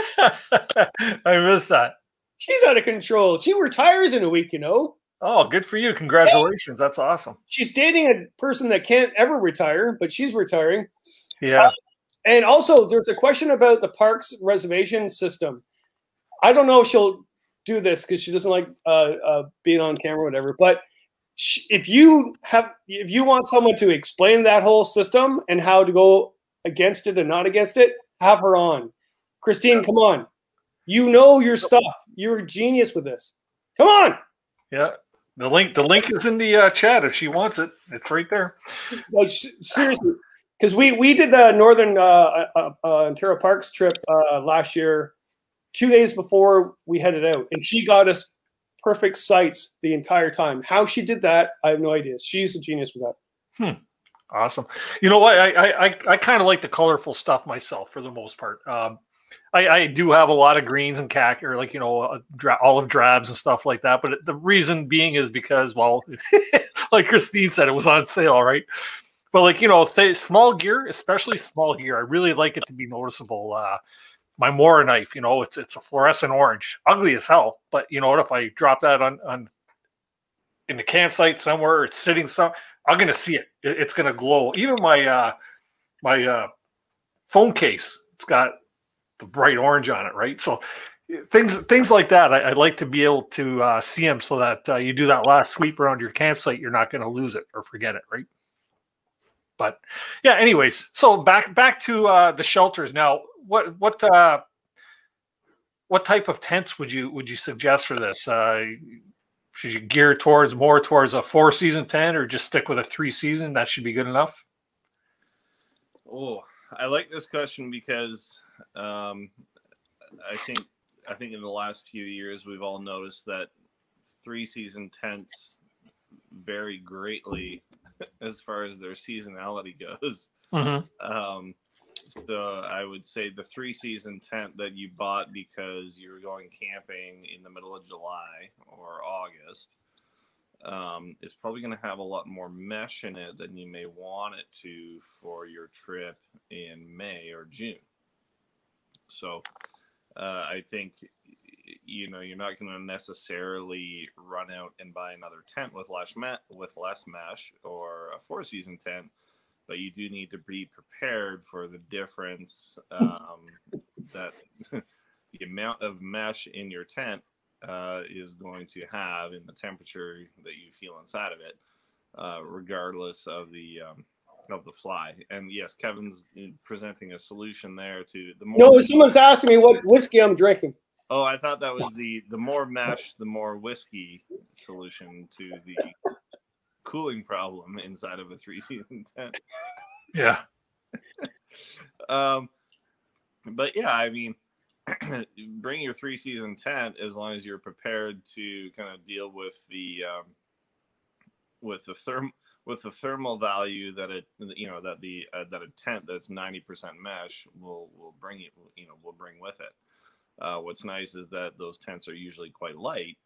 I miss that. She's out of control. She retires in a week, you know. Oh, good for you. Congratulations. Hey, that's awesome. She's dating a person that can't ever retire, but she's retiring. Yeah. Uh, and also, there's a question about the park's reservation system. I don't know if she'll do this because she doesn't like uh, uh, being on camera or whatever. But sh if you have, if you want someone to explain that whole system and how to go against it and not against it, have her on. Christine, come on. You know your stuff. You're a genius with this. Come on. Yeah. The link, the link is in the uh, chat if she wants it. It's right there. No, seriously, because we we did the Northern uh, uh, uh, Ontario Parks trip uh, last year, two days before we headed out, and she got us perfect sights the entire time. How she did that, I have no idea. She's a genius with that. Hmm. Awesome. You know what? I I I, I kind of like the colorful stuff myself for the most part. Um, I, I do have a lot of greens and khaki, or like, you know, uh, dra olive drabs and stuff like that. But the reason being is because, well, like Christine said, it was on sale, right? But like, you know, small gear, especially small gear, I really like it to be noticeable. Uh, my Mora knife, you know, it's it's a fluorescent orange, ugly as hell. But you know what? If I drop that on on in the campsite somewhere, or it's sitting somewhere, I'm gonna see it. it it's gonna glow. Even my uh, my uh, phone case, it's got the bright orange on it, right? So things things like that, I, I like to be able to uh, see them, so that uh, you do that last sweep around your campsite, you're not going to lose it or forget it, right? But yeah, anyways, so back back to uh, the shelters now. What what uh, what type of tents would you would you suggest for this? Uh, should you gear towards more towards a four season tent, or just stick with a three season? That should be good enough. Oh, I like this question because um i think i think in the last few years we've all noticed that three season tents vary greatly as far as their seasonality goes. Mm-hmm. um so I would say the three season tent that you bought because you were going camping in the middle of July or August um is probably going to have a lot more mesh in it than you may want it to for your trip in May or June. So uh, I think, you know, you're not going to necessarily run out and buy another tent with less, with less mesh or a four-season tent, but you do need to be prepared for the difference um, that the amount of mesh in your tent uh, is going to have in the temperature that you feel inside of it, uh, regardless of the um, of the fly. And yes, Kevin's presenting a solution there to the more. No, someone's asking me what whiskey I'm drinking. Oh, I thought that was the the more mash, the more whiskey solution to the cooling problem inside of a three season tent. Yeah. um, but yeah, I mean, bring your three season tent as long as you're prepared to kind of deal with the um, with the therm. with the thermal value that it, you know, that the uh, that a tent that's ninety percent mesh will will bring it, you know, will bring with it. Uh, what's nice is that those tents are usually quite light,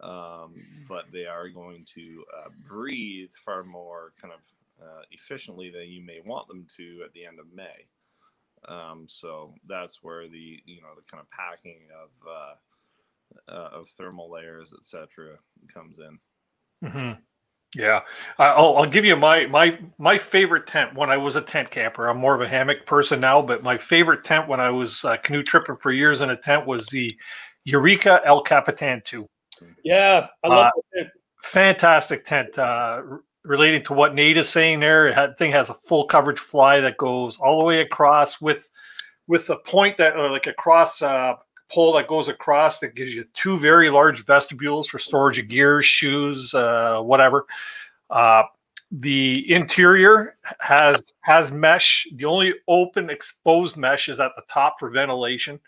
um, but they are going to uh, breathe far more kind of uh, efficiently that you may want them to at the end of May. Um, so that's where the, you know, the kind of packing of, uh, uh, of thermal layers, et cetera, comes in. Mm-hmm. Yeah. I'll, I'll give you my, my, my favorite tent when I was a tent camper. I'm more of a hammock person now, but my favorite tent when I was uh, canoe tripping for years in a tent was the Eureka El Capitan two. Yeah. I love uh, that tent. Fantastic tent. Uh, relating to what Nate is saying there, that thing has a full coverage fly that goes all the way across with, with a point that, or like a cross uh, pole that goes across, that gives you two very large vestibules for storage of gear, shoes, uh, whatever. Uh, the interior has, has mesh. The only open exposed mesh is at the top for ventilation.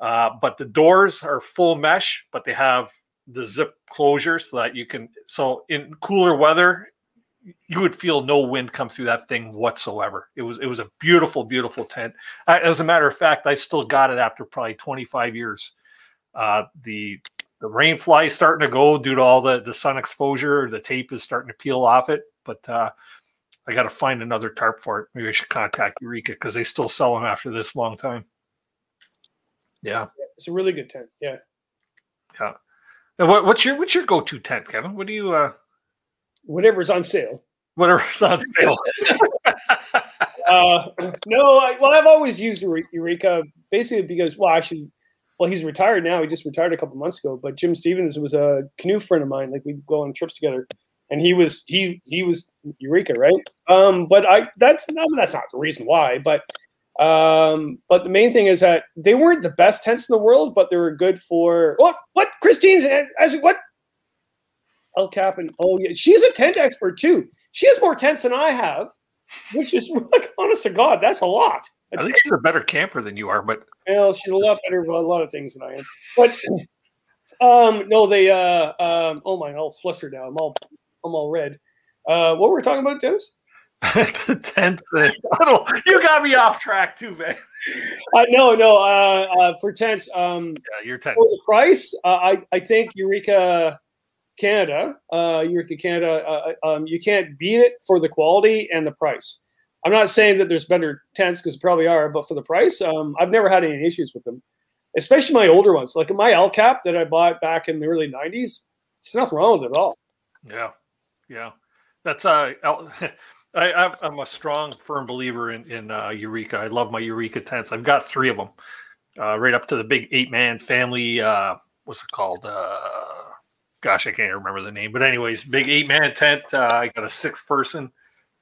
Uh, but the doors are full mesh, but they have the zip closure so that you can, so in cooler weather, you would feel no wind come through that thing whatsoever. It was, it was a beautiful, beautiful tent. As a matter of fact, I've still got it after probably twenty-five years. Uh, the, the rain fly is starting to go due to all the, the sun exposure. The tape is starting to peel off it, but uh, I got to find another tarp for it. Maybe I should contact Eureka because they still sell them after this long time. Yeah. It's a really good tent. Yeah. Yeah. Now, what, what's your, what's your go-to tent, Kevin? What do you, uh, Whatever's on sale. Whatever's on sale. uh, no, I, well, I've always used Eureka basically because, well, actually, well, he's retired now. He just retired a couple months ago. But Jim Stevens was a canoe friend of mine. Like, we'd go on trips together, and he was he he was Eureka, right? Um, but I that's no, that's not the reason why. But um, but the main thing is that they weren't the best tents in the world, but they were good for what? What Christine's as what? El Cap, and oh yeah, she's a tent expert too. She has more tents than I have, which is like, honest to God, that's a lot. A I think she's a better camper than you are, but well, she's a lot better at a lot of things than I am. But um, no, they uh, um, oh my, I'll fluster now. I'm all, I'm all red. Uh, what were we talking about, Dennis? The tents. I don't, you got me off track too, man. Uh, no, no. Uh, uh, for tents, um, yeah, your tent. For the price, uh, I, I think Eureka Canada, uh, Eureka Canada, uh, um, you can't beat it for the quality and the price. I'm not saying that there's better tents, because probably are, but for the price, um, I've never had any issues with them, especially my older ones. Like my El Cap that I bought back in the early nineties, there's nothing wrong with it at all. Yeah, yeah. That's uh, I, I'm a strong, firm believer in, in uh, Eureka. I love my Eureka tents. I've got three of them, uh, right up to the big eight-man family. Uh, what's it called? Uh, Gosh, I can't remember the name. But anyways, big eight-man tent. Uh, I got a six-person.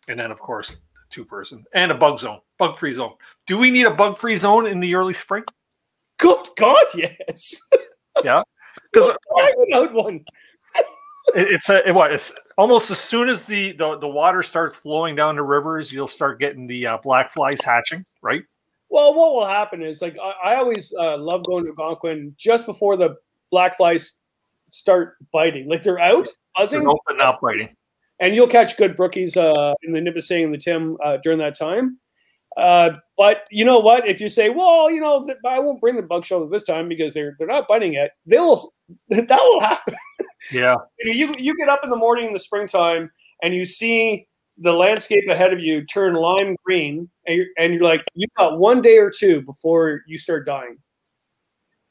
And then, of course, two-person. And a bug zone. Bug-free zone. Do we need a bug-free zone in the early spring? Good God, yes. Yeah. Because I without one. It's a, it, what, it's almost as soon as the, the, the water starts flowing down the rivers, you'll start getting the uh, black flies hatching, right? Well, what will happen is, like, I, I always uh, love going to Algonquin just before the black flies start biting, like they're out buzzing, they're open up biting, and you'll catch good brookies uh in the Nipissing and the Tim uh during that time. Uh but you know what, if you say, well, you know, I won't bring the bug shovel this time because they're they're not biting yet, they'll that will happen. Yeah. you you get up in the morning in the springtime and you see the landscape ahead of you turn lime green, and you're, and you're like, you've got one day or two before you start dying.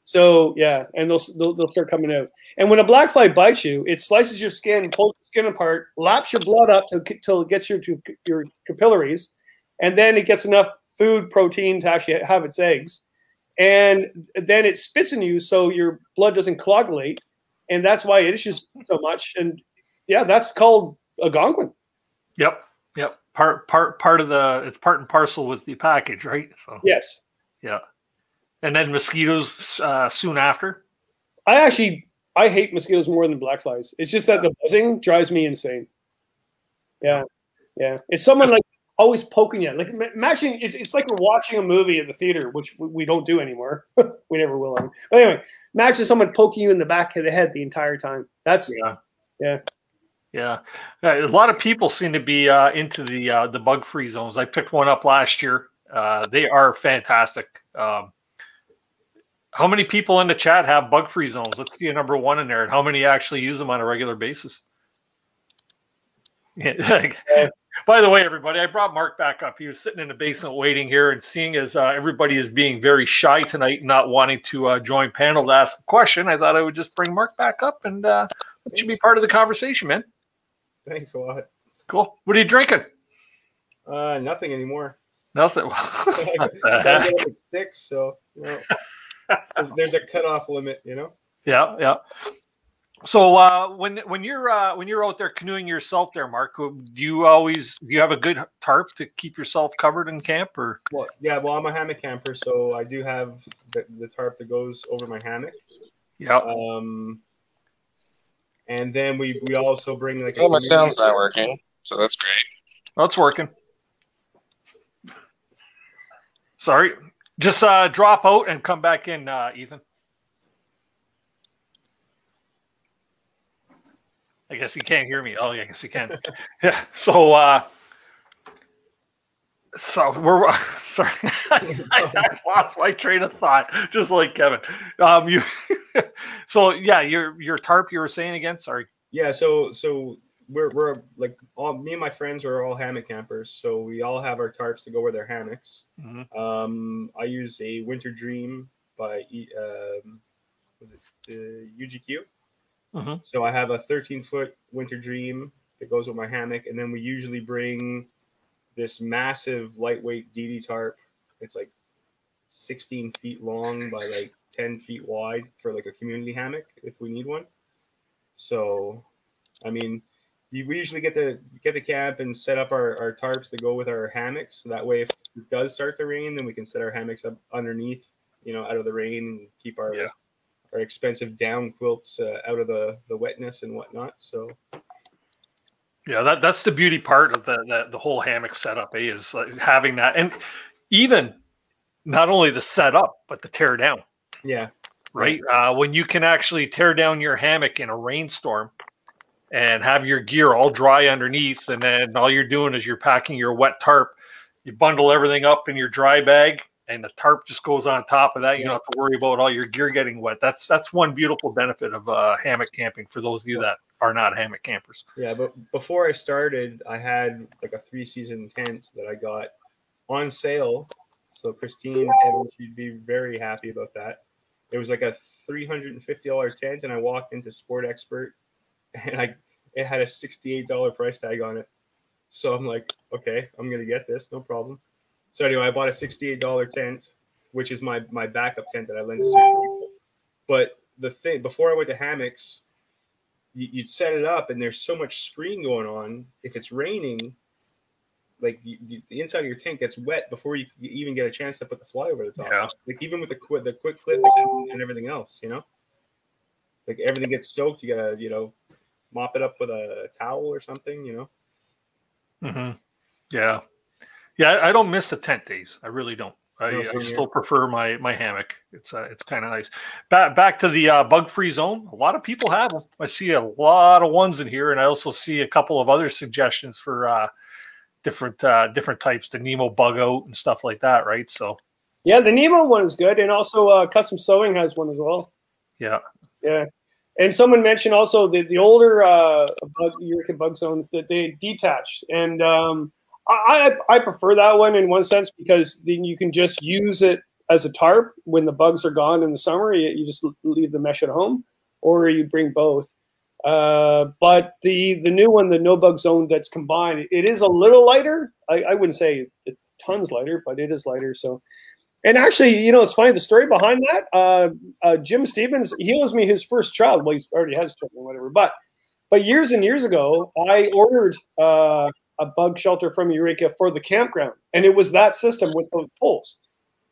So yeah, and they'll, they'll they'll start coming out. And when a black fly bites you, it slices your skin, pulls your skin apart, laps your blood up till, till it gets you to your capillaries, and then it gets enough food protein to actually have its eggs, and then it spits in you so your blood doesn't coagulate, and that's why it issues so much. And yeah, that's called Algonquin. Yep, yep. Part part part of the it's part and parcel with the package, right? So yes, yeah. And then mosquitoes uh, soon after. I actually I hate mosquitoes more than black flies. It's just that the buzzing drives me insane. Yeah, yeah. It's someone like always poking you. Like imagine it's, it's like we're watching a movie at the theater, which we don't do anymore. We never will. Anymore. But anyway, imagine someone poking you in the back of the head the entire time. That's yeah, yeah. Yeah, a lot of people seem to be uh, into the uh, the bug free zones. I picked one up last year. Uh, they are fantastic. Um, How many people in the chat have bug-free zones? Let's see a number one in there. And how many actually use them on a regular basis? Yeah. By the way, everybody, I brought Mark back up. He was sitting in the basement waiting here, and seeing as uh, everybody is being very shy tonight and not wanting to uh, join panel to ask a question, I thought I would just bring Mark back up and uh, let you be part of the conversation, man. Thanks a lot. Cool. What are you drinking? Uh, nothing anymore. Nothing. What the heck? Six, so you know, there's, there's a cutoff limit, you know. Yeah, yeah. So uh, when when you're uh, when you're out there canoeing yourself, there, Mark, do you always do you have a good tarp to keep yourself covered in camp, or? Well, yeah. Well, I'm a hammock camper, so I do have the, the tarp that goes over my hammock. Yeah. Um, and then we we also bring like. Oh, my sound's not working, so that's great. Oh, it's working. Sorry, just uh, drop out and come back in, uh, Ethan. I guess you can't hear me. Oh, yeah, I guess you can. Yeah. So, uh, so we're sorry. I, I lost my train of thought, just like Kevin. Um, you. So yeah, your your tarp. You were saying again. Sorry. Yeah. So so we're we're like all me and my friends are all hammock campers. So we all have our tarps to go with their hammocks. Mm-hmm. Um, I use a Winter Dream by um, was it the U G Q. Mm-hmm. So I have a thirteen foot Winter Dream that goes with my hammock, and then we usually bring this massive lightweight D D tarp. It's like sixteen feet long by like ten feet wide for like a community hammock if we need one. So, I mean, we usually get to get to camp and set up our, our tarps to go with our hammocks. So that way, if it does start to rain, then we can set our hammocks up underneath, you know, out of the rain and keep our yeah. Our expensive down quilts uh, out of the, the wetness and whatnot. So, yeah, that that's the beauty part of the the, the whole hammock setup. Eh, is uh, having that, and even not only the setup but the tear down. Yeah, right. Uh, when you can actually tear down your hammock in a rainstorm and have your gear all dry underneath, and then all you're doing is you're packing your wet tarp. You bundle everything up in your dry bag, and the tarp just goes on top of that. You yeah. don't have to worry about all your gear getting wet. That's that's one beautiful benefit of uh, hammock camping for those of you that are not hammock campers. Yeah, but before I started, I had like a three-season tent that I got on sale. So Christine, Kevin, she'd be very happy about that. It was like a three hundred fifty dollar tent, and I walked into Sport Expert, and I it had a sixty-eight dollar price tag on it. So I'm like, okay, I'm going to get this, no problem. So anyway, I bought a sixty-eight dollar tent, which is my, my backup tent that I lend to some people. But the thing, before I went to hammocks, you, you'd set it up, and there's so much screen going on. If it's raining, like you, you, the inside of your tent gets wet before you, you even get a chance to put the fly over the top. Yeah. Like even with the quick the quick clips and, and everything else, you know, like everything gets soaked. You gotta you know mop it up with a towel or something, you know. Mm-hmm. Yeah. Yeah, I don't miss the tent days. I really don't. I, no, I still prefer my my hammock. It's uh, it's kind of nice. Back back to the uh, bug free zone. A lot of people have them. I see a lot of ones in here, and I also see a couple of other suggestions for uh, different uh, different types, the Nemo bug out and stuff like that, right? So yeah, the Nemo one is good, and also uh, Custom Sewing has one as well. Yeah, yeah. And someone mentioned also the the older uh, bug Eureka bug zones that they detach and. Um, I, I prefer that one in one sense because then you can just use it as a tarp when the bugs are gone in the summer. You, you just leave the mesh at home, or you bring both. Uh, but the the new one, the no bug zone that's combined, it is a little lighter. I, I wouldn't say tons lighter, but it is lighter. So, and actually, you know, it's funny the story behind that. Uh, uh, Jim Stevens, he owes me his first child. Well, he already has children, whatever. But but years and years ago, I ordered. Uh, a bug shelter from Eureka for the campground. And it was that system with those poles.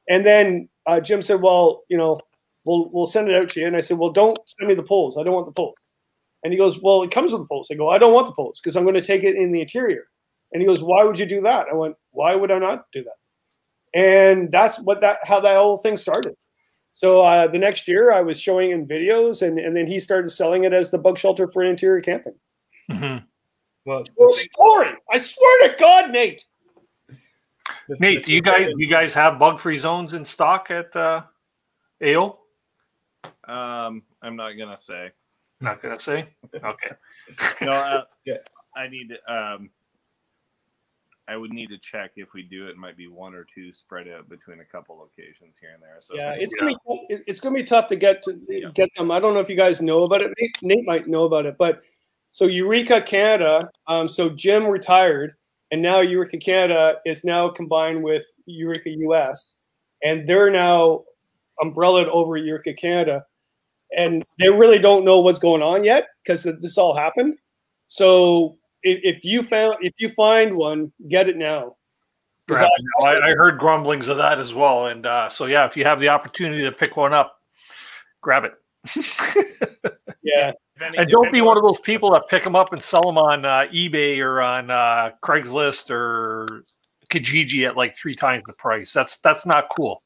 And then uh, Jim said, well, you know, we'll, we'll send it out to you. And I said, well, don't send me the poles. I don't want the poles. And he goes, well, it comes with the poles. I go, I don't want the poles because I'm going to take it in the interior. And he goes, why would you do that? I went, why would I not do that? And that's what that, how that whole thing started. So uh, the next year I was showing him videos and, and then he started selling it as the bug shelter for interior camping. Mm-hmm. Well, well story. I swear to God, Nate. Nate, do you guys you guys have bug-free zones in stock at uh, A O? Um, I'm not gonna say. Not gonna say. Okay. No, uh, yeah. I need. Um, I would need to check if we do it. It might be one or two spread out between a couple locations here and there. So yeah, it's gonna be, it's gonna be tough to get to yeah. get them. I don't know if you guys know about it. Nate, Nate might know about it, but so Eureka Canada. Um, so Jim retired, and now Eureka Canada is now combined with Eureka U S, and they're now umbrellaed over Eureka Canada, and they really don't know what's going on yet because this all happened. So. If you found, if you find one, get it now. I, I heard grumblings of that as well, and uh, so yeah, if you have the opportunity to pick one up, grab it. Yeah, anything, and don't be one of those people that pick them up and sell them on uh, eBay or on uh, Craigslist or Kijiji at like three times the price. That's that's not cool,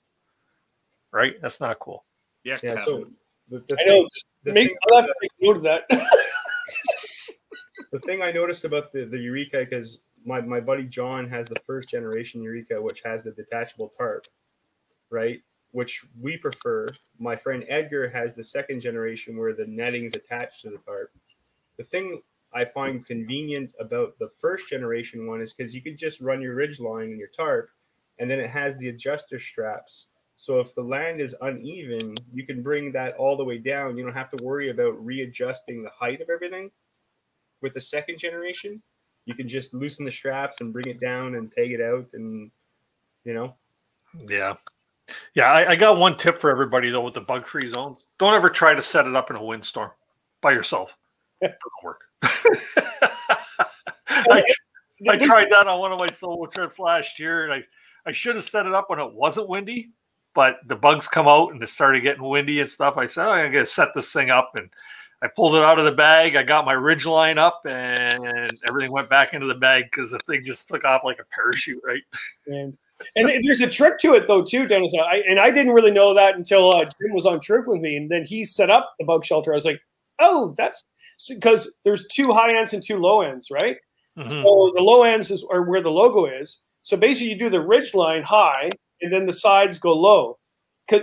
right? That's not cool. Yeah, yeah. So the, the I know. Thing, the make, thing I'll have to make note of that. The thing I noticed about the, the Eureka, because my, my buddy John has the first generation Eureka, which has the detachable tarp, right? Which we prefer. My friend Edgar has the second generation where the netting is attached to the tarp. The thing I find convenient about the first generation one is because you could just run your ridge line in your tarp, and then it has the adjuster straps. So if the land is uneven, you can bring that all the way down. You don't have to worry about readjusting the height of everything. With the second generation, you can just loosen the straps and bring it down and peg it out, and you know. Yeah, yeah. I, I got one tip for everybody though with the bug-free zones: don't ever try to set it up in a windstorm by yourself. It doesn't work. I, I tried that on one of my solo trips last year, and I I should have set it up when it wasn't windy, but the bugs come out and it started getting windy and stuff. I said, oh, I'm gonna set this thing up, and I pulled it out of the bag. I got my ridge line up, and everything went back into the bag because the thing just took off like a parachute, right? And, and there's a trick to it, though, too, Dennis. I, and I didn't really know that until uh, Jim was on trip with me, and then he set up the bug shelter. I was like, oh, that's because there's two high ends and two low ends, right? Mm-hmm. So the low ends is, are where the logo is. So basically, you do the ridge line high, and then the sides go low.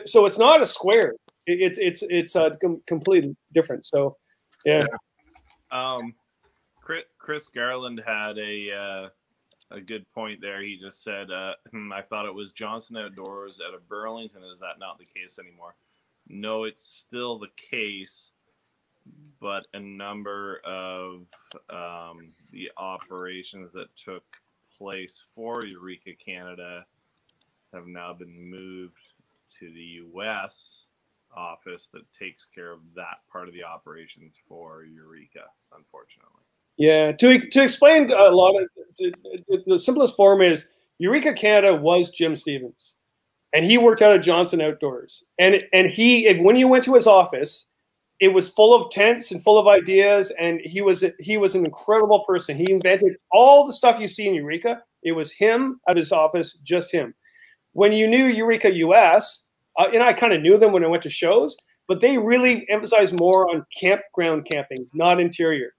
So it's not a square. It's it's it's uh, com completely different. So, yeah. Um, Chris Garland had a uh, a good point there. He just said, uh, hmm, "I thought it was Johnston Outdoors out of Burlington. Is that not the case anymore?" No, it's still the case, but a number of um, the operations that took place for Eureka Canada have now been moved to the U S office that takes care of that part of the operations for Eureka, unfortunately. Yeah, to, to explain a lot of to, to, the simplest form is Eureka Canada was Jim Stevens, and he worked out at Johnston Outdoors, and and he and when you went to his office, it was full of tents and full of ideas, and he was he was an incredible person. He invented all the stuff you see in Eureka. It was him at his office, just him. When you knew Eureka U S. Uh, and I kind of knew them when I went to shows, but they really emphasized more on campground camping, not interior.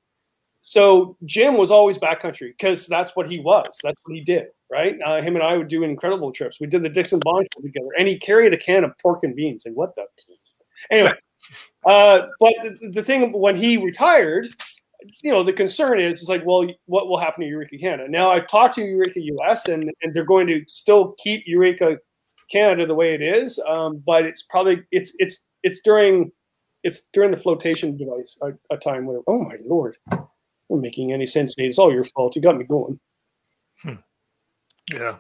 So Jim was always backcountry because that's what he was. That's what he did, right? Uh, him and I would do incredible trips. We did the Dixon Bond together, and he carried a can of pork and beans. And what the? Anyway, uh, but the, the thing when he retired, you know, the concern is, it's like, well, what will happen to Eureka Canada? Now I've talked to Eureka U S, and, and they're going to still keep Eureka Canada the way it is, um, but it's probably it's it's it's during it's during the flotation device a, a time when it, oh my lord, I'm not making any sense. It's all your fault. You got me going. Hmm. Yeah.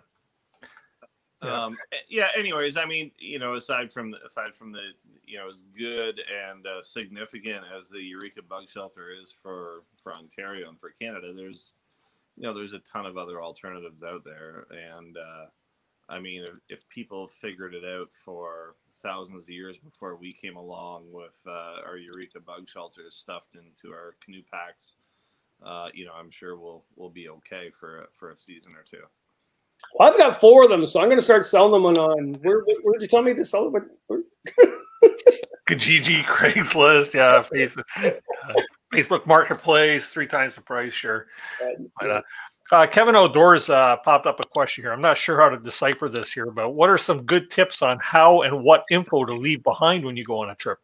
Yeah. Um, yeah. Anyways, I mean, you know, aside from the, aside from the, you know, as good and uh, significant as the Eureka Bug Shelter is for for Ontario and for Canada, there's you know there's a ton of other alternatives out there, and. Uh, I mean, if, if people figured it out for thousands of years before we came along with uh, our Eureka bug shelters stuffed into our canoe packs, uh, you know, I'm sure we'll we'll be okay for for a season or two. Well, I've got four of them, so I'm going to start selling them on. on where, where, where did you tell me to sell them? Kijiji, Craigslist, yeah, Facebook, uh, Facebook Marketplace, three times the price, sure. But, uh, Uh, Kevin Outdoors uh, popped up a question here. I'm not sure how to decipher this here, but what are some good tips on how and what info to leave behind when you go on a trip?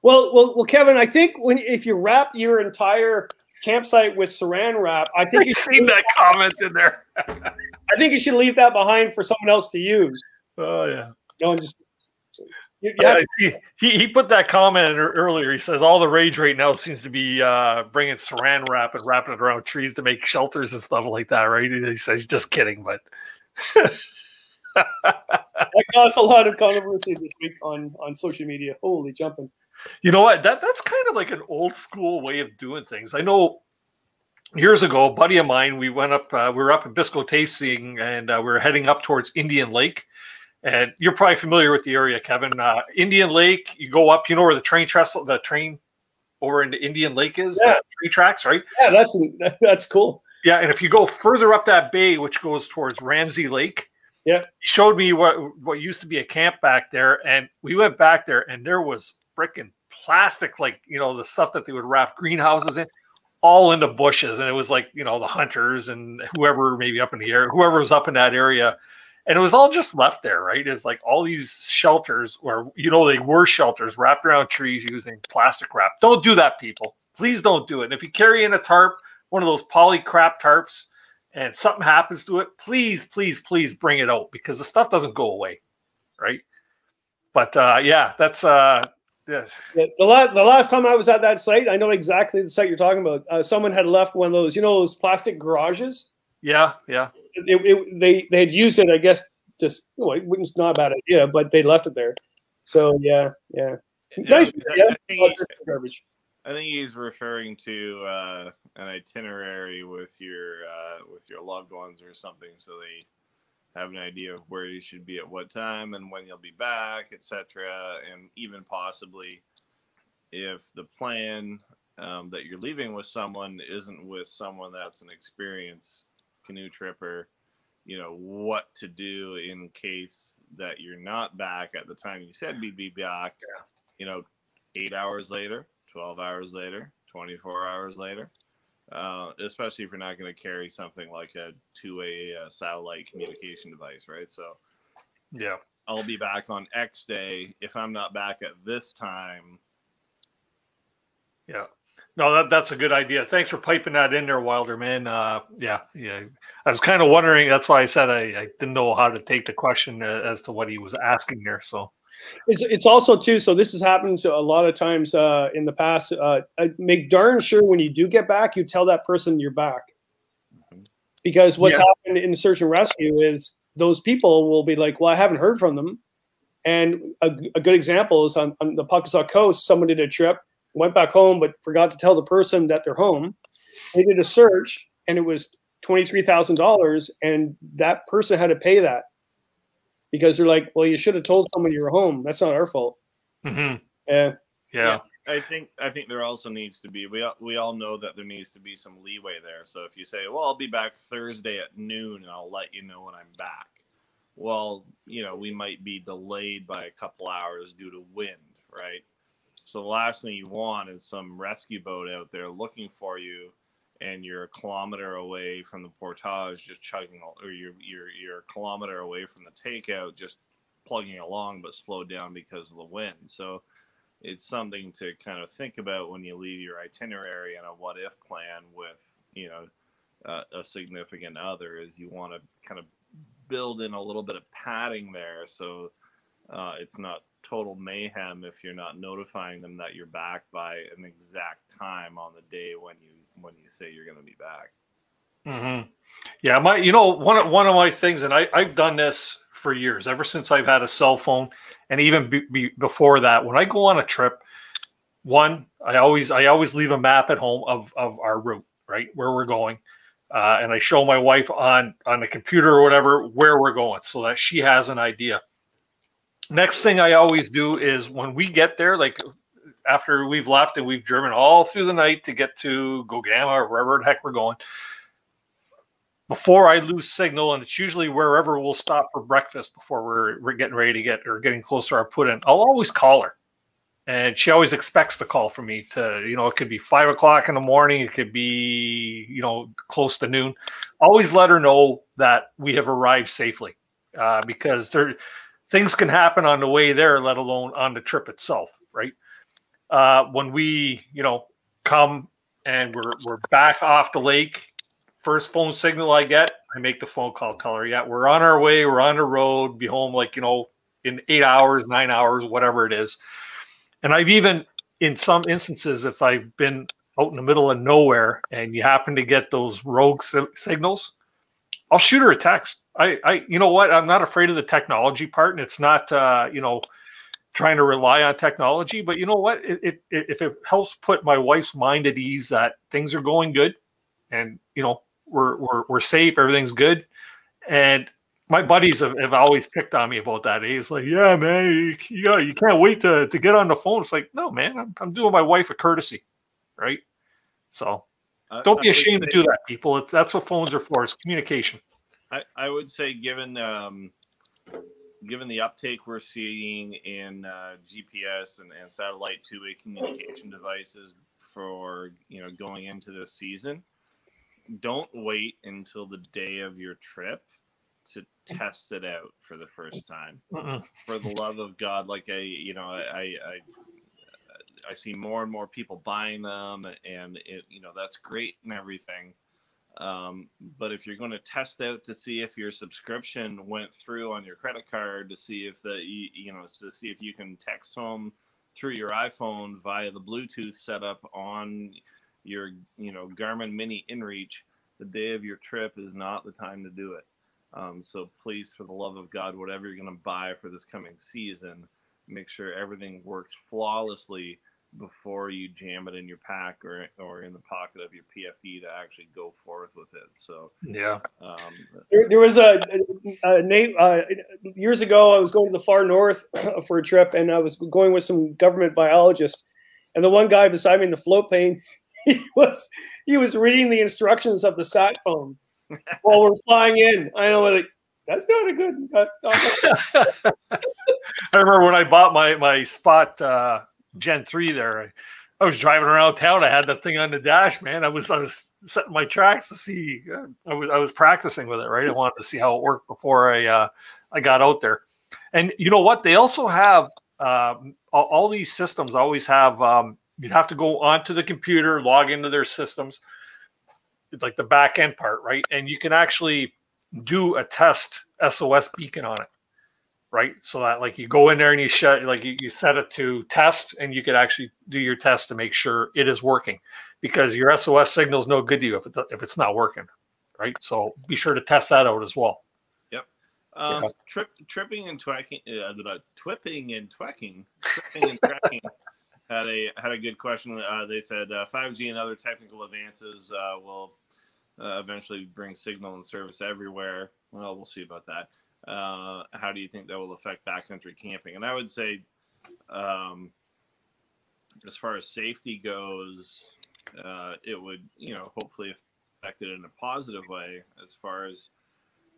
Well, well, well, Kevin, I think when if you wrap your entire campsite with saran wrap. I think you've seen that comment in there. I think you should leave that behind for someone else to use. Oh yeah. No one just. You, you uh, to, he he put that comment in earlier. He says all the rage right now seems to be uh, bringing saran wrap and wrapping it around trees to make shelters and stuff like that, right? He says, just kidding, but. That caused a lot of controversy this week on on social media. Holy jumping! You know what? That that's kind of like an old school way of doing things. I know. Years ago, a buddy of mine, we went up. Uh, we were up in Biscotasing, and uh, we were heading up towards Indian Lake. And you're probably familiar with the area, Kevin. Uh, Indian Lake, you go up. You know where the train trestle, the train over into Indian Lake is. Yeah, uh, train tracks, right? Yeah, that's that's cool. Yeah, and if you go further up that bay, which goes towards Ramsey Lake. Yeah, he showed me what what used to be a camp back there, and we went back there, and there was frickin' plastic, like you know the stuff that they would wrap greenhouses in, all into bushes. And it was like, you know, the hunters and whoever maybe up in the air, whoever was up in that area. And it was all just left there, right? It's like all these shelters where, you know, they were shelters wrapped around trees using plastic wrap. Don't do that, people. Please don't do it. And if you carry in a tarp, one of those poly crap tarps, and something happens to it, please, please, please bring it out, because the stuff doesn't go away, right? But uh, yeah, that's... Uh, Yes. Yeah, the last the last time I was at that site, I know exactly the site you're talking about. Uh, someone had left one of those, you know, those plastic garages. Yeah, yeah. It, it, they they had used it, I guess. Just well, it was not a bad idea, but they left it there. So yeah, yeah. yeah nice. Yeah, I, think he, I think he's referring to uh, an itinerary with your uh, with your loved ones or something, so they have an idea of where you should be at what time and when you'll be back, et cetera. And even possibly if the plan um, that you're leaving with someone isn't with someone that's an experienced canoe tripper, you know, what to do in case that you're not back at the time you said you'd be back, you know, eight hours later, twelve hours later, twenty-four hours later. Uh, especially if you're not going to carry something like a two-way uh, satellite communication device, right? So, yeah, I'll be back on X day. If I'm not back at this time, yeah, no, that that's a good idea. Thanks for piping that in there, Wilder, man. Uh, yeah, yeah. I was kind of wondering. That's why I said I, I didn't know how to take the question as to what he was asking there. So. It's it's also too. So this has happened to a lot of times uh, in the past. Uh, make darn sure when you do get back, you tell that person you're back, because what's yeah. happened in search and rescue is those people will be like, "Well, I haven't heard from them." And a, a good example is on, on the Pakasau coast. Someone did a trip, went back home, but forgot to tell the person that they're home. They did a search, and it was twenty-three thousand dollars, and that person had to pay that. Because they're like, well, you should have told someone you were home. That's not our fault. Mm-hmm. Yeah. Yeah. I think I think there also needs to be, we, we all know that there needs to be some leeway there. So if you say, well, I'll be back Thursday at noon and I'll let you know when I'm back. Well, you know, we might be delayed by a couple hours due to wind, right? So the last thing you want is some rescue boat out there looking for you, and you're a kilometer away from the portage, just chugging, or you're, you're, you're a kilometer away from the takeout, just plugging along, but slowed down because of the wind. So it's something to kind of think about when you leave your itinerary and a what if plan with, you know, uh, a significant other, is you want to kind of build in a little bit of padding there. So uh, it's not total mayhem if you're not notifying them that you're back by an exact time on the day when you, when you say you're going to be back. Mm-hmm. Yeah. My, you know, one of, one of my things, and I, I've done this for years, ever since I've had a cell phone. And even be, be, before that, when I go on a trip, one, I always, I always leave a map at home of, of our route, right? Where we're going. Uh, and I show my wife on, on the computer or whatever, where we're going, so that she has an idea. Next thing I always do is when we get there, like after we've left and we've driven all through the night to get to Gogama or wherever the heck we're going, before I lose signal, and it's usually wherever we'll stop for breakfast before we're, we're getting ready to get, or getting closer to our put in, I'll always call her. And she always expects the call from me to, you know, it could be five o'clock in the morning. It could be, you know, close to noon. Always let her know that we have arrived safely, uh, because there, things can happen on the way there, let alone on the trip itself, right? Uh, when we, you know, come and we're we're back off the lake. First phone signal I get, I make the phone call, tell her, yeah, we're on our way, we're on the road, be home like, you know, in eight hours, nine hours, whatever it is. And I've even, in some instances, if I've been out in the middle of nowhere and you happen to get those rogue si- signals, I'll shoot her a text. I, I, you know what? I'm not afraid of the technology part, and it's not, uh, you know, trying to rely on technology. But you know what? It, it, it, if it helps put my wife's mind at ease that things are going good, and you know we're we're we're safe, everything's good. And my buddies have, have always picked on me about that. He's like, "Yeah, man, you, yeah, you can't wait to to get on the phone." It's like, no, man, I'm I'm doing my wife a courtesy, right? So don't be ashamed to do that, people. It's, that's what phones are for. It's communication. I, I would say, given um, given the uptake we're seeing in uh, G P S and, and satellite two-way communication devices for, you know, going into this season, don't wait until the day of your trip to test it out for the first time. Uh-uh. For the love of God, like I, you know, I, I I see more and more people buying them, and it, you know, that's great and everything. Um, but if you're going to test out to see if your subscription went through on your credit card, to see if the, you, you know, to see if you can text home through your iPhone via the Bluetooth setup on your, you know, Garmin Mini InReach, the day of your trip is not the time to do it. Um, so please, for the love of God, whatever you're going to buy for this coming season, make sure everything works flawlessly before you jam it in your pack or or in the pocket of your P F D to actually go forth with it. So yeah, um, there, there was a, a, a Nate uh, years ago. I was going to the far north for a trip, and I was going with some government biologists. And the one guy beside me in the float plane, he was he was reading the instructions of the sat phone while we're flying in. I know, like, that's not a good. Uh, not I remember when I bought my my spot. Uh, Gen three there. I, I was driving around town. I had that thing on the dash, man. I was I was setting my tracks to see. I was I was practicing with it, right? I wanted to see how it worked before I uh, I got out there. And you know what? They also have um, all, all these systems always have. Um, you'd have to go onto the computer, log into their systems. It's like the back end part, right? And you can actually do a test S O S beacon on it. Right, so that like you go in there and you shut, like you, you set it to test, and you could actually do your test to make sure it is working, because your S O S signal is no good to you if it, if it's not working, right? So be sure to test that out as well. Yep. Um, yeah. Trip, tripping and twacking, uh, twipping and twacking, tripping and tracking had a had a good question. Uh, they said uh, five G and other technical advances uh, will uh, eventually bring signal and service everywhere. Well, we'll see about that. Uh, how do you think that will affect backcountry camping? And I would say, um, as far as safety goes, uh, it would, you know, hopefully affect it in a positive way. As far as,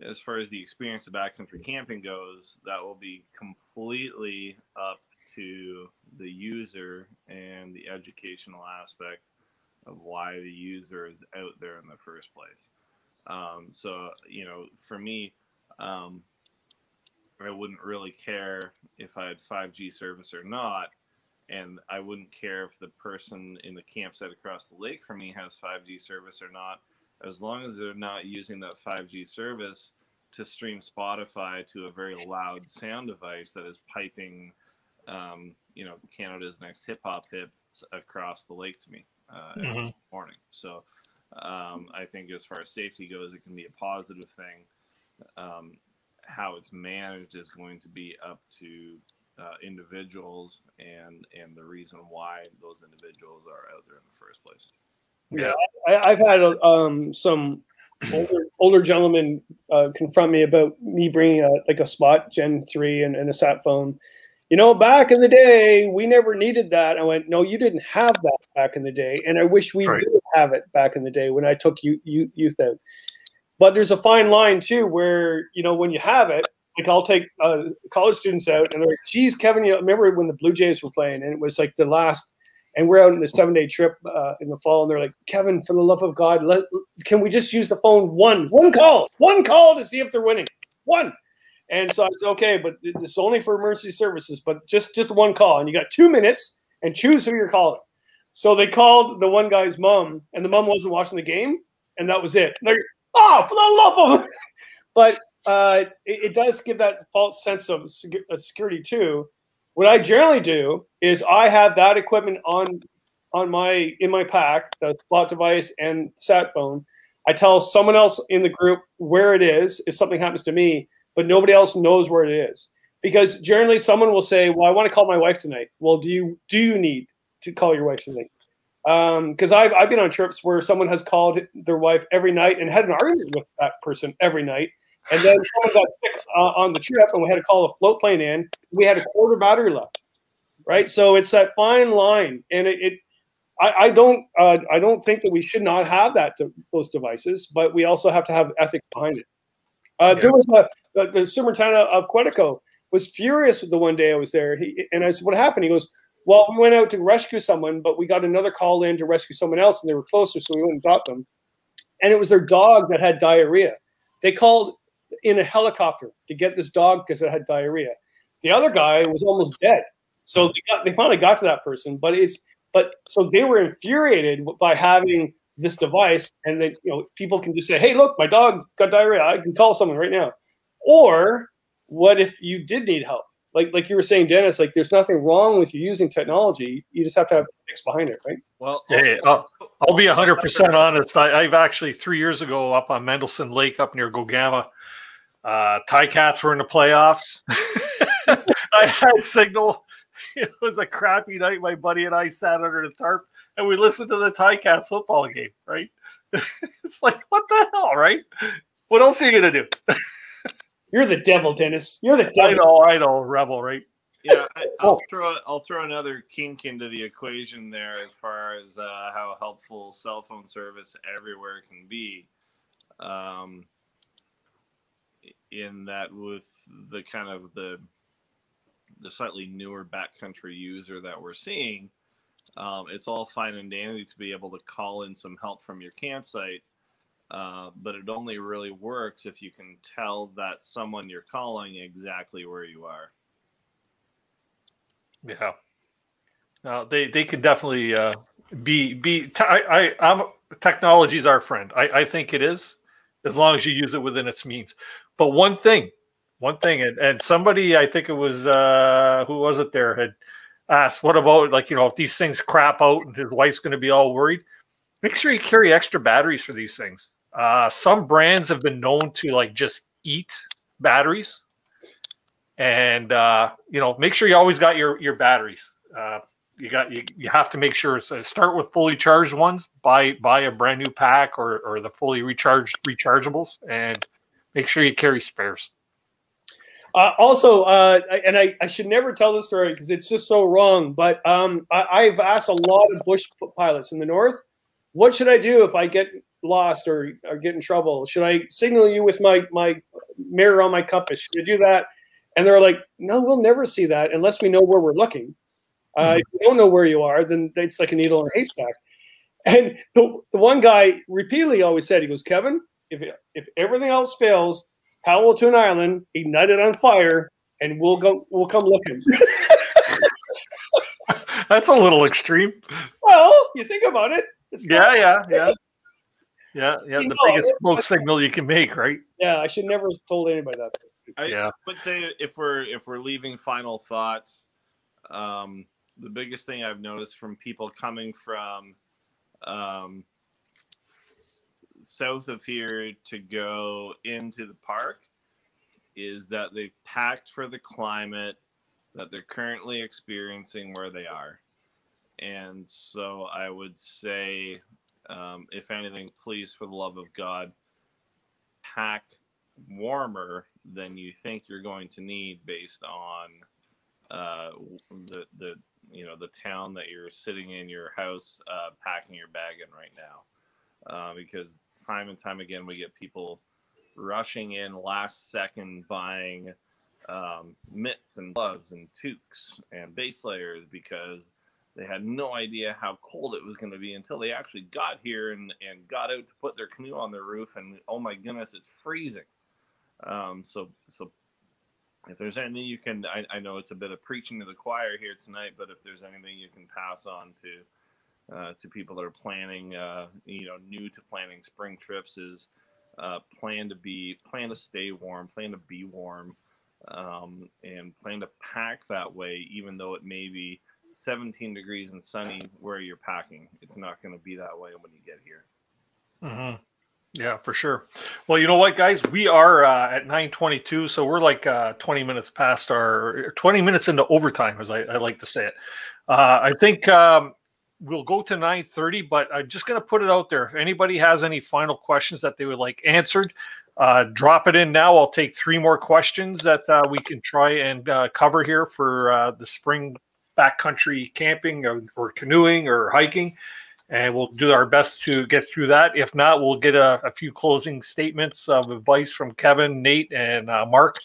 as far as the experience of backcountry camping goes, that will be completely up to the user and the educational aspect of why the user is out there in the first place. Um, so, you know, for me, um, I wouldn't really care if I had five G service or not, and I wouldn't care if the person in the campsite across the lake from me has five G service or not, as long as they're not using that five G service to stream Spotify to a very loud sound device that is piping, um, you know, Canada's Next Hip Hop Hits across the lake to me uh, mm-hmm. every morning. So um, I think as far as safety goes, it can be a positive thing. Um, how it's managed is going to be up to uh, individuals and and the reason why those individuals are out there in the first place. Yeah, I, I've had um, some older, older gentlemen uh, confront me about me bringing a, like a Spot Gen three and, and a sat phone. You know, back in the day, we never needed that. I went, no, you didn't have that back in the day, and I wish we right. did have it back in the day when I took you, you, youth out. But there's a fine line, too, where, you know, when you have it, like I'll take uh, college students out and they're like, geez, Kevin, you know, remember when the Blue Jays were playing and it was like the last, and we're out on this seven day trip uh, in the fall. And they're like, Kevin, for the love of God, let, can we just use the phone one, one call, one call to see if they're winning one. And so I said, okay, but it's only for emergency services, but just, just one call. And you got two minutes and choose who you're calling. So they called the one guy's mom, and the mom wasn't watching the game, and that was it. And they're, oh, for the love of them. But uh, it, it does give that false sense of security too. What I generally do is I have that equipment on on my in my pack, the spot device and sat phone. I tell someone else in the group where it is if something happens to me, but nobody else knows where it is. Because generally someone will say, well, I want to call my wife tonight. Well, do you do you need to call your wife tonight? Because um, I've, I've been on trips where someone has called their wife every night and had an argument with that person every night. And then someone got sick uh, on the trip and we had to call a float plane in. We had a quarter battery left, right? So it's that fine line. And it, it I, I don't uh, I don't think that we should not have that to those devices, but we also have to have ethics behind it. Uh, yeah. There was a, the, the Sumertana of Quetico was furious with the one day I was there. He, and I said, what happened? He goes, well, we went out to rescue someone, but we got another call in to rescue someone else, and they were closer, so we went and got them. And it was their dog that had diarrhea. They called in a helicopter to get this dog because it had diarrhea. The other guy was almost dead. So they, got, they finally got to that person. But it's but so they were infuriated by having this device, and then you know people can just say, hey, look, my dog got diarrhea. I can call someone right now. Or what if you did need help? Like, like you were saying, Dennis, like there's nothing wrong with you using technology. You just have to have ethics behind it, right? Well, hey, I'll, I'll be one hundred percent honest. I, I've actually three years ago up on Mendelson Lake up near Gogama, uh, Ticats were in the playoffs. I had signal. It was a crappy night. My buddy and I sat under the tarp and we listened to the Ticats football game, right? It's like, what the hell, right? What else are you going to do? You're the devil, Dennis. You're the devil. I know, I know, rebel, right? Yeah, I, I'll throw I'll throw another kink into the equation there as far as uh, how helpful cell phone service everywhere can be. Um, in that, with the kind of the the slightly newer backcountry user that we're seeing, um, it's all fine and dandy to be able to call in some help from your campsite. Uh, but it only really works if you can tell that someone you're calling exactly where you are. Yeah. No, they, they could definitely uh, be, be t I, I, I'm, technology is our friend. I, I think it is, as long as you use it within its means. But one thing, one thing, and, and somebody, I think it was, uh, who was it there, had asked, what about, like, you know, if these things crap out and his wife's going to be all worried, make sure you carry extra batteries for these things. Uh, some brands have been known to like just eat batteries, and uh, you know, make sure you always got your your batteries. Uh, you got you, you have to make sure. So start with fully charged ones. Buy buy a brand new pack or or the fully recharged rechargeables, and make sure you carry spares. Uh, also, uh, and I, I should never tell this story because it's just so wrong. But um, I, I've asked a lot of bush pilots in the north. What should I do if I get lost or, or get in trouble? Should I signal you with my, my mirror on my compass? Should I do that? And they're like, no, we'll never see that unless we know where we're looking. Uh, mm-hmm. If you don't know where you are, then it's like a needle in a haystack. And the, the one guy repeatedly always said, he goes, Kevin, if, if everything else fails, howl to an island, ignite it on fire, and we'll go, we'll come looking. That's a little extreme. Well, you think about it. Yeah, yeah, yeah, yeah, yeah. The biggest smoke signal you can make, right? Yeah, I should never have told anybody that. I yeah. would say if we're if we're leaving final thoughts, um, the biggest thing I've noticed from people coming from um, south of here to go into the park is that they've packed for the climate that they're currently experiencing where they are. And so I would say, um, if anything, please, for the love of God, pack warmer than you think you're going to need based on uh, the, the, you know, the town that you're sitting in your house, uh, packing your bag in right now. Uh, because time and time again, we get people rushing in last second, buying um, mitts and gloves and toques and base layers because they had no idea how cold it was going to be until they actually got here and, and got out to put their canoe on the roof. And oh my goodness, it's freezing. Um, so, so if there's anything you can, I, I know it's a bit of preaching to the choir here tonight, but if there's anything you can pass on to uh, to people that are planning, uh, you know, new to planning spring trips is uh, plan to be, plan to stay warm, plan to be warm, um, and plan to pack that way, even though it may be seventeen degrees and sunny where you're packing. It's not going to be that way when you get here. Mm-hmm. Yeah, for sure. Well, you know what, guys, we are uh, at nine twenty-two, so we're like uh, twenty minutes past our twenty minutes into overtime, as I, I like to say it. Uh, I think um, we'll go to nine thirty, but I'm just going to put it out there. If anybody has any final questions that they would like answered, uh, drop it in now. I'll take three more questions that uh, we can try and uh, cover here for uh, the spring backcountry camping or, or canoeing or hiking. And we'll do our best to get through that. If not, we'll get a, a few closing statements of advice from Kevin, Nate, and uh, Mark.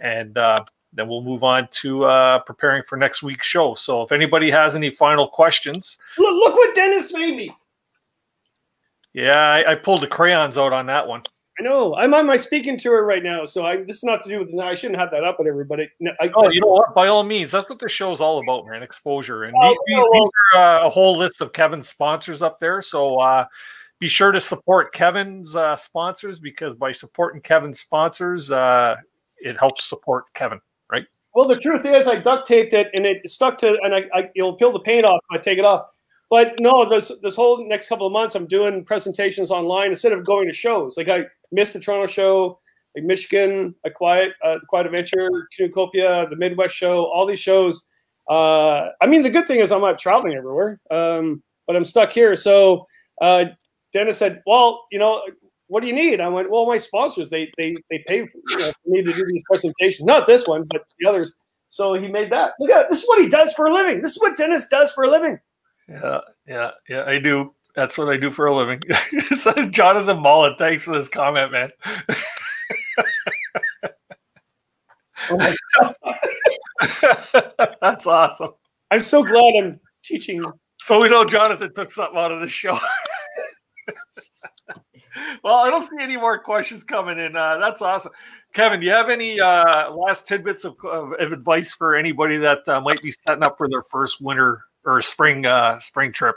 And uh, then we'll move on to uh, preparing for next week's show. So if anybody has any final questions. Look, look what Dennis made me. Yeah, I, I pulled the crayons out on that one. I know. I'm on my speaking tour right now, so I, this is not to do with – I shouldn't have that up with everybody. No, I, oh, you know what? By all means, that's what the show's all about, man, exposure. And oh, these, oh, these are uh, a whole list of Kevin's sponsors up there, so uh, be sure to support Kevin's uh, sponsors, because by supporting Kevin's sponsors, uh, it helps support Kevin, right? Well, the truth is I duct taped it, and it stuck to – and I, I, it'll peel the paint off if I take it off. But no, this, this whole next couple of months, I'm doing presentations online instead of going to shows. Like I missed the Toronto show, like Michigan, a Quiet, uh, Quiet Adventure, Canoecopia, the Midwest show, all these shows. Uh, I mean, the good thing is I'm not traveling everywhere, um, but I'm stuck here. So uh, Dennis said, well, you know, what do you need? I went, well, my sponsors, they they they pay for, you know, for me to do these presentations. Not this one, but the others. So he made that. Look at this is what he does for a living. This is what Dennis does for a living. Yeah, yeah, yeah, I do. That's what I do for a living. Jonathan Mullet, thanks for this comment, man. Oh my God. That's awesome. I'm so glad I'm teaching. So we know Jonathan took something out of the show. Well, I don't see any more questions coming in. Uh, that's awesome. Kevin, do you have any uh, last tidbits of, of advice for anybody that uh, might be setting up for their first winter or spring uh, spring trip?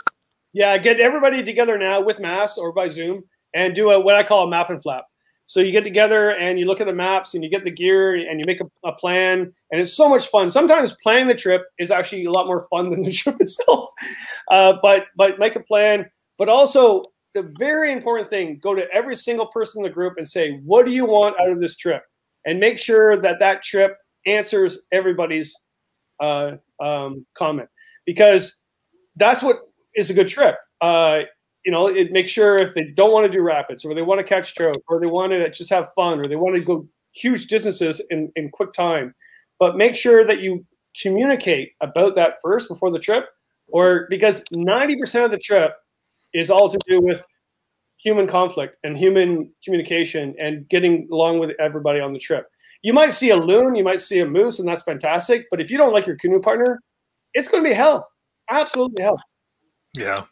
Yeah, get everybody together now with masks or by Zoom and do a, what I call a map and flap. So you get together and you look at the maps and you get the gear and you make a, a plan. And it's so much fun. Sometimes planning the trip is actually a lot more fun than the trip itself. Uh, but, but make a plan. But also the very important thing, go to every single person in the group and say, what do you want out of this trip? And make sure that that trip answers everybody's uh, um, comment. Because that's what is a good trip. Uh, you know, it makes sure if they don't want to do rapids or they want to catch trout or they want to just have fun or they want to go huge distances in, in quick time. But make sure that you communicate about that first before the trip, or because ninety percent of the trip is all to do with human conflict and human communication and getting along with everybody on the trip. You might see a loon, you might see a moose, and that's fantastic. But if you don't like your canoe partner, it's going to be hell. Absolutely hell. Yeah.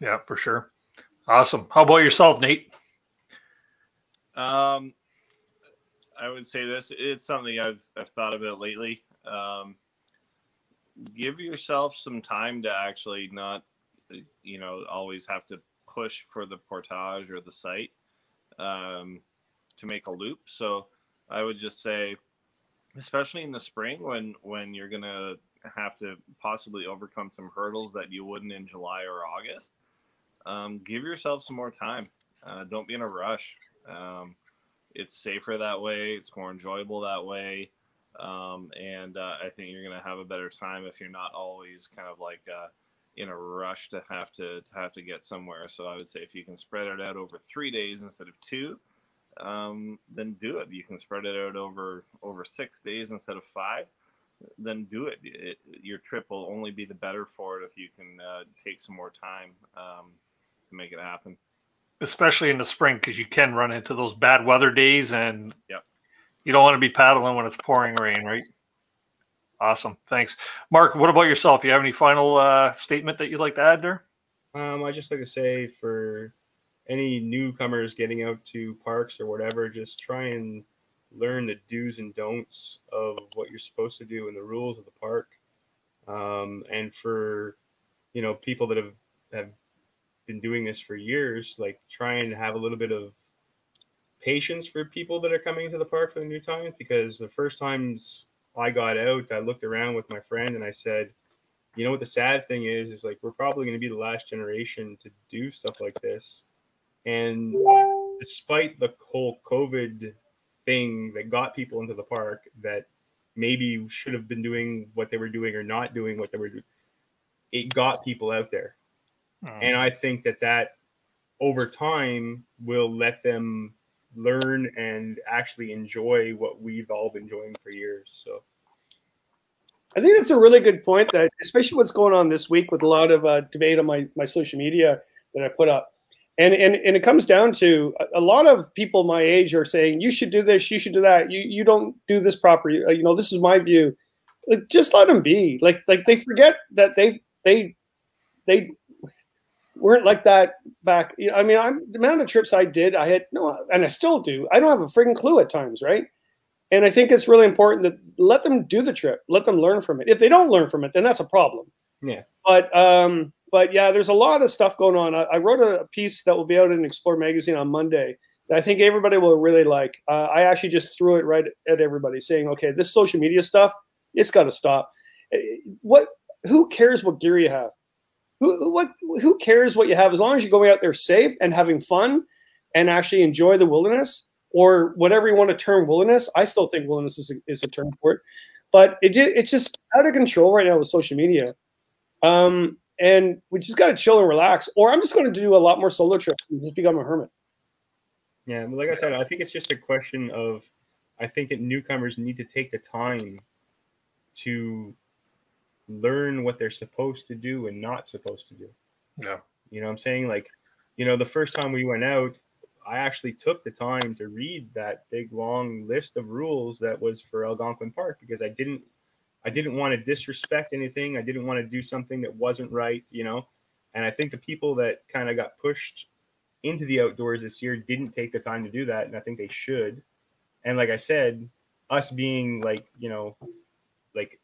Yeah, for sure. Awesome. How about yourself, Nate? Um, I would say this. It's something I've, I've thought about lately. Um, give yourself some time to actually not, you know, always have to push for the portage or the site um, to make a loop. So I would just say, especially in the spring when, when you're going to have to possibly overcome some hurdles that you wouldn't in July or August, um, give yourself some more time. Uh, don't be in a rush. Um, it's safer that way. It's more enjoyable that way. Um, and uh, I think you're going to have a better time if you're not always kind of like uh, in a rush to have to, to have to get somewhere. So I would say if you can spread it out over three days instead of two, um, then do it. You can spread it out over, over six days instead of five. Then do it. It. Your trip will only be the better for it if you can uh, take some more time um, to make it happen. Especially in the spring, because you can run into those bad weather days, and yep, you don't want to be paddling when it's pouring rain, right? Awesome. Thanks. Mark, what about yourself? You have any final uh, statement that you'd like to add there? Um, I just like to say for any newcomers getting out to parks or whatever, just try and learn the do's and don'ts of what you're supposed to do and the rules of the park. Um, and for, you know, people that have have been doing this for years, like trying to have a little bit of patience for people that are coming to the park for the new times, because the first times I got out, I looked around with my friend and I said, you know what the sad thing is, is like, we're probably going to be the last generation to do stuff like this. And despite the whole COVID thing that got people into the park that maybe should have been doing what they were doing or not doing what they were doing, it got people out there. Mm. And I think that that over time will let them learn and actually enjoy what we've all been enjoying for years. So I think that's a really good point, that especially what's going on this week with a lot of uh, debate on my, my social media that I put up. And, and, and it comes down to a lot of people my age are saying, you should do this, you should do that. You, you don't do this properly. You know, this is my view. Like, just let them be. Like, like they forget that they, they, they weren't like that back. I mean, I'm, the amount of trips I did, I had no, and I still do. I don't have a friggin' clue at times. Right. And I think it's really important that let them do the trip, let them learn from it. If they don't learn from it, then that's a problem. Yeah. But, um, but yeah, there's a lot of stuff going on. I, I wrote a piece that will be out in Explore Magazine on Monday that I think everybody will really like. Uh, I actually just threw it right at everybody saying, okay, this social media stuff, it's got to stop. What, who cares what gear you have? Who, what, who cares what you have? As long as you're going out there safe and having fun and actually enjoy the wilderness, or whatever you want to term wilderness. I still think wilderness is a, is a term for it, but it, it's just out of control right now with social media. Um, and we just got to chill and relax, or I'm just going to do a lot more solo trips and just become a hermit. Yeah. Well, like I said, I think it's just a question of, I think that newcomers need to take the time to learn what they're supposed to do and not supposed to do. No, you know what I'm saying? Like, you know, the first time we went out, I actually took the time to read that big long list of rules that was for Algonquin Park, because I didn't, I didn't want to disrespect anything. I didn't want to do something that wasn't right, you know? And I think the people that kind of got pushed into the outdoors this year didn't take the time to do that. And I think they should. And like I said, us being like, you know, like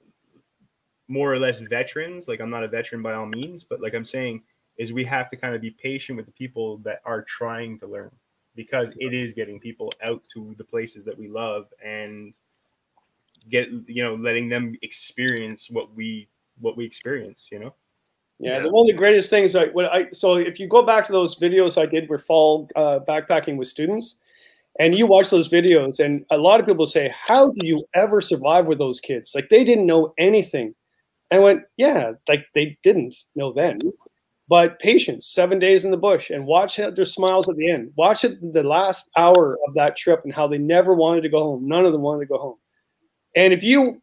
more or less veterans, like I'm not a veteran by all means, but like I'm saying is we have to kind of be patient with the people that are trying to learn. Because it is getting people out to the places that we love and get, you know, letting them experience what we, what we experience, you know? Yeah. The, one of the greatest things, like when I, so if you go back to those videos I did with fall uh, backpacking with students, and you watch those videos, and a lot of people say, how do you ever survive with those kids? Like they didn't know anything. I went, yeah, like they didn't know then. But patience, seven days in the bush, and watch their smiles at the end. Watch it the last hour of that trip and how they never wanted to go home. None of them wanted to go home. And if you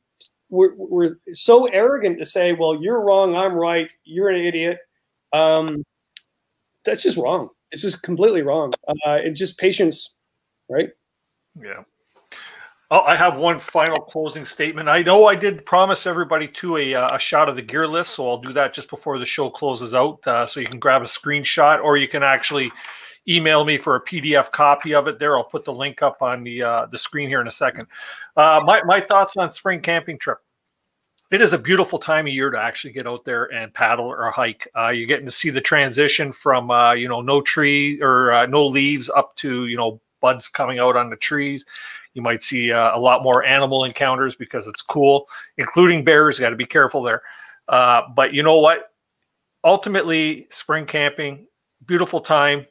were, were so arrogant to say, well, you're wrong, I'm right, you're an idiot, um, that's just wrong. It's just completely wrong. Uh, and just patience, right? Yeah. Oh, I have one final closing statement. I know I did promise everybody to a, uh, a shot of the gear list, so I'll do that just before the show closes out. Uh, so you can grab a screenshot, or you can actually email me for a P D F copy of it there. I'll put the link up on the, uh, the screen here in a second. Uh, my, my thoughts on spring camping trip. It is a beautiful time of year to actually get out there and paddle or hike. Uh, you're getting to see the transition from, uh, you know, no tree or uh, no leaves up to, you know, buds coming out on the trees. You might see uh, a lot more animal encounters because it's cool, including bears. You got to be careful there. Uh, but you know what? Ultimately, spring camping, beautiful time.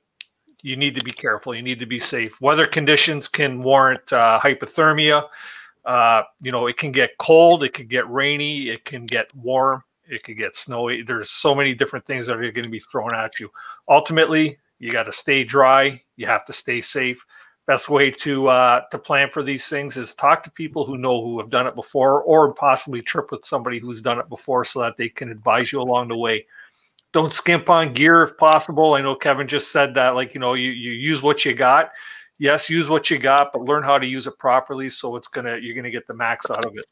You need to be careful. You need to be safe. Weather conditions can warrant uh, hypothermia. Uh, you know, it can get cold. It can get rainy. It can get warm. It can get snowy. There's so many different things that are going to be thrown at you. Ultimately, you got to stay dry. You have to stay safe. Best way to uh, to plan for these things is talk to people who know, who have done it before, or possibly trip with somebody who's done it before so that they can advise you along the way. Don't skimp on gear if possible. I know Kevin just said that, like, you know, you, you use what you got. Yes, use what you got, but learn how to use it properly so it's gonna you're going to get the max out of it.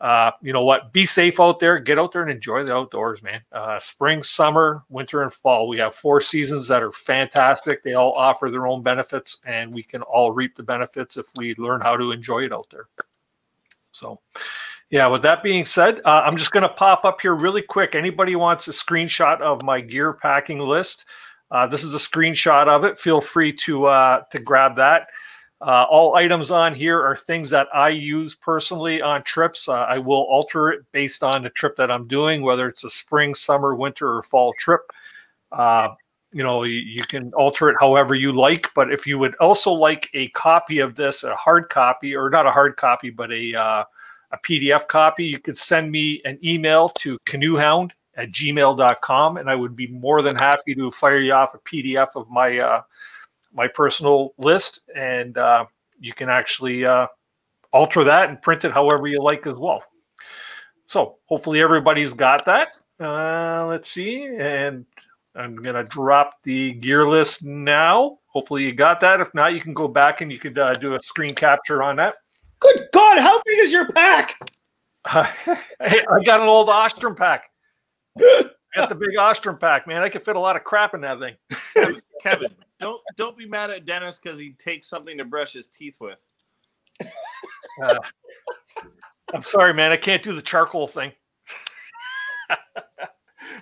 Uh, you know what? Be safe out there. Get out there and enjoy the outdoors, man. Uh, spring, summer, winter, and fall. We have four seasons that are fantastic. They all offer their own benefits, and we can all reap the benefits if we learn how to enjoy it out there. So Yeah, with that being said, uh, I'm just going to pop up here really quick. Anybody wants a screenshot of my gear packing list? Uh, this is a screenshot of it. Feel free to uh, to grab that. Uh, all items on here are things that I use personally on trips. Uh, I will alter it based on the trip that I'm doing, whether it's a spring, summer, winter, or fall trip. Uh, you know, you, you can alter it however you like. But if you would also like a copy of this, a hard copy, or not a hard copy, but a uh, a P D F copy, you could send me an email to canoe hound at gmail dot com, and I would be more than happy to fire you off a P D F of my uh, my personal list, and uh, you can actually uh, alter that and print it however you like as well. So hopefully everybody's got that. Uh, let's see, and I'm going to drop the gear list now. Hopefully you got that. If not, you can go back and you could uh, do a screen capture on that. Good God, how big is your pack? Uh, hey, I got an old Ostrom pack. I got the big Ostrom pack, man. I could fit a lot of crap in that thing. Kevin, don't don't be mad at Dennis because he takes something to brush his teeth with. Uh, I'm sorry, man. I can't do the charcoal thing.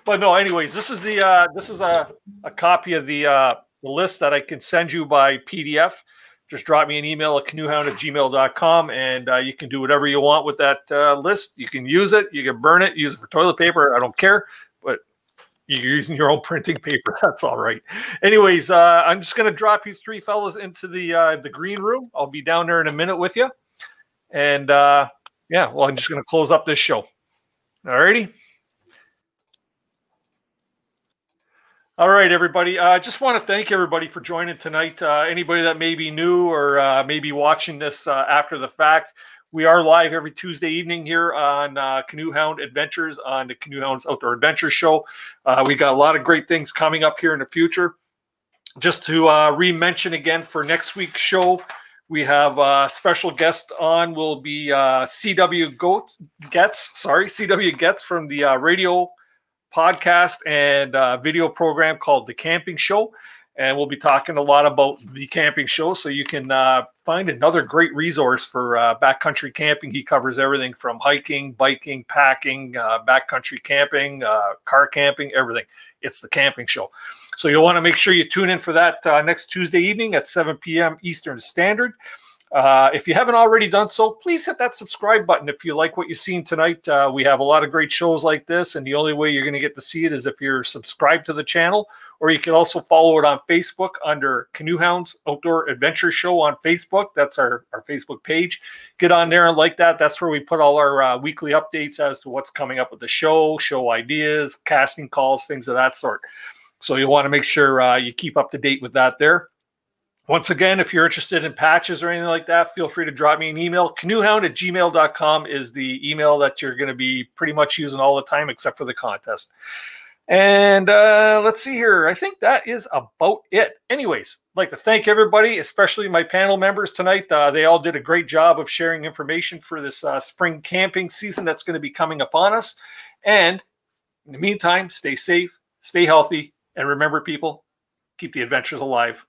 But no, anyways, this is the uh, this is a a copy of the uh, the list that I can send you by P D F. Just drop me an email at canoe hound at gmail dot com, and uh, you can do whatever you want with that uh, list. You can use it. You can burn it. Use it for toilet paper. I don't care, but you're using your own printing paper. That's all right. Anyways, uh, I'm just going to drop you three fellas into the uh, the green room. I'll be down there in a minute with you. And, uh, yeah, well, I'm just going to close up this show. All righty. All right, everybody. I uh, just want to thank everybody for joining tonight. Uh, anybody that may be new or uh, maybe watching this uh, after the fact, we are live every Tuesday evening here on uh, Canoe Hound Adventures on the Canoe Hounds Outdoor Adventure Show. Uh, we got a lot of great things coming up here in the future. Just to uh, re-mention again for next week's show, we have a uh, special guest on. Will be uh, C W Goats, Getz, sorry, C W Getz from the uh, radio podcast and uh, video program called The Camping Show, and we'll be talking a lot about The Camping Show, so you can uh, find another great resource for uh, backcountry camping. He covers everything from hiking, biking, packing, uh, backcountry camping, uh, car camping, everything. It's The Camping Show. So you'll want to make sure you tune in for that uh, next Tuesday evening at seven P M Eastern Standard. Uh, if you haven't already done so, please hit that subscribe button if you like what you've seen tonight. Uh, we have a lot of great shows like this, and the only way you're going to get to see it is if you're subscribed to the channel, or you can also follow it on Facebook under Canoe Hounds Outdoor Adventure Show on Facebook. That's our, our Facebook page. Get on there and like that. That's where we put all our uh, weekly updates as to what's coming up with the show, show ideas, casting calls, things of that sort. So you'll want to make sure uh, you keep up to date with that there. Once again, if you're interested in patches or anything like that, feel free to drop me an email. canoe hound at gmail dot com is the email that you're going to be pretty much using all the time except for the contest. And uh, let's see here. I think that is about it. Anyways, I'd like to thank everybody, especially my panel members tonight. Uh, they all did a great job of sharing information for this uh, spring camping season that's going to be coming upon us. And in the meantime, stay safe, stay healthy, and remember, people, keep the adventures alive.